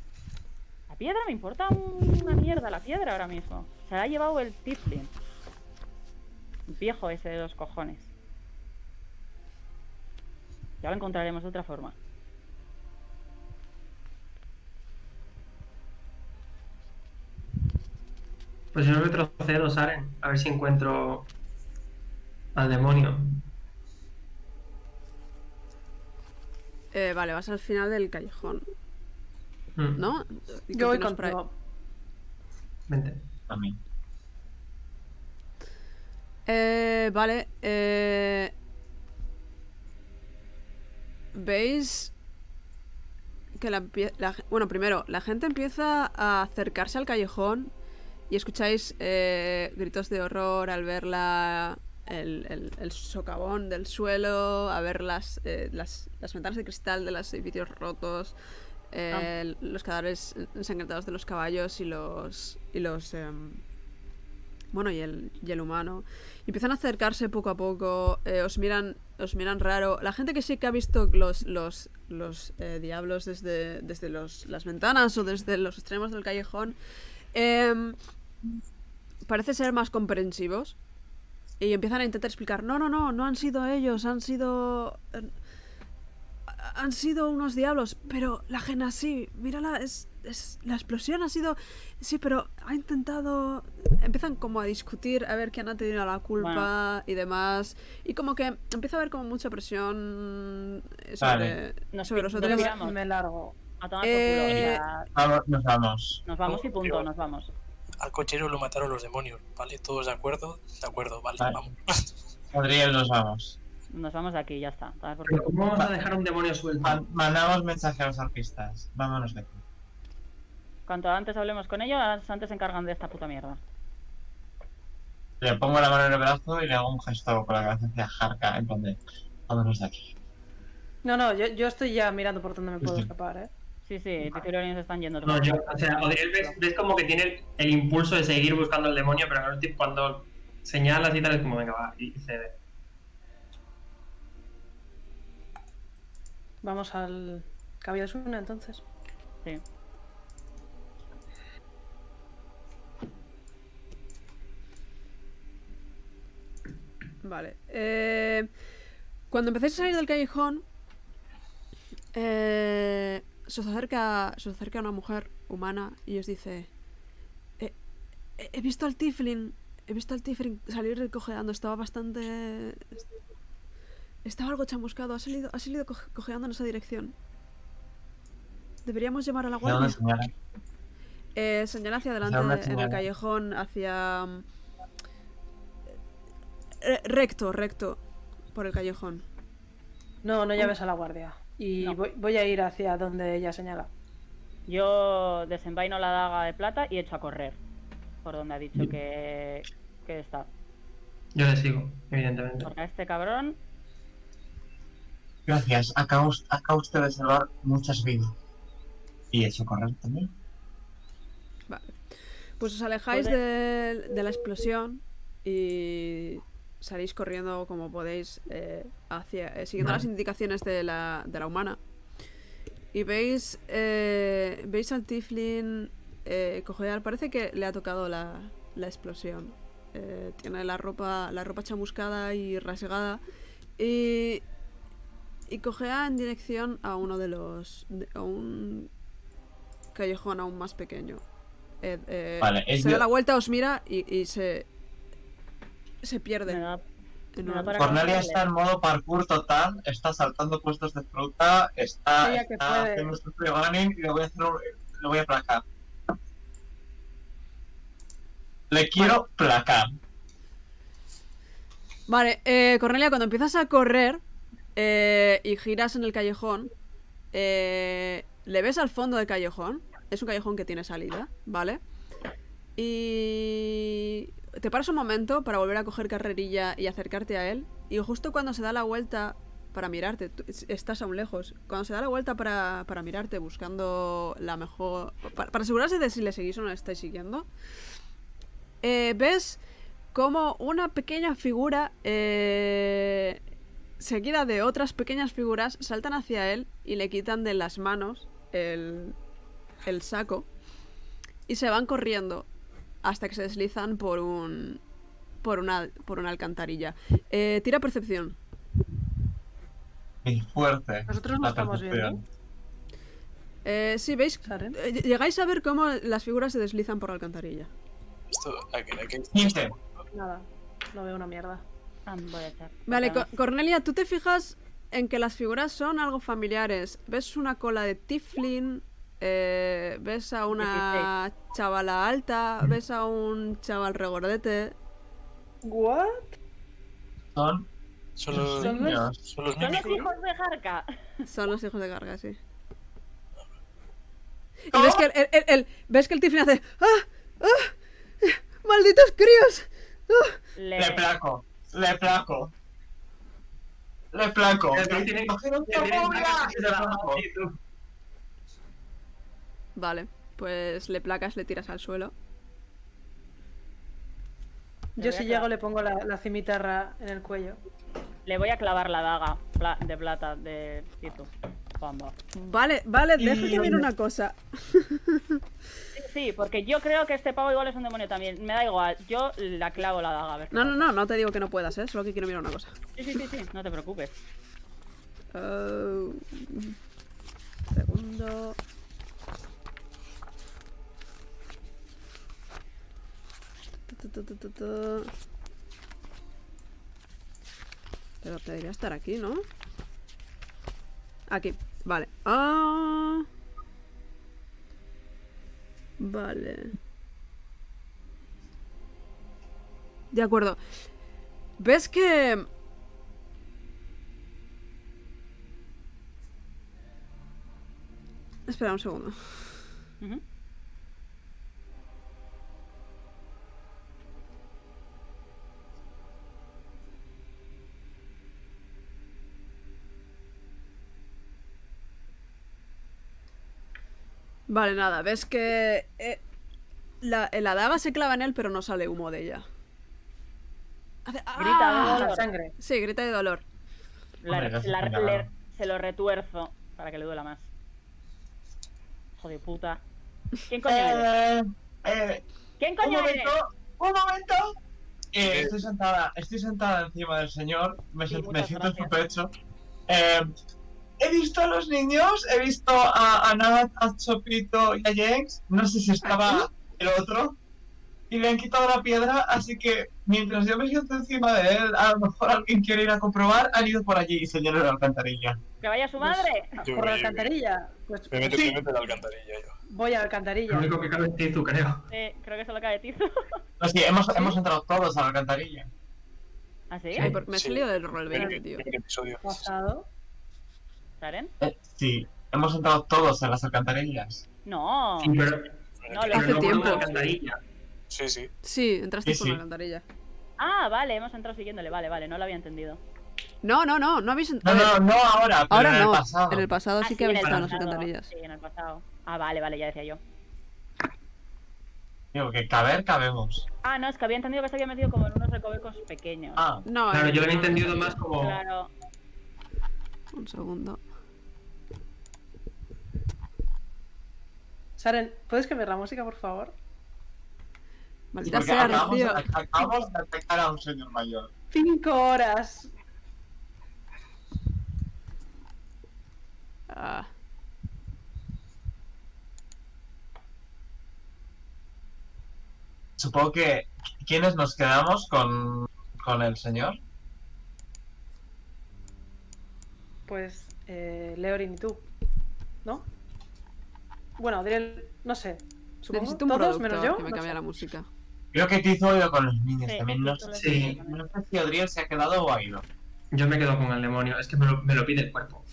La piedra me importa una mierda, la piedra ahora mismo. Se la ha llevado el Tiflin. El viejo ese de los cojones. Ya lo encontraremos de otra forma. Pues yo retrocedo, Saren. A ver si encuentro al demonio. Eh, vale, vas al final del callejón. Hmm. ¿No? Yo voy con Pride. Vente. A mí. Eh, vale. Eh... ¿Veis? Que la, la... Bueno, primero, la gente empieza a acercarse al callejón y escucháis eh, gritos de horror al ver la... El, el, el socavón del suelo, a ver las, eh, las, las ventanas de cristal de los edificios rotos, eh, oh. los cadáveres ensangrentados de los caballos y los y los eh, bueno y el, y el humano. Y empiezan a acercarse poco a poco, eh, os miran os miran raro. La gente que sí que ha visto los los, los eh, diablos desde, desde los, las ventanas o desde los extremos del callejón eh, parece ser más comprensivos. Y empiezan a intentar explicar, no, no, no, no han sido ellos, han sido... han sido unos diablos, pero la Jena sí, mírala, es, es, la explosión ha sido... Sí, pero ha intentado... Empiezan como a discutir, a ver quién ha tenido la culpa bueno. y demás. Y como que empieza a haber como mucha presión sobre, vale. sobre los otros. Nos me largo. A tomar eh... por culo. Nos vamos. Nos vamos y punto, Dios. nos vamos. Al cochero lo mataron los demonios, ¿vale? ¿Todos de acuerdo? De acuerdo, vale, vale. vamos. Adriel, nos vamos. Nos vamos de aquí, ya está. Pero ¿cómo vamos a dejar un demonio suelto? Man mandamos mensaje a los artistas. Vámonos de aquí. Cuanto antes hablemos con ellos, antes se encargan de esta puta mierda. Le pongo la mano en el brazo y le hago un gesto con la cabeza hacia Jarka, en plan de... Vámonos de aquí. No, no, yo, yo estoy ya mirando por dónde me puedo sí. escapar, ¿eh? Sí, sí, los Leorin se están yendo. No, yo, o sea, Adriel, ves, ves como que tiene el, el impulso de seguir buscando al demonio, pero cuando señalas y tal es como, venga, va, y se ve. Vamos al Cabildo Sune, entonces. Sí. Vale. Eh, cuando empecéis a salir del callejón, eh, se os acerca, se os acerca una mujer humana y os dice: eh, eh, he visto al Tiflin, he visto al Tiflin salir recojeando, estaba bastante... Estaba algo chamuscado, ha salido, ha salido cojeando en esa dirección. Deberíamos llamar a la guardia. Señala? Eh, señala hacia adelante en el callejón, hacia... Re recto, recto, por el callejón. No, no llames a la guardia. Y no. voy, voy a ir hacia donde ella señala. Yo desenvaino la daga de plata y echo a correr. Por donde ha dicho que, que está. Yo le sigo, evidentemente. Porque a este cabrón... Gracias, acaba usted de salvar muchas vidas. Y eso correcto también. Vale. Pues os alejáis de, de la explosión y salís corriendo como podéis, eh, hacia, eh, siguiendo vale. las indicaciones de la, de la humana. Y veis, eh, veis al Tiflin eh, cojear. Parece que le ha tocado la, la explosión. Eh, tiene la ropa, la ropa chamuscada y rasgada. Y... Y cojea en dirección a uno de los... a un callejón aún más pequeño. Eh, eh, vale, se yo... da la vuelta, os mira y, y se... se pierde. Me da, en me da para Cornelia está en modo parkour total, está saltando puestos de fruta, está, está haciendo su pre-running y lo voy a hacer, lo voy a placar. Le quiero vale. placar. Vale, eh, Cornelia, cuando empiezas a correr... Eh, y giras en el callejón, eh, le ves al fondo del callejón. Es un callejón que tiene salida, ¿vale? Y te paras un momento para volver a coger carrerilla y acercarte a él. Y justo cuando se da la vuelta para mirarte, tú estás aún lejos. Cuando se da la vuelta para, para mirarte, buscando la mejor... Para, para asegurarse de si le seguís o no le estáis siguiendo, eh, ves como una pequeña figura... Eh... seguida de otras pequeñas figuras, saltan hacia él y le quitan de las manos el, el saco y se van corriendo hasta que se deslizan por un por una, por una alcantarilla. Eh, tira percepción. Es fuerte. Nosotros no estamos viendo. Eh, sí, veis, eh, llegáis a ver cómo las figuras se deslizan por la alcantarilla. Esto, aquí, aquí. Nada, no veo una mierda. Vale, Co Cornelia, tú te fijas en que las figuras son algo familiares. Ves una cola de Tiflin, eh, ves a una chavala alta, ves a un chaval regordete. ¿What? Son, son, los, ¿Son, los, son, los, son los hijos de Jarka. Son los hijos de Jarka, sí. ¿Cómo? Y ves que el, el, el, el, ves que el Tiflin hace ¡Ah! ¡Ah! ¡Malditos críos! ¡Ah! Le... Le placo. Le placo. Le placo. Vale, pues le placas, le tiras al suelo. Yo si llego le pongo la, la cimitarra en el cuello. Le voy a clavar la daga pla de plata de Tizu. Vale, vale, déjame que mire una cosa. Sí, porque yo creo que este pavo igual es un demonio también. Me da igual, yo la clavo la daga. A ver, no, no, no, no te digo que no puedas, ¿eh? Solo que quiero mirar una cosa. Sí, sí, sí, sí, no te preocupes. Uh, segundo. Pero debería estar aquí, ¿no? Aquí, vale. Ah. Vale. De acuerdo. ¿Ves que...? Espera un segundo. Uh-huh. Vale, nada, ves que eh, la, la daga se clava en él, pero no sale humo de ella. Hace, ¡ah! Grita de dolor. La sangre. Sí, grita de dolor. La, la, la, le, se lo retuerzo para que le duela más. Hijo de puta. ¿Quién coño eres? Eh, eh, ¿Quién coño un eres? Momento, un momento. Eh, estoy sentada, estoy sentada encima del señor. Me, sí, me siento gracias. En su pecho. Eh, He visto a los niños, he visto a, a Nat, a Chupito y a Jenks. No sé si estaba el otro. Y le han quitado la piedra, así que mientras yo me siento encima de él, a lo mejor alguien quiere ir a comprobar, han ido por allí y se llena la alcantarilla. ¡Que vaya su madre! Pues, ¿por la alcantarilla? Pues, me meto, sí. me meto en la alcantarilla yo. Voy a la alcantarilla. Lo único que cabe es Tizu, creo. Eh, creo que solo cabe Tizu. No, sí, hemos, ¿Sí? hemos entrado todos a la alcantarilla. ¿Ah, sí? sí Ay, por, me sí. he salido del rol veinte, tío. ¿Qué episodio? ¿Pasado? ¿Saren? Sí, hemos entrado todos en las alcantarillas. No, sí, pero, no pero hace no tiempo. Alcantarilla. Sí, sí. Sí, entraste sí, por sí. la alcantarilla. Ah, vale, hemos entrado siguiéndole, vale, vale, no lo había entendido. No, no, no, no habéis entrado. No, no, no ahora, pero ahora en el no. pasado. En el pasado ah, sí que habéis estado en las alcantarillas. Sí, en el pasado. Ah, vale, vale, ya decía yo. Digo, que caber, cabemos. Ah, no, es que había entendido que se había metido como en unos recovecos pequeños. Ah, no, claro, yo lo había entendido más como. Claro. Un segundo. Saren, ¿puedes cambiar la música, por favor? Maldita sea, Rocío. Acabamos de atacar a un señor mayor. Cinco horas. Ah. Supongo que... ¿Quiénes nos quedamos con, con el señor? Pues... Eh, Leorin y tú, ¿no? Bueno, Adriel, no sé. Supongo, necesito un todos menos yo. Que me no cambia la música. Creo que Tizu ha ido con los niños sí, también. No sé, sí. no sé si Adriel se ha quedado o ha ido. Yo me quedo con el demonio. Es que me lo, me lo pide el cuerpo.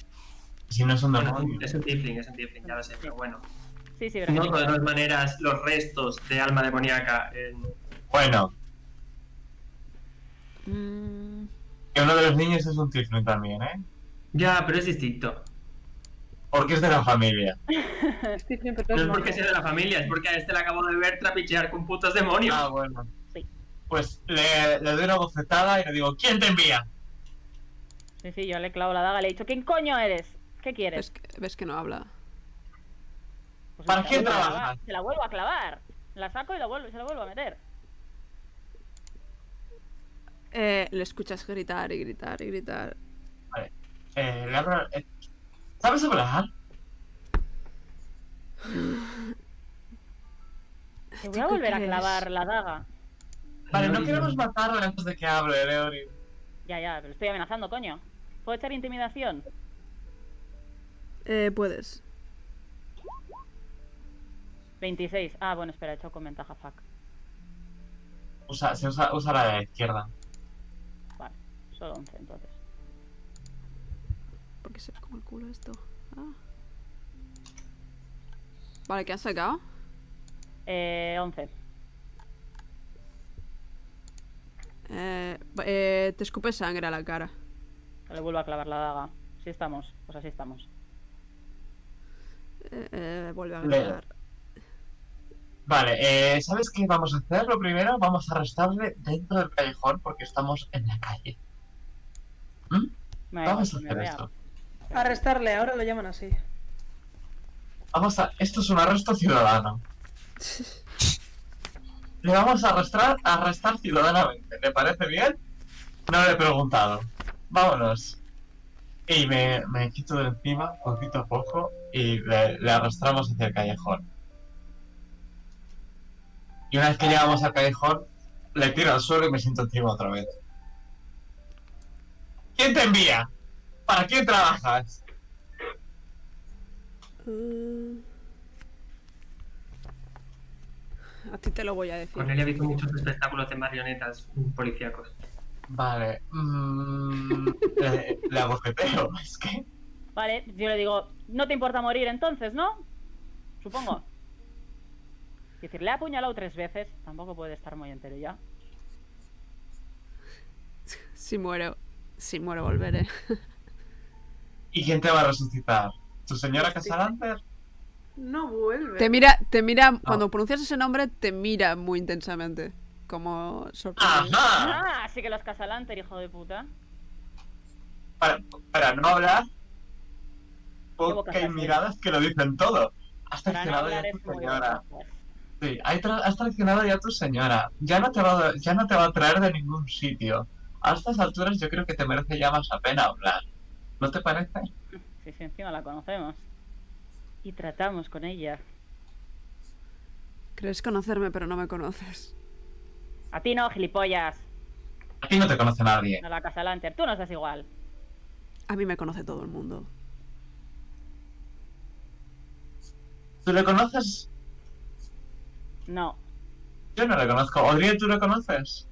Si no es un demonio. Bueno, es un tiefling, es un tiefling, ya lo sé. Pero bueno. Sí, sí, no, de todas maneras, los restos de alma demoníaca. Eh... Bueno. Mm. Que uno de los niños es un tiefling también, ¿eh? Ya, pero es distinto. Porque es de la familia. No es porque sea de la familia, es porque a este le acabo de ver trapichear con putos demonios. Ah, bueno. Sí. Pues le, le doy una bofetada y le digo, ¿quién te envía? Sí, sí, yo le clavo la daga, le he dicho, ¿quién coño eres? ¿Qué quieres? Ves que, ves que no habla. Pues ¿para quién trabajas? Se la vuelvo a clavar. La saco y la vuelvo, se la vuelvo a meter. Eh, le escuchas gritar y gritar y gritar. Vale. Eh, le abro... Eh. ¿Sabes hablar? Te voy a volver a clavar la daga. Vale, no queremos matarlo antes de que hable, Leorin. Ya, ya, pero estoy amenazando, coño. ¿Puedo echar intimidación? Eh, puedes. veintiséis. Ah, bueno, espera, he hecho con ventaja, fuck. Usa, se usa, usa la de la izquierda. Vale, solo once entonces. Porque se ve como el culo esto. Ah. Vale, ¿qué has sacado? Eh, once. Eh, eh, te escupes sangre a la cara. Le vuelvo a clavar la daga. Así estamos, pues así estamos. Eh, eh, vuelve a clavar. Vale, eh, ¿sabes qué vamos a hacer? Lo primero, vamos a arrestarle dentro del callejón porque estamos en la calle. ¿Mm? Me vamos a hacer esto. Arrestarle, ahora lo llaman así. Vamos a... Esto es un arresto ciudadano. Le vamos a arrestar, a arrestar ciudadanamente. ¿Le parece bien? No le he preguntado. Vámonos. y me, me quito de encima poquito a poco y le, le arrastramos hacia el callejón. Y una vez que llegamos al callejón, le tiro al suelo y me siento encima otra vez. ¿Quién te envía? ¿Para quién trabajas? Mm. A ti te lo voy a decir. Cornelia ha visto muchos espectáculos de marionetas policíacos. Vale. Mm, le, le abofeteo, es que... Vale, yo le digo, no te importa morir entonces, ¿no? Supongo. Es decir, le ha apuñalado tres veces, tampoco puede estar muy entero ya. Si muero, si muero volveré. ¿Y quién te va a resucitar? ¿Tu señora Casalanter? No vuelve. Te mira, te mira no. Cuando pronuncias ese nombre, te mira muy intensamente. Como sorprendido. Ah, así que los Casalanter, hijo de puta. Para, para no hablar, porque hay miradas que lo dicen todo. Has traicionado ya a tu señora. Sí, has traicionado ya a tu señora. Ya no te va, ya no te va a traer de ningún sitio. A estas alturas yo creo que te merece ya más la pena hablar. ¿No te parece? Sí, sí, encima la conocemos. Y tratamos con ella. Crees conocerme, pero no me conoces. A ti no, gilipollas. A ti no te conoce nadie. No, la Casalanter, tú no estás igual. A mí me conoce todo el mundo. ¿Tú le conoces? No. Yo no le conozco. Adriel, ¿tú lo conoces?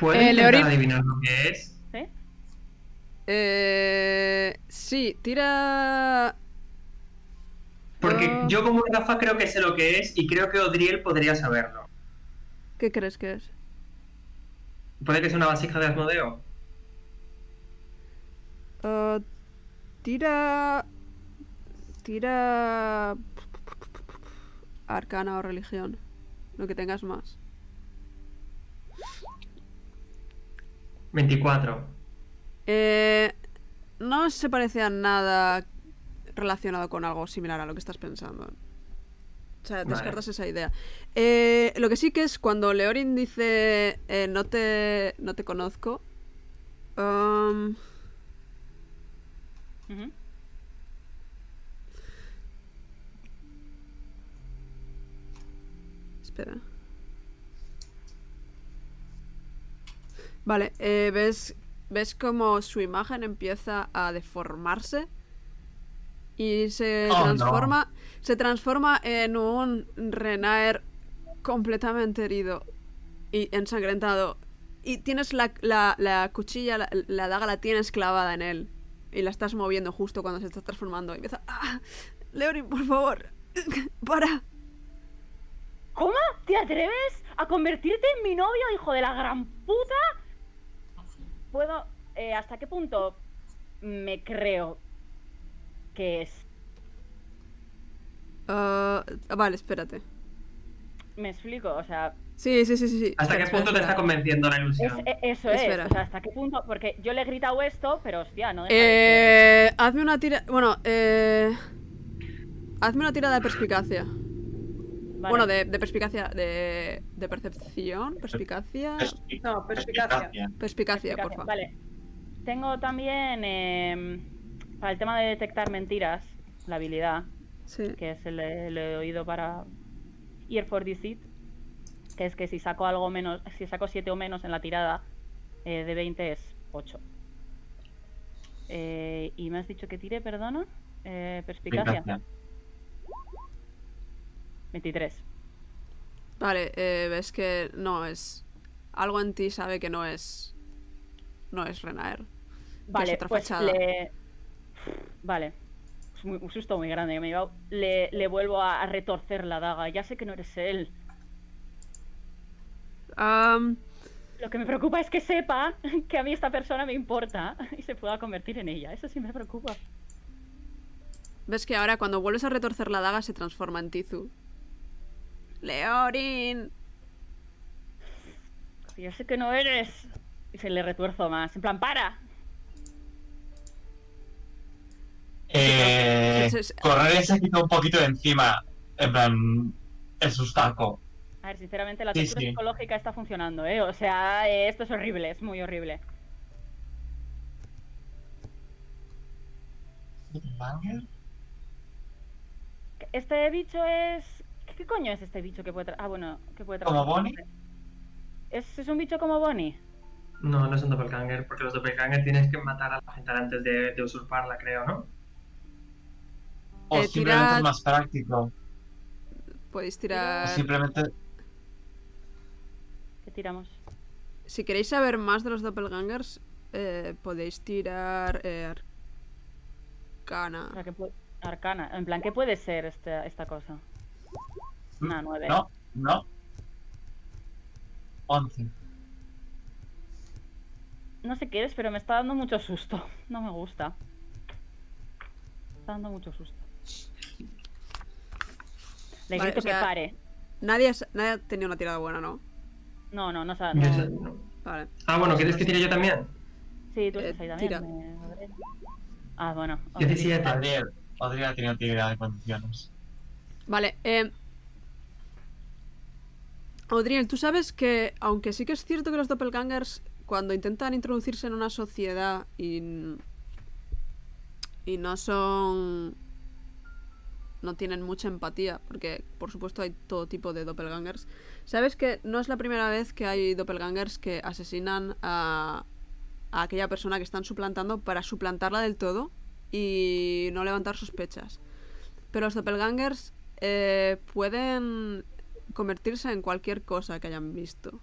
¿Puedes eh, intentar Leorin... adivinar lo que es? ¿Sí? Eh... Sí, tira... Porque uh... yo como Rafa creo que sé lo que es y creo que Adriel podría saberlo. ¿Qué crees que es? ¿Puede que sea una vasija de Asmodeo? Uh, tira... Tira... Arcana o religión, lo que tengas más. veinticuatro. Eh, no se parece a nada relacionado con algo similar a lo que estás pensando. O sea, descartas vale. Esa idea. Eh, lo que sí que es cuando Leorin dice eh, no te no te conozco. Um... Uh-huh. Espera. Vale, eh, ves ves como su imagen empieza a deformarse y se oh, transforma no. se transforma en un Renaer completamente herido y ensangrentado y tienes la, la, la cuchilla, la, la daga la tienes clavada en él y la estás moviendo justo cuando se está transformando y empieza ¡Ah! Leorin, por favor, para. ¿Cómo? ¿Te atreves a convertirte en mi novio, hijo de la gran puta? Puedo... Eh, ¿Hasta qué punto me creo que es? Uh, vale, espérate. Me explico, o sea... Sí, sí, sí, sí. ¿Hasta qué punto te está convenciendo la ilusión? Es, es, eso espera. Es, o sea, ¿hasta qué punto? Porque yo le he gritado esto, pero hostia, no... Eh... De... Hazme una tira... Bueno, eh... Hazme una tira de perspicacia. Vale. Bueno, de, de perspicacia, de, de percepción, perspicacia... No, perspicacia. Perspicacia, perspicacia por favor. Vale. Tengo también, eh, para el tema de detectar mentiras, la habilidad, sí. Que es el, el oído para Ear for Deceit, que es que si saco algo menos, si saco siete o menos en la tirada eh, de veinte es ocho. Eh, y me has dicho que tire, perdona, eh, perspicacia. Perspicacia. veintitrés. Vale, eh, ves que no es... Algo en ti sabe que no es... No es Renaer. Vale, es otra pues fachada. Le... Vale. Es muy, un susto muy grande. Me iba... le, le vuelvo a, a retorcer la daga. Ya sé que no eres él. Um... Lo que me preocupa es que sepa que a mí esta persona me importa y se pueda convertir en ella. Eso sí me preocupa. Ves que ahora cuando vuelves a retorcer la daga se transforma en Tizu. Leorin, yo sé que no eres. Y se le retuerzo más. En plan, para. Eh, Cornelia se ha quitado un poquito de encima. En plan, el sustaco. A ver, sinceramente la sí, tortura sí. psicológica está funcionando, ¿eh? O sea, eh, esto es horrible, es muy horrible. Este bicho es... ¿Qué coño es este bicho que puede traer? Ah, bueno, que puede traer. ¿Como Bonnie? ¿Es, ¿Es un bicho como Bonnie? No, no es un doppelganger, porque los doppelganger tienes que matar a la gente antes de, de usurparla, creo, ¿no? O eh, simplemente tirad... es más práctico. Podéis tirar... O simplemente... ¿Qué tiramos? Si queréis saber más de los doppelgangers, eh, podéis tirar... Eh, arcana. O sea, puede... Arcana. En plan, ¿qué puede ser esta, esta cosa? Una nueve. No, no. once. No sé qué es, pero me está dando mucho susto. No me gusta. Me está dando mucho susto. Le vale, grito o sea, que pare. Nadie, es, nadie ha tenido una tirada buena, ¿no? No, no, no. no, no, no. Vale. Ah, bueno, ¿quieres que tire yo también? Sí, tú estás ahí también. Tira. Me... Ah, bueno. diecisiete. Adriel. Adriel ha tenido tirada de condiciones. Vale, eh... Adriel, tú sabes que, aunque sí que es cierto que los doppelgangers... Cuando intentan introducirse en una sociedad y, y no son... No tienen mucha empatía, porque por supuesto hay todo tipo de doppelgangers. Sabes que no es la primera vez que hay doppelgangers que asesinan a, a aquella persona que están suplantando para suplantarla del todo y no levantar sospechas. Pero los doppelgangers eh, pueden convertirse en cualquier cosa que hayan visto.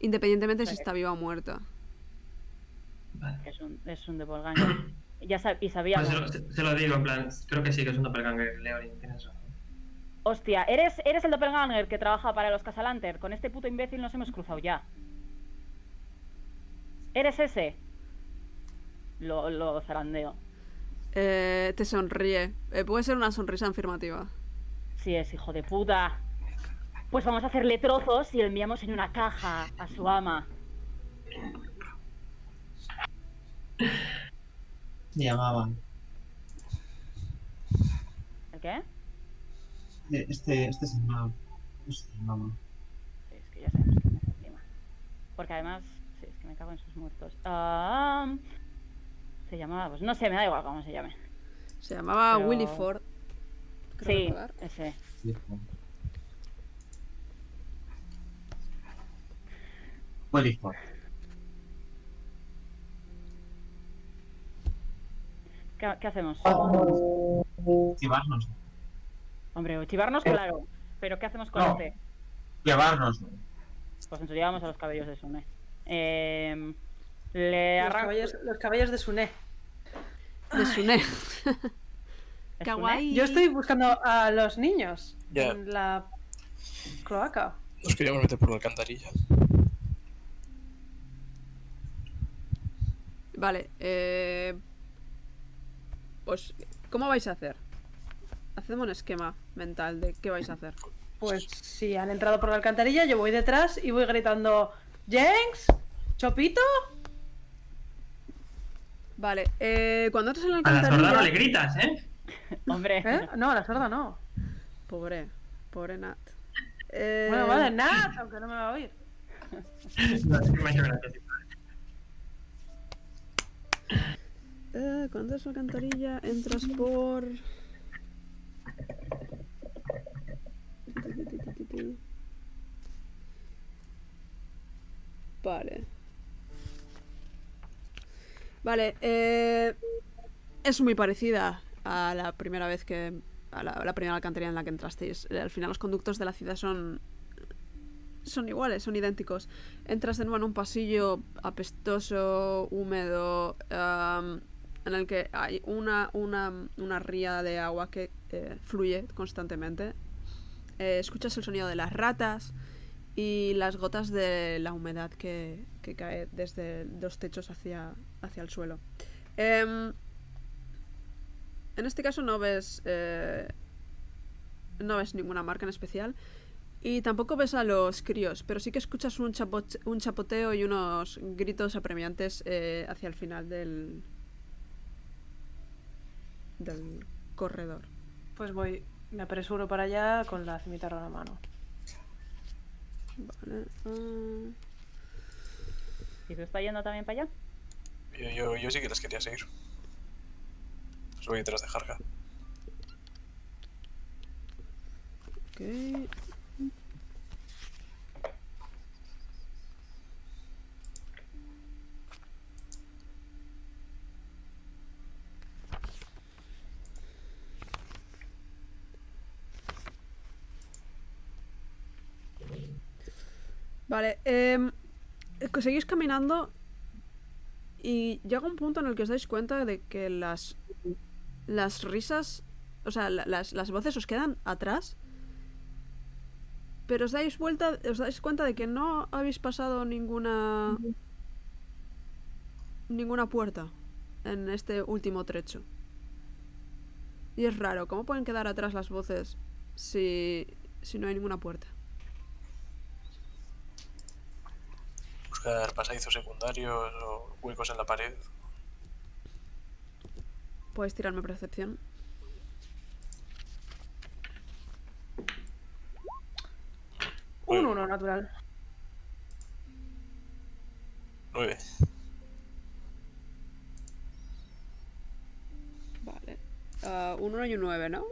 Independientemente de si está viva o muerta. Vale. Es un, es un doppelganger. Ya sab y sabíamos. Pues se, lo, se lo digo, en plan, creo que sí, que es un doppelganger, Leorin, tienes razón. Hostia, eres, eres el doppelganger que trabaja para los Casalanter. Con este puto imbécil nos hemos cruzado ya. ¿Eres ese? Lo, lo zarandeo. Eh, te sonríe. Eh, puede ser una sonrisa afirmativa. Sí, es hijo de puta. Pues vamos a hacerle trozos y lo enviamos en una caja a su ama. Llamaban. ¿El qué? Este, este es el mamá. Este es el mamá. Sí, es que ya sabemos que me hace encima. Porque además, sí, es que me cago en sus muertos. Um, se llamaba, pues no sé, me da igual cómo se llame. Se llamaba Pero... Willy Ford. Sí, recordar. ese. Sí, Willy Ford. ¿Qué, ¿Qué hacemos? Chivarnos. Hombre, chivarnos, eh. claro. Pero ¿qué hacemos con no. este? Llevarnos. Pues entonces llevamos a los cabellos de Sune. Eh, le los, cabellos, los cabellos de Sune. De Sune. Kawaii. Yo estoy buscando a los niños yeah. en la cloaca. Los queríamos meter por la alcantarilla. Vale, eh, pues, ¿cómo vais a hacer? Hacemos un esquema mental de qué vais a hacer. Pues si han entrado por la alcantarilla, yo voy detrás y voy gritando ¡Jenks! ¡Chupito! Vale, eh, cuando entras en la alcantarilla... A la sorda no le gritas, ¿eh? Hombre. ¿Eh? No, a la sorda no. Pobre, pobre Nat. Eh... Bueno, vale, Nat, aunque no me va a oír. No, es que me ha hecho gracia. Eh, cuando es una alcantarilla entras por... Vale. Vale, eh, es muy parecida a la primera vez que... A la, a la primera alcantarilla en la que entrasteis. Al final los conductos de la ciudad son... Son iguales, son idénticos. Entras de nuevo en un pasillo apestoso, húmedo, um, en el que hay una, una, una ría de agua que eh, fluye constantemente. Eh, escuchas el sonido de las ratas y las gotas de la humedad que, que cae desde los techos hacia, hacia el suelo. Eh, en este caso no ves, eh, no ves ninguna marca en especial. Y tampoco ves a los críos, pero sí que escuchas un, chapo un chapoteo y unos gritos apremiantes eh, hacia el final del... del corredor. Pues voy, me apresuro para allá con la cimitarra en la mano. Vale. Uh... ¿Y tú estás yendo también para allá? Yo, yo, yo sí que las quería seguir. Os voy detrás de Jarka. Ok. Vale, eh, seguís caminando y llega un punto en el que os dais cuenta de que las, las risas, o sea, las, las voces os quedan atrás, pero os dais vuelta, os dais cuenta de que no habéis pasado ninguna ninguna puerta en este último trecho. Y es raro, ¿cómo pueden quedar atrás las voces si, si no hay ninguna puerta? Buscar pasadizos secundarios o huecos en la pared. Puedes tirarme percepción. Un uno natural. Nueve. Vale. Uh, un uno y un nueve, ¿no?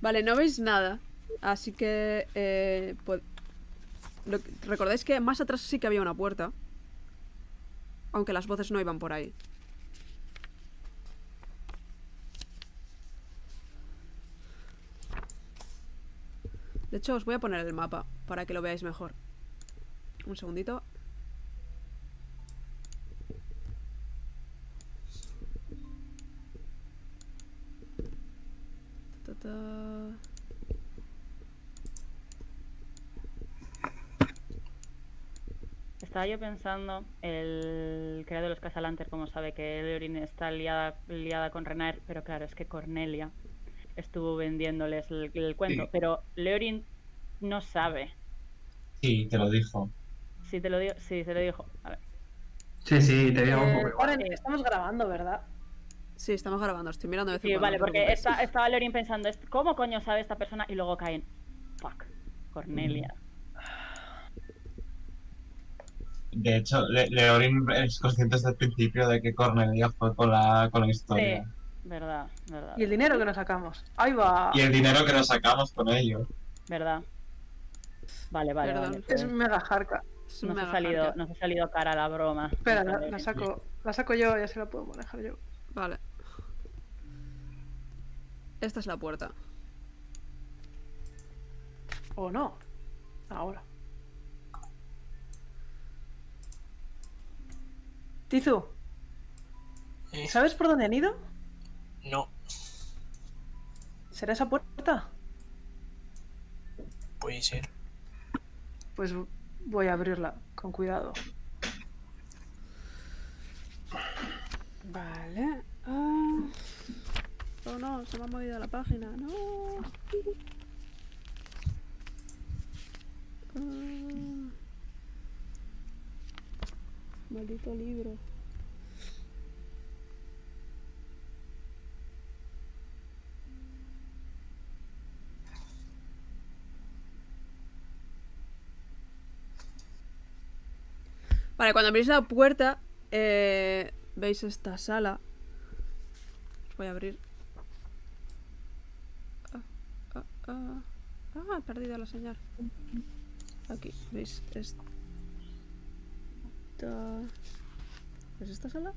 Vale, no veis nada. Así que... Eh, pues... Recordáis que más atrás sí que había una puerta, aunque las voces no iban por ahí. De hecho, os voy a poner el mapa para que lo veáis mejor. Un segundito. Ta-ta. Estaba yo pensando, el creador de los Casalanter, como sabe que Leorin está liada, liada con Renaer, pero claro, es que Cornelia estuvo vendiéndoles el, el cuento, sí. Pero Leorin no sabe. Sí, te lo dijo. Sí, te lo dijo. Sí, te lo dijo. A ver. Sí, sí, te digo eh, un poco igual. Estamos grabando, ¿verdad? Sí, estamos grabando, estoy mirando de vez en cuando. Sí, vale, porque esta, estaba Leorin pensando, ¿cómo coño sabe esta persona? Y luego caen, fuck, Cornelia. De hecho, Le Leorin es consciente desde el principio de que Cornelia fue con la, con la historia. Sí, verdad, verdad. Y el dinero que nos sacamos. Ahí va. Y el dinero que nos sacamos con ello. Verdad. Vale, vale. Perdón, vale pues. Es mega Jarka. Es nos, mega ha salido, Jarka. Nos ha salido cara la broma. Espera, la, la, saco, la saco yo, ya se la puedo manejar yo. Vale. Esta es la puerta. ¿O no? Ahora. Tizu, ¿Eh? ¿sabes por dónde han ido? No. ¿Será esa puerta? Puede ser. Pues voy a abrirla, con cuidado. Vale. Ah. Oh no, se me ha movido la página. No. Ah. Maldito libro. Vale, cuando abrís la puerta eh, veis esta sala. Os voy a abrir. Ah, ah, ah. ah he perdido la señal. Aquí, veis esto. ¿Es esta sala?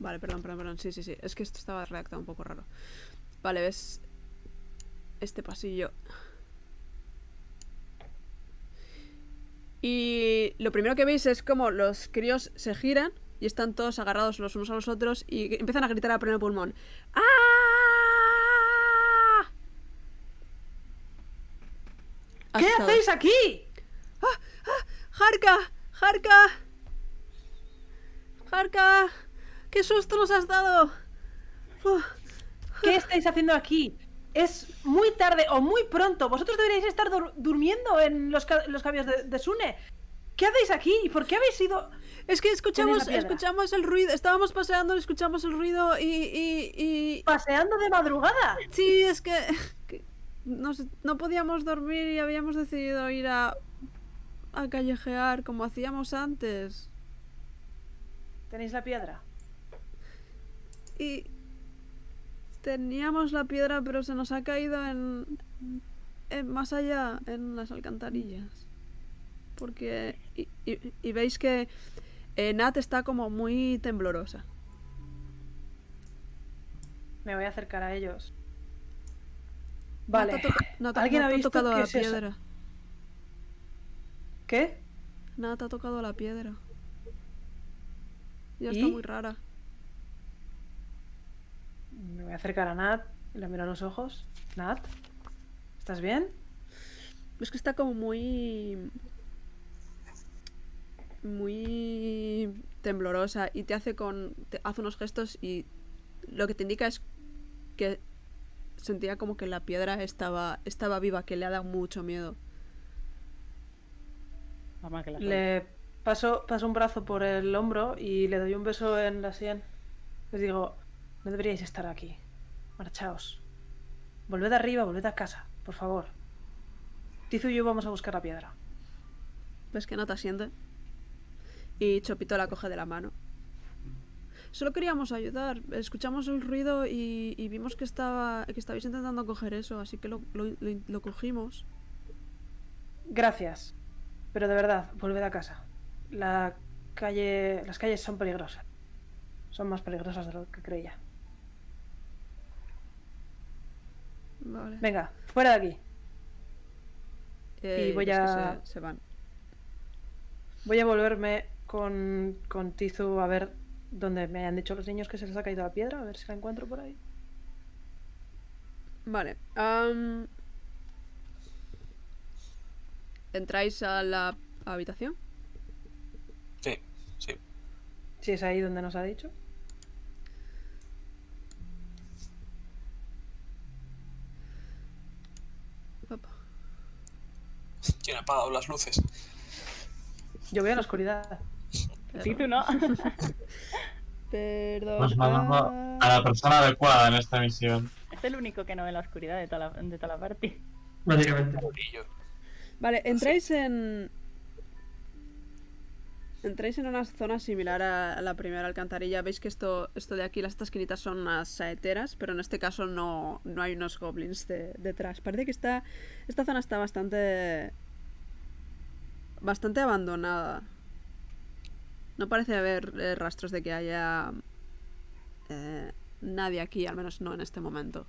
Vale, perdón, perdón, perdón. Sí, sí, sí. Es que esto estaba redactado un poco raro. Vale, ves este pasillo. Y lo primero que veis es como los críos se giran y están todos agarrados los unos a los otros y empiezan a gritar a pleno pulmón. ¡Ah! ¿Qué estado... hacéis aquí? ¡Ah! ¡Ah! ¡Jarka! ¡Jarka! ¡Jarka! ¡Qué susto nos has dado! ¡Uf! ¿Qué estáis haciendo aquí? Es muy tarde o muy pronto. Vosotros deberíais estar dur durmiendo en los, ca los cabios de, de Sune. ¿Qué hacéis aquí? ¿Y por qué habéis ido? Es que escuchamos, escuchamos el ruido, estábamos paseando, escuchamos el ruido y, y, y... ¿Paseando de madrugada? Sí, es que, que nos, no podíamos dormir y habíamos decidido ir a, a callejear como hacíamos antes. ¿Tenéis la piedra? Y teníamos la piedra, pero se nos ha caído en, en más allá, en las alcantarillas. Porque... Y, y, y veis que eh, Nat está como muy temblorosa. Me voy a acercar a ellos. Vale. Nat, Nat, ¿alguien Nat, ha visto tocado a la es piedra? Eso? ¿Qué? Nat ha tocado a la piedra. Ya ¿Y? Está muy rara. Me voy a acercar a Nat y la miro a los ojos. Nat, ¿estás bien? Es que está como muy... muy temblorosa y te hace con te hace unos gestos y lo que te indica es que sentía como que la piedra estaba estaba viva, que le ha dado mucho miedo. Le paso, paso un brazo por el hombro y le doy un beso en la sien. Les digo, no deberíais estar aquí. Marchaos. Volved arriba, volved a casa, por favor. Tizu y yo vamos a buscar la piedra. ¿Ves que no te asiente? Y Chupito la coge de la mano. Solo queríamos ayudar. Escuchamos el ruido y, y vimos que estaba que estabais intentando coger eso, así que lo, lo, lo, lo cogimos. Gracias. Pero de verdad, volved a casa. La calle, las calles son peligrosas. Son más peligrosas de lo que creía. Vale. Venga, fuera de aquí. Eh, y voy a... Se, se van. Voy a volverme... Con, con Tizu a ver dónde me han dicho los niños que se les ha caído la piedra, a ver si la encuentro por ahí. Vale. Um... ¿Entráis a la habitación? Sí, sí. ¿Sí es ahí donde nos ha dicho? ¿Quién ha apagado las luces? Yo veo en la oscuridad. Sí, tú no. Perdón. Pues mandando a la persona adecuada en esta misión. Es el único que no ve la oscuridad de toda la, de toda la party. Básicamente. Vale, entráis en... Entráis en una zona similar a la primera alcantarilla. Veis que esto, esto de aquí, las estas esquinitas son unas saeteras, pero en este caso no, no hay unos goblins de, detrás. Parece que está, esta zona está bastante... bastante abandonada. No parece haber eh, rastros de que haya eh, nadie aquí, al menos no en este momento.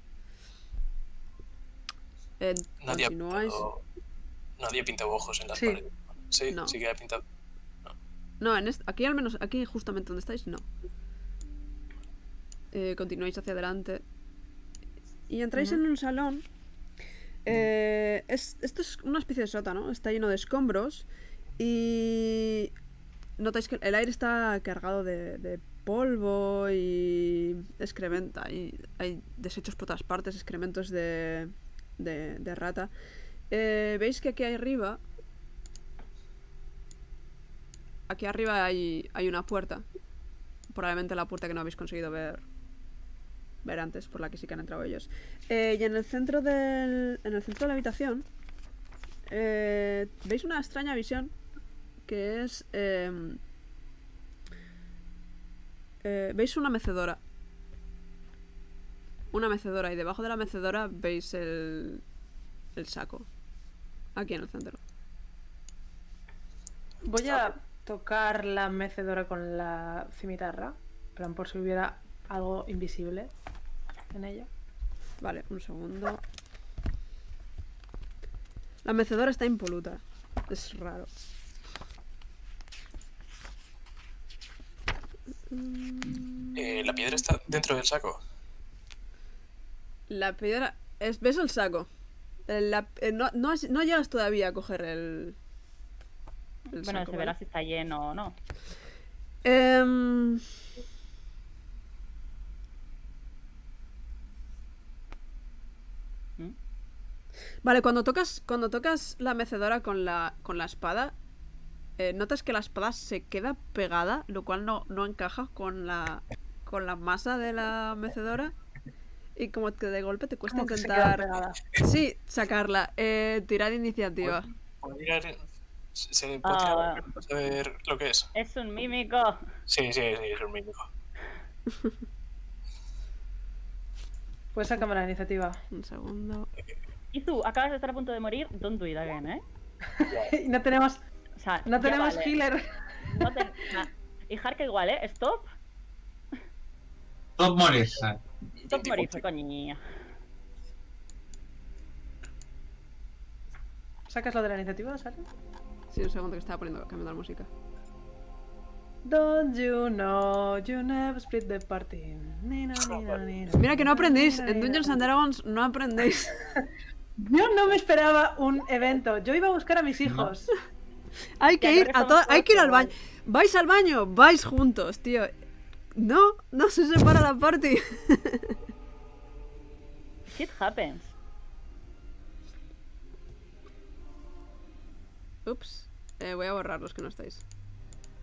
Eh, nadie, ¿continuáis? Ha pintado, nadie ha pintado ojos en las sí. paredes. Sí, no. sí que ha pintado. No, no en este, aquí al menos, aquí justamente donde estáis, no. Eh, continuáis hacia adelante. Y entráis uh-huh. en un salón. Eh, es, esto es una especie de sótano, está lleno de escombros y notáis que el aire está cargado de, de polvo y excrementa, y hay desechos por todas partes, excrementos de, de, de rata. Eh, veis que aquí arriba aquí arriba hay, hay una puerta, probablemente la puerta que no habéis conseguido ver ver antes, por la que sí que han entrado ellos. Eh, y en el centro del en el centro de la habitación eh, veis una extraña visión, que es eh, eh, veis una mecedora una mecedora y debajo de la mecedora veis el el saco aquí en el centro. Voy a tocar la mecedora con la cimitarra, plan por si hubiera algo invisible en ella. Vale, un segundo. La mecedora está impoluta. Es raro. Eh, ¿La piedra está dentro del saco? La piedra... Es, ¿ves el saco? La, eh, no, no, has, no llegas todavía a coger el... el bueno, saco, se verá ¿vale? si está lleno o no. Eh... Vale, cuando tocas, cuando tocas la mecedora con la, con la espada, eh, notas que la espada se queda pegada, lo cual no, no encaja con la, con la masa de la mecedora. Y como que de golpe te cuesta intentar... Sí, sacarla. Eh, tira de iniciativa. ¿Puedo mirar? ¿Se le puede ah, tirar para saber lo que es? Es un mímico. Sí, sí, sí, es un mímico. Pues sacame la iniciativa. Un segundo. Y tú, acabas de estar a punto de morir. Don't do it again, ¿eh? Y no tenemos... O sea, no tenemos vale. healer. No te... nah. Y Jarka igual, ¿eh? Stop. Stop morir. Stop morir, coño. ¿Sacas lo de la iniciativa, Sara? Sí, un segundo que estaba poniendo, cambiando la música. Don't you know you never split the party. Ni, no, ni, no, ni, no. Mira que no aprendéis, en Dungeons and Dragons no aprendéis. Yo no me esperaba un evento, yo iba a buscar a mis hijos. No. Hay que ir a todo, hay que ir al baño. ¿Vais al baño? Vais juntos, tío. No, no se separa la party. Shit happens. Ups, eh, voy a borrar los que no estáis.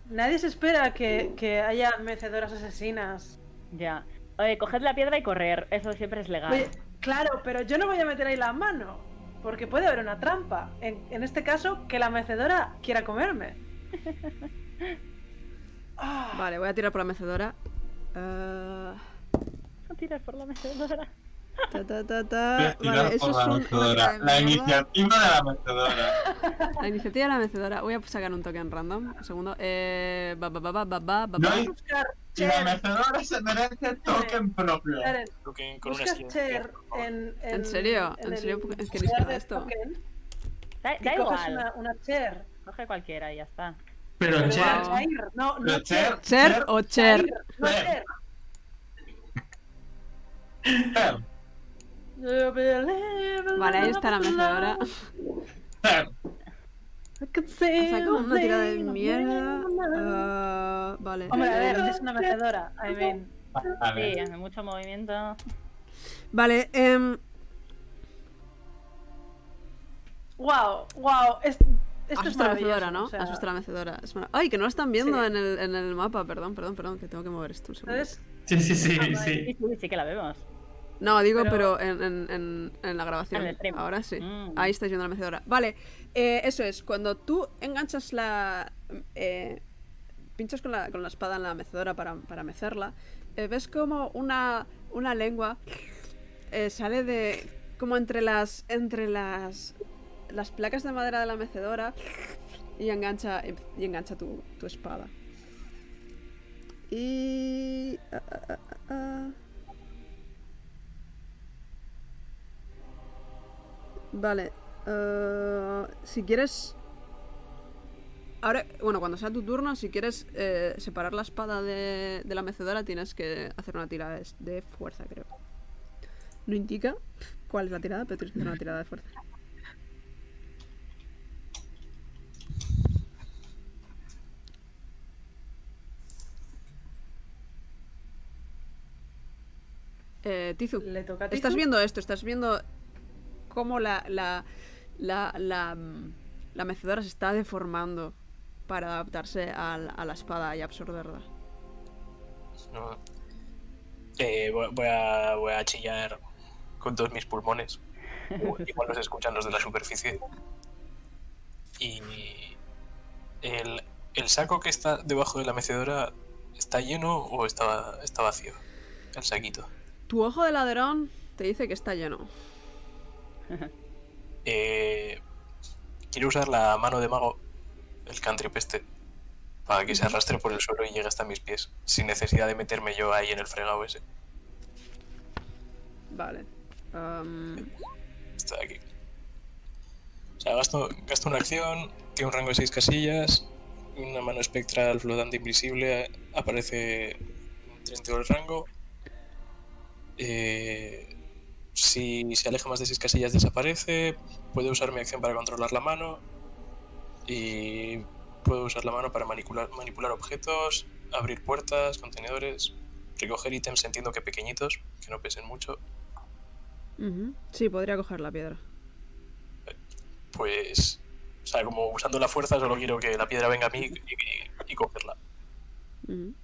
Nadie se espera que, que haya mecedoras asesinas. Ya. Oye, coged la piedra y correr, eso siempre es legal. Oye, claro, pero yo no voy a meter ahí la mano, porque puede haber una trampa. En, en este caso, que la mecedora quiera comerme. Oh. Vale, voy a tirar por la mecedora. Uh... A tirar por la mecedora. Ta, ta, ta, ta. Vale, eso es un... La, la iniciativa de la mecedora. La iniciativa de la mecedora. Voy a sacar un token random. Un segundo. Eh. Ba, ba, ba, ba, ba, ba. No hay... Si la mecedora se merece token propio. Token con una skin. En, en, ¿En serio? ¿En, en serio? El... ¿Es que necesitas esto? Da, da igual. Una, una chair. Coge cualquiera y ya está. Pero, Pero chair. chair. No, no chair. Chair, chair o chair. Chair. chair. Vale, ahí está la mecedora. Saco una tira de mierda. Uh, vale. Hombre, a ver, es una mecedora. I mean. Sí, hace mucho movimiento. Vale, eh. Wow, wow. Es, esto es la mecedora, ¿no? O sea... Asusta la mecedora. Es marav... Ay, que no lo están viendo sí. en, el, en el mapa. Perdón, perdón, perdón, que tengo que mover esto un segundo. Sí, sí, sí, sí. Sí, sí que la vemos. No, digo, pero, pero en, en, en, en la grabación. En Ahora sí. Mm. Ahí estáis viendo la mecedora. Vale, eh, eso es. Cuando tú enganchas la... Eh, pinchas con la, con la espada en la mecedora para, para mecerla, eh, ves como una, una lengua eh, sale de... Como entre las... Entre las... Las placas de madera de la mecedora y engancha, y engancha tu, tu espada. Y... Uh, uh, uh, uh. Vale, uh, si quieres... Ahora, bueno, cuando sea tu turno, si quieres eh, separar la espada de, de la mecedora, tienes que hacer una tirada de, de fuerza, creo. No indica cuál es la tirada, pero tienes que hacer una tirada de fuerza. Eh, Tizu, ¿le toca a Tizu? Estás viendo esto, estás viendo... cómo la la, la, la la mecedora se está deformando para adaptarse a, a la espada y absorberla. No. Eh, voy, voy, a, voy a chillar con todos mis pulmones. Igual los escuchan los de la superficie. Y el, el saco que está debajo de la mecedora, ¿está lleno o está, está vacío? El saquito. Tu ojo de ladrón te dice que está lleno. Eh, quiero usar la mano de mago, el cantrip este, para que se arrastre por el suelo y llegue hasta mis pies, sin necesidad de meterme yo ahí en el fregado ese. Vale. um... Está aquí. O sea, gasto, gasto una acción, tiene un rango de seis casillas, una mano espectral flotante invisible, aparece dentro del rango. Eh... Si se aleja más de seis casillas desaparece, puedo usar mi acción para controlar la mano y puedo usar la mano para manipular, manipular objetos, abrir puertas, contenedores, recoger ítems, entiendo que pequeñitos, que no pesen mucho. Uh-huh. Sí, podría coger la piedra. Pues sea, como usando la fuerza, solo quiero que la piedra venga a mí y, y, y cogerla. Mm-hmm.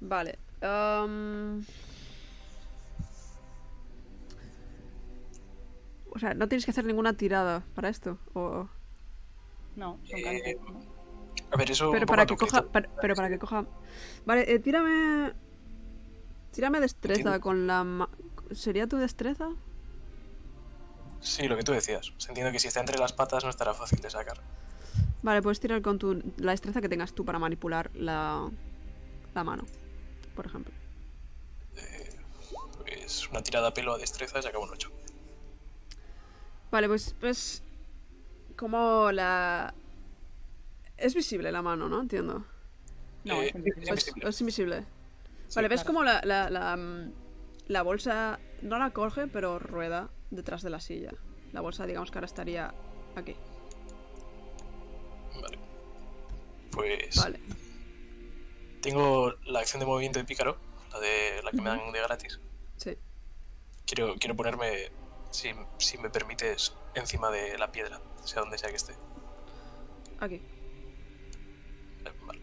Vale. Um... O sea, ¿no tienes que hacer ninguna tirada para esto? ¿O... No, son eh... A ver, eso... Pero para que coja... Para, pero para que coja... Vale, eh, tírame... Tírame destreza. ¿Entiendes? Con la... Ma... ¿Sería tu destreza? Sí, lo que tú decías. Entiendo que si está entre las patas no estará fácil de sacar. Vale, puedes tirar con tu... la destreza que tengas tú para manipular la... la mano, por ejemplo. Eh, pues una tirada a pelo a destreza y se acabó un ocho. Vale, pues... pues... Como la... Es visible la mano, ¿no? Entiendo. No, eh, es invisible. Es, es invisible. Sí, vale, ves claro. Como la, la, la, la bolsa... No la coge, pero rueda detrás de la silla. La bolsa, digamos que ahora estaría aquí. Vale. Pues... Vale. Tengo la acción de movimiento de Pícaro, la de la que me dan de gratis. Sí. Quiero, quiero ponerme, si, si me permites, encima de la piedra, sea donde sea que esté. Aquí. Vale.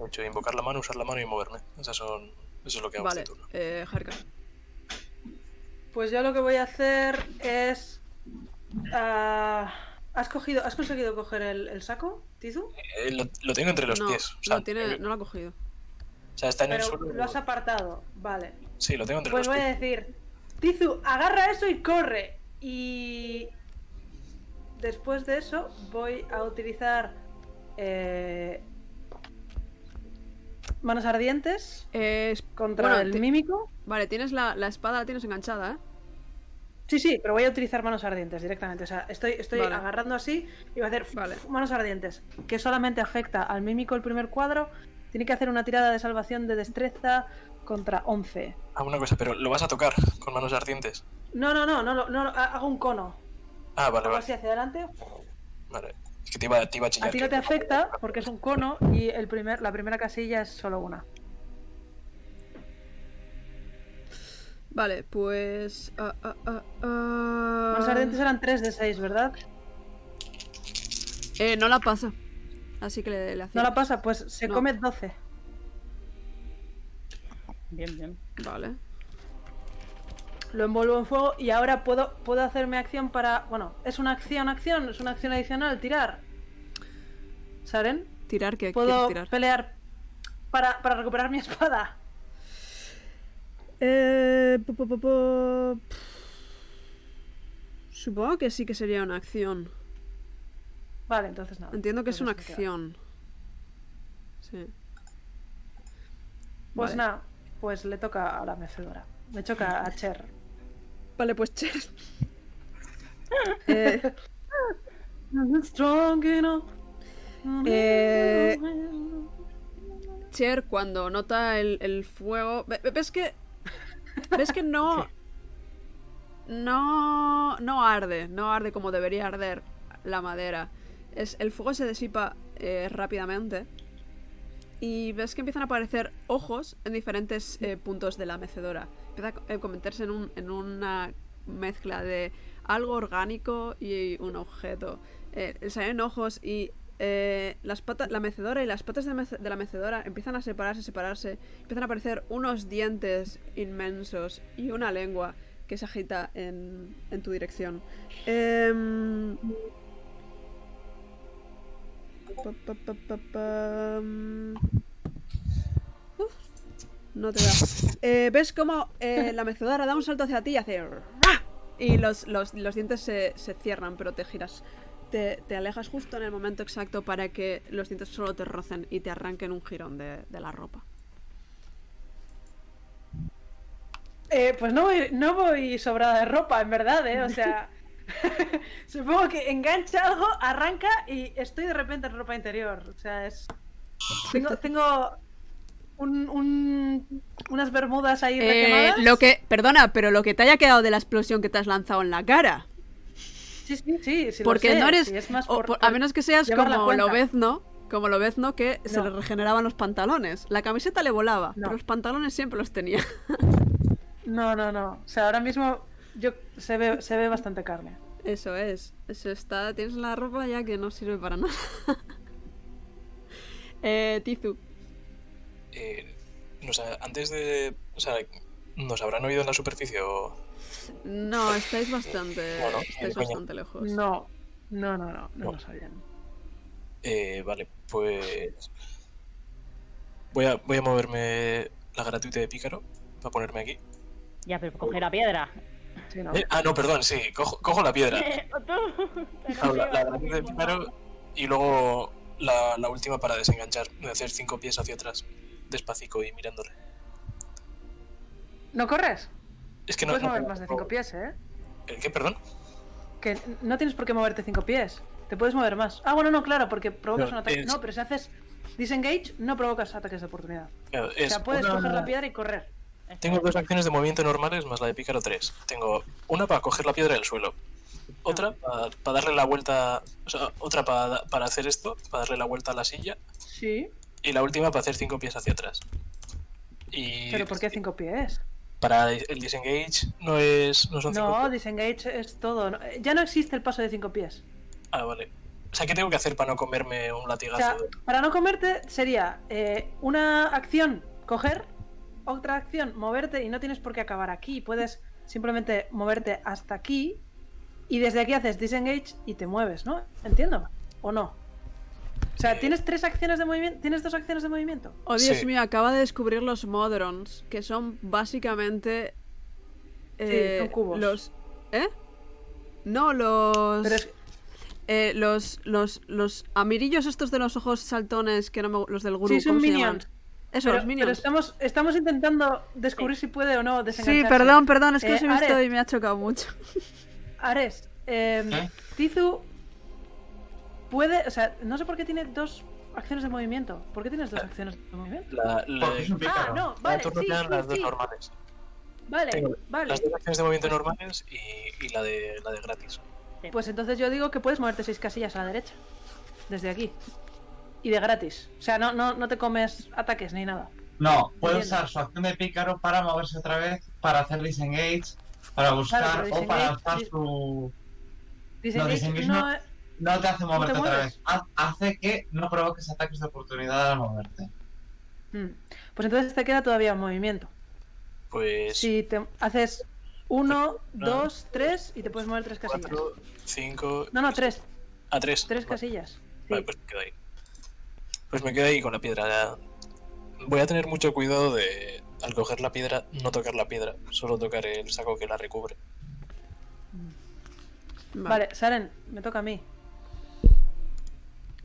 He hecho invocar la mano, usar la mano y moverme. Esas son, eso es lo que hago. Vale, este turno. Eh, Jarka. Pues yo lo que voy a hacer es... Uh, ¿has, cogido, ¿Has conseguido coger el, el saco, Tizu? Eh, lo, lo tengo entre los no, pies. O sea, lo tiene, no lo ha cogido. O sea, está en Pero el suelo. Lo has apartado, vale. Sí, lo tengo entre pues los pies. Pues voy a decir, Tizu, agarra eso y corre. Y... Después de eso voy a utilizar eh, manos ardientes eh, contra bueno, el mímico. Vale, tienes la, la espada, la tienes enganchada, ¿eh? Sí, sí, pero voy a utilizar manos ardientes directamente. O sea, estoy, estoy vale. agarrando así y voy a hacer vale. manos ardientes, que solamente afecta al mímico el primer cuadro. Tiene que hacer una tirada de salvación de destreza contra once. Ah, una cosa, pero ¿lo vas a tocar con manos ardientes? No, no, no, no, no, no, no hago un cono. Ah, vale, vale. Hacia adelante. Vale. Es que te iba, te iba a chillar. A ti no te afecta porque es un cono y el primer, la primera casilla es solo una. Vale, pues... Uh, uh, uh, uh... Los ardentes eran tres de seis, ¿verdad? Eh, no la pasa. Así que le, le hace... No la pasa, pues se no. come doce. Bien, bien. Vale. Lo envuelvo en fuego y ahora puedo, puedo hacerme acción para... Bueno, ¿es una acción acción? ¿Es una acción adicional? ¿Tirar? ¿Saben? ¿Tirar qué? ¿Puedo tirar? pelear para, para recuperar mi espada? Eh... Po, po, po, po. Supongo que sí que sería una acción. Vale, entonces nada. Entiendo que entonces es una acción. Sí. Pues vale. nada, pues le toca a la mecedora. Me choca a Cher. Vale, pues Cher. eh, eh, Cher, cuando nota el, el fuego... ¿Ves que ves que no, no... No arde, no arde como debería arder la madera. Es, el fuego se disipa eh, rápidamente. Y ves que empiezan a aparecer ojos en diferentes eh, puntos de la mecedora. Empieza a convertirse en, un, en una mezcla de algo orgánico y un objeto. Eh, salen ojos y eh, las patas, la mecedora y las patas de, mece, de la mecedora empiezan a separarse, separarse. Empiezan a aparecer unos dientes inmensos y una lengua que se agita en, en tu dirección. Eh, pa, pa, pa, pa, pa. Uf. No te da. Eh, ¿Ves cómo eh, la mecedora da un salto hacia ti y hace... Y los, los, los dientes se, se cierran, pero te giras. Te, te alejas justo en el momento exacto para que los dientes solo te rocen y te arranquen un jirón de, de la ropa. Eh, pues no voy, no voy sobrada de ropa, en verdad, ¿eh? O sea... Supongo que engancha algo, arranca y estoy de repente en ropa interior. O sea, es... Tengo... tengo... Un, un, unas bermudas ahí eh, lo que Perdona, pero lo que te haya quedado de la explosión que te has lanzado en la cara. Sí, sí, sí, sí porque lo sé, no eres... Sí, es más por, o, por, a menos que seas como Lobezno, como Lobezno que no. se le regeneraban los pantalones. La camiseta le volaba, no. pero los pantalones siempre los tenía. No, no, no. O sea, ahora mismo yo se ve, se ve bastante carne. Eso es. Eso está. Tienes la ropa ya que no sirve para nada. eh, Tizu. Eh, no, o sea, antes de... O sea, ¿nos habrán oído en la superficie o...? No, estáis bastante... Bueno, estáis bastante lejos. No, no, no, no. No nos oyen. Eh, vale, pues... Voy a, voy a moverme la gratuita de pícaro para ponerme aquí. Ya, pero coger la piedra. Sí, no. Eh, ah, no, perdón, sí, cojo, cojo la piedra. Claro, la, la gratuita de pícaro y luego la, la última para desenganchar, hacer cinco pies hacia atrás, despacito y mirándole. ¿No corres? Es que no, no puedes mover no, más de cinco pies, ¿eh? ¿El qué, perdón? Que no tienes por qué moverte cinco pies, te puedes mover más. Ah, bueno, no, claro, porque provocas no, un ataque. Es... No, pero si haces... Disengage, no provocas ataques de oportunidad. Claro, o sea, puedes una... coger la piedra y correr. Tengo dos acciones de movimiento normales más la de pícaro tres. Tengo una para coger la piedra del suelo. Otra no. para, para darle la vuelta... O sea, otra para, para hacer esto, para darle la vuelta a la silla. Sí. Y la última para hacer cinco pies hacia atrás. Y... ¿Pero por qué cinco pies? Para el disengage no es... No, son cinco no pies. Disengage es todo. Ya no existe el paso de cinco pies. Ah, vale. O sea, ¿qué tengo que hacer para no comerme un latigazo? O sea, para no comerte sería eh, una acción coger, otra acción moverte y no tienes por qué acabar aquí. Puedes simplemente moverte hasta aquí y desde aquí haces disengage y te mueves, ¿no? Entiendo. ¿O no? O sea, ¿tienes tres acciones de movimiento? ¿Tienes dos acciones de movimiento? Oh, Dios sí. mío, acaba de descubrir los modrons, que son básicamente... Eh, sí, son cubos. Los... ¿Eh? No, los... Pero es... Eh, los, los, los amirillos estos de los ojos saltones que no me, los del gurú. Sí, son minions. Eso, pero, los minions. Pero estamos, estamos intentando descubrir sí. si puede o no desengancharse. Sí, perdón, perdón, es que eh, os he visto Ares. Y me ha chocado mucho. Ares, eh, ¿Eh? Tizu puede, o sea, no sé por qué tiene dos acciones de movimiento. ¿Por qué tienes dos acciones de movimiento? La, la, Porque es un pícaro. Ah, no, vale, la sí, sí, las dos sí. normales. Vale, Tengo vale. Las dos acciones de movimiento normales y, y la de la de gratis. Pues entonces yo digo que puedes moverte seis casillas a la derecha. Desde aquí. Y de gratis. O sea, no, no, no te comes ataques ni nada. No, puede usar su acción de pícaro para moverse otra vez, para hacer disengage, para buscar claro, disengage, o para alzar su... Disengage, no, disengage no, no, no te hace moverte no otra vez. Hace que no provoques ataques de oportunidad al moverte. Pues entonces te queda todavía un movimiento. Pues... Si te haces... Uno, no, dos, tres y te puedes mover tres casillas. Cuatro, cinco... No, no, tres. Ah, tres. Tres vale. casillas. Sí. Vale, pues me quedo ahí. Pues me quedo ahí con la piedra. Ya. Voy a tener mucho cuidado de, al coger la piedra, no tocar la piedra. Solo tocar el saco que la recubre. Vale, vale. Saren, me toca a mí.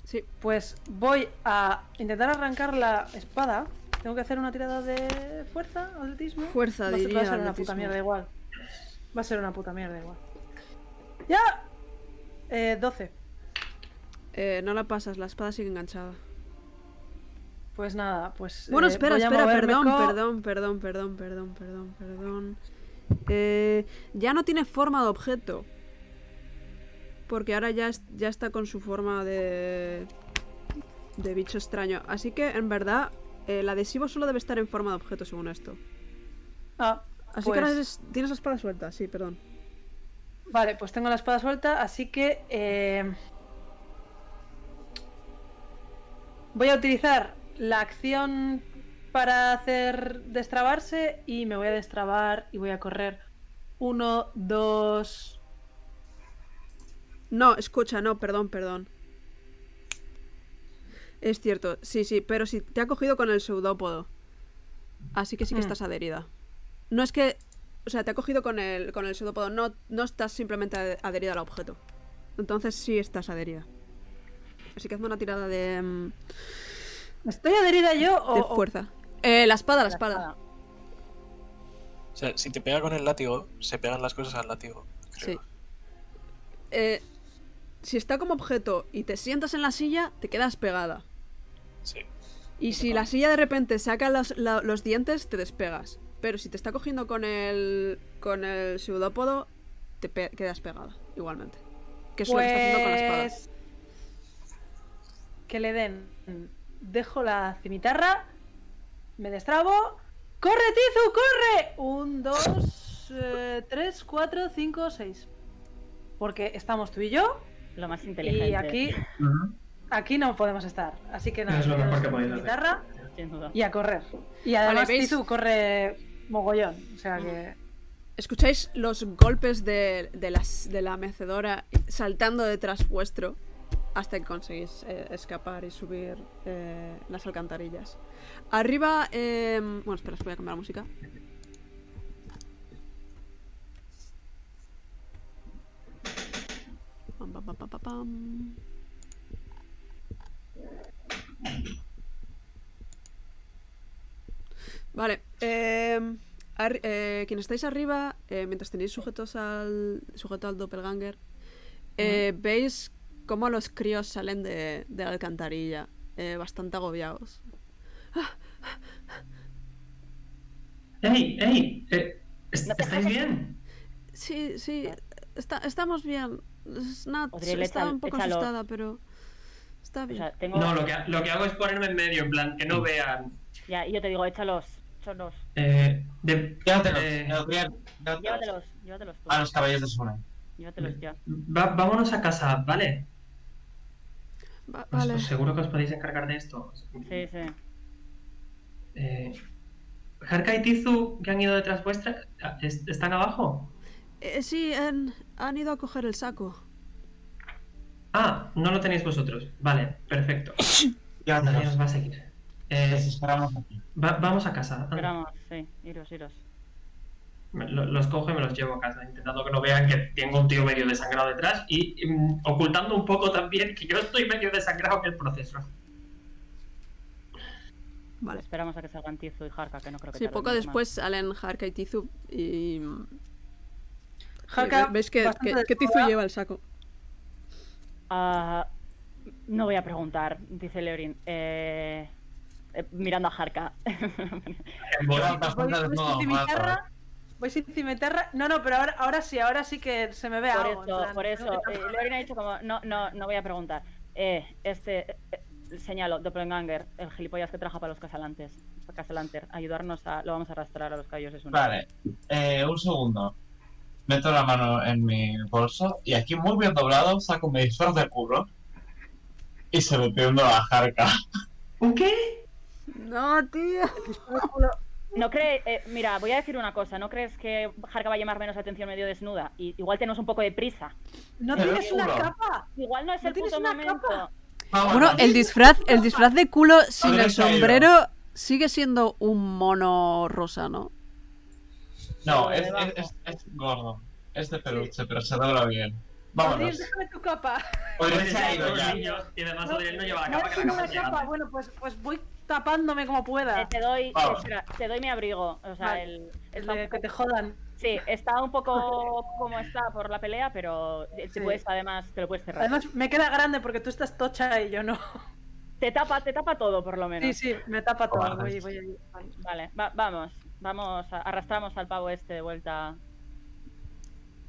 Sí. Pues voy a intentar arrancar la espada. Tengo que hacer una tirada de fuerza, atletismo. Fuerza, diría. Va a ser una puta mierda igual. Va a ser una puta mierda igual. ¡Ya! Eh, doce. Eh, no la pasas, la espada sigue enganchada. Pues nada, pues... Bueno, eh, espera, espera, perdón, con... perdón, perdón, perdón, perdón, perdón, perdón. Eh, ya no tiene forma de objeto. Porque ahora ya, es, ya está con su forma de... De bicho extraño. Así que, en verdad, el adhesivo solo debe estar en forma de objeto, según esto. Ah... Así pues... que ahora es, tienes la espada suelta, sí, perdón. Vale, pues tengo la espada suelta, así que... Eh... Voy a utilizar la acción para hacer destrabarse y me voy a destrabar y voy a correr. Uno, dos... No, escucha, no, perdón, perdón. Es cierto, sí, sí, pero sí, te ha cogido con el pseudópodo. Así que sí que mm. estás adherida. No es que... O sea, te ha cogido con el, con el pseudópodo. No, no estás simplemente adherida al objeto. Entonces sí estás adherida. Así que hazme una tirada de... ¿Estoy adherida yo o...? De fuerza. Eh, la espada, la espada. O sea, si te pega con el látigo, se pegan las cosas al látigo, creo. Sí. Eh, si está como objeto y te sientas en la silla, te quedas pegada. Sí. Y si la silla de repente saca los, la, los dientes, te despegas. Pero si te está cogiendo con el con el pseudópodo, te pe quedas pegada, igualmente. Que es pues... lo que está haciendo con la espada. Que le den. Dejo la cimitarra, me destrabo ¡Corre, Tizu, corre! Un, dos, eh, tres, cuatro, cinco, seis. Porque estamos tú y yo. Lo más inteligente. Y aquí, uh-huh. aquí no podemos estar. Así que nada, es lo mejor que podéis hacer. Guitarra y a correr. Y además vale, Tizu corre mogollón. O sea que... Escucháis los golpes de, de, las, de la mecedora saltando detrás vuestro hasta que conseguís eh, escapar y subir eh, las alcantarillas. Arriba... Eh, bueno, espera, os voy a cambiar la música. Pam, pam, pam, pam, pam. Vale. Eh, eh, quien estáis arriba, eh, mientras tenéis sujetos al, sujeto al doppelganger, eh, uh-huh. veis cómo los críos salen de, de la alcantarilla, eh, bastante agobiados. ¡Ey! ¡Ey! Eh, ¿est- ¿Estáis bien? Sí, sí, está, estamos bien. Nat Adriel, está échalo, un poco échalo. asustada, pero está bien. O sea, tengo... No, lo que, lo que hago es ponerme en medio, en plan, que no vean. Ya, y yo te digo, échalos. Échalos. Eh, de, llévatelos, eh, llévatelos, llévatelos. Llévatelos, llévatelos tú. A los caballos de Sune. Llévatelos ya. Va, vámonos a casa, ¿vale? Va, vale. Os, os seguro que os podéis encargar de esto. Sí, sí. Eh, Jarka y Tizu, que han ido detrás vuestra, ¿están abajo? Eh, sí, han, han ido a coger el saco. Ah, no lo tenéis vosotros. Vale, perfecto. Ya nos va a seguir. Eh, esperamos aquí. Va, vamos a casa. Esperamos, sí. Iros, iros. Me, lo, los cojo y me los llevo a casa, intentando que no vean que tengo un tío medio desangrado detrás y, y ocultando un poco también que yo estoy medio desangrado en el proceso. Vale. Esperamos a que salgan Tizu y Jarka, que no creo que... Sí, poco después salen Jarka y Tizu y... Jarka, ¿ves que, que, que Tizu lleva el saco? Uh, no voy a preguntar, dice Leorin. Eh, eh, mirando a Jarka. Voy sin cimitarra. No, no, pero ahora, ahora sí, ahora sí que se me ve por algo. Eso, plan, por eso, no eh, Leorin ha dicho como, no, no, no voy a preguntar. Eh, este, eh, señalo, Doppelganger, el gilipollas que trabaja para los Casalantes, Casalanter, ayudarnos a... Lo vamos a arrastrar a los callos de Sune. Vale, eh, un segundo. Meto la mano en mi bolso y aquí, muy bien doblado, saco mi disfraz de curro y se lo tiendo a Jarka. ¿Qué? No, tío. No crees... Eh, mira, voy a decir una cosa. ¿No crees que Jarka va a llamar menos atención medio desnuda? Y igual tenemos un poco de prisa. ¿No tienes una capa? Igual no es el puto momento. Bueno, el disfraz, el disfraz de culo sin el sombrero sigue siendo un mono rosa, ¿no? No, es, es, es, es gordo. Es de peluche, sí, pero se dobla bien. Vámonos. Déjame tu capa. Podrías haber ido ya. Y además Adriel no lleva la capa, que la capa lleva. Capa. Bueno, pues, pues voy tapándome como pueda. Eh, te, doy, espera, te doy mi abrigo. O sea, vale. el, el, el que te jodan. Sí, está un poco como está por la pelea, pero si sí. puedes, además, te lo puedes cerrar. Además, me queda grande porque tú estás tocha y yo no. Te tapa, te tapa todo, por lo menos. Sí, sí, me tapa todo. Voy, voy, voy. Vale, va, vamos. Vamos, arrastramos al pavo este de vuelta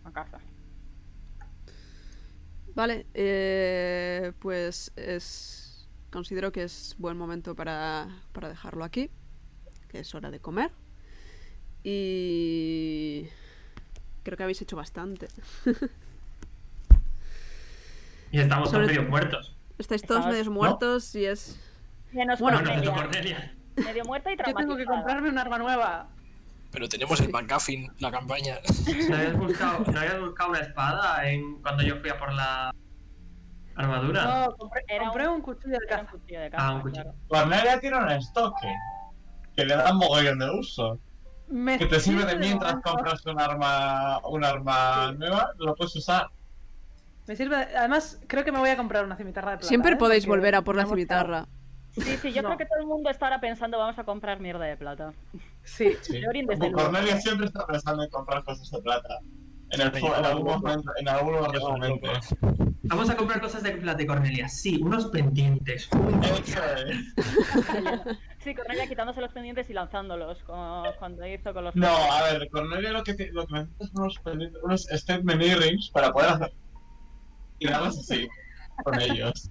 a casa. Vale, eh, pues es... Considero que es buen momento para, para dejarlo aquí. Que es hora de comer. Y... Creo que habéis hecho bastante. Y estamos todos medio muertos. Estáis todos estamos... medio muertos, ¿no? Y es... Menos bueno, Cornelia. Cornelia. Medio muerta y traumatizada. Yo tengo que comprarme un arma nueva. Pero tenemos el McGuffin, la campaña. ¿No habías buscado, ¿no habías buscado una espada en, cuando yo fui a por la armadura? No, compré, compré un, un cuchillo de caza. Ah, un cuchillo. Cornelia claro. tiene un estoque que le da un mogollón de uso. Me que te sirve de mientras de compras un arma, un arma sí. nueva, lo puedes usar. Me sirve. Además, creo que me voy a comprar una cimitarra de plata. Siempre ¿eh? podéis Porque volver a por la cimitarra. Buscado. Sí, sí, yo no. creo que todo el mundo está ahora pensando vamos a comprar mierda de plata. Sí, sí. Cornelia siempre está pensando en comprar cosas de plata. En, el, en algún momento, en algún momento. Vamos a comprar cosas de plata, Cornelia. Sí, unos pendientes. Sí, Cornelia quitándose los pendientes y lanzándolos, como cuando hizo con los... No, a ver, Cornelia lo que lo que necesita es unos pendientes, unos statement earrings para poder hacer... Y nada más así, con ellos.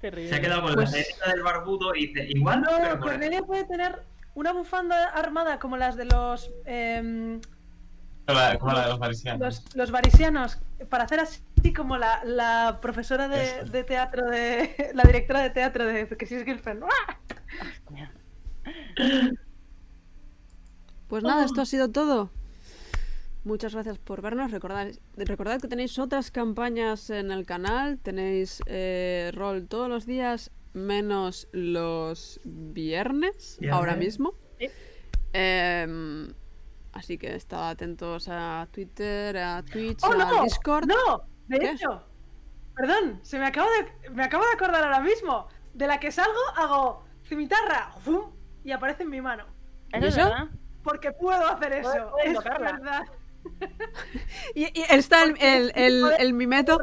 Se ha quedado con pues... la cereza del barbudo y dice, igual no, pero Cornelia puede tener Una bufanda armada como las de los... Eh, la, como los, la de los varisianos. Los, los varisianos, para hacer así como la, la profesora de, de teatro, de la directora de teatro de que sí es Gilfen. Pues nada, esto ha sido todo. Muchas gracias por vernos. Recordad, recordad que tenéis otras campañas en el canal. Tenéis eh, rol todos los días, menos los viernes, viernes. ahora mismo. ¿Sí? Eh, así que estad atentos a Twitter, a Twitch, oh, a no, Discord. ¡No! De ¿Qué? hecho, perdón, se me acabo de, me acabo de acordar ahora mismo. De la que salgo, hago cimitarra ¡fum! Y aparece en mi mano. ¿Eso es verdad? Porque puedo hacer eso. Puedo, puedo es tocarla. verdad. y, y está el, el, el, el mimeto.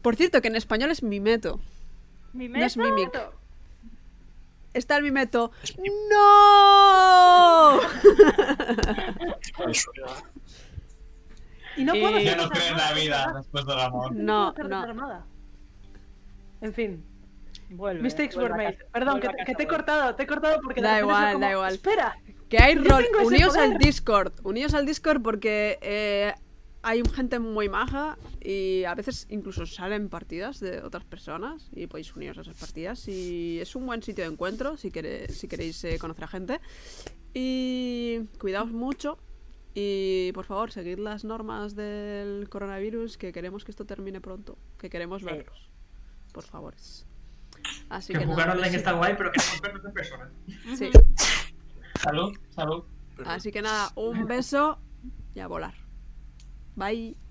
Por cierto, que en español es mimeto. ¿Mimeto? No es mimic. Está el mimeto. ¡No! y no puedo hacer Yo no creo en la vida después del amor. No, no. no. En fin. Vuelve, Mistakes were made. Perdón, que, casa, que te he cortado. Te he cortado porque... Da igual, como, da igual. Espera. Que hay rol, uníos al Discord, uníos al Discord porque eh, hay gente muy maja y a veces incluso salen partidas de otras personas y podéis uniros a esas partidas y es un buen sitio de encuentro si queréis, si queréis eh, conocer a gente. Y cuidaos mucho y por favor seguid las normas del coronavirus, que queremos que esto termine pronto, que queremos verlos, por favor. Así que, que jugar online está guay, pero queremos vernos en persona. Sí. Salud, salud. Así que nada, un beso y a volar. Bye.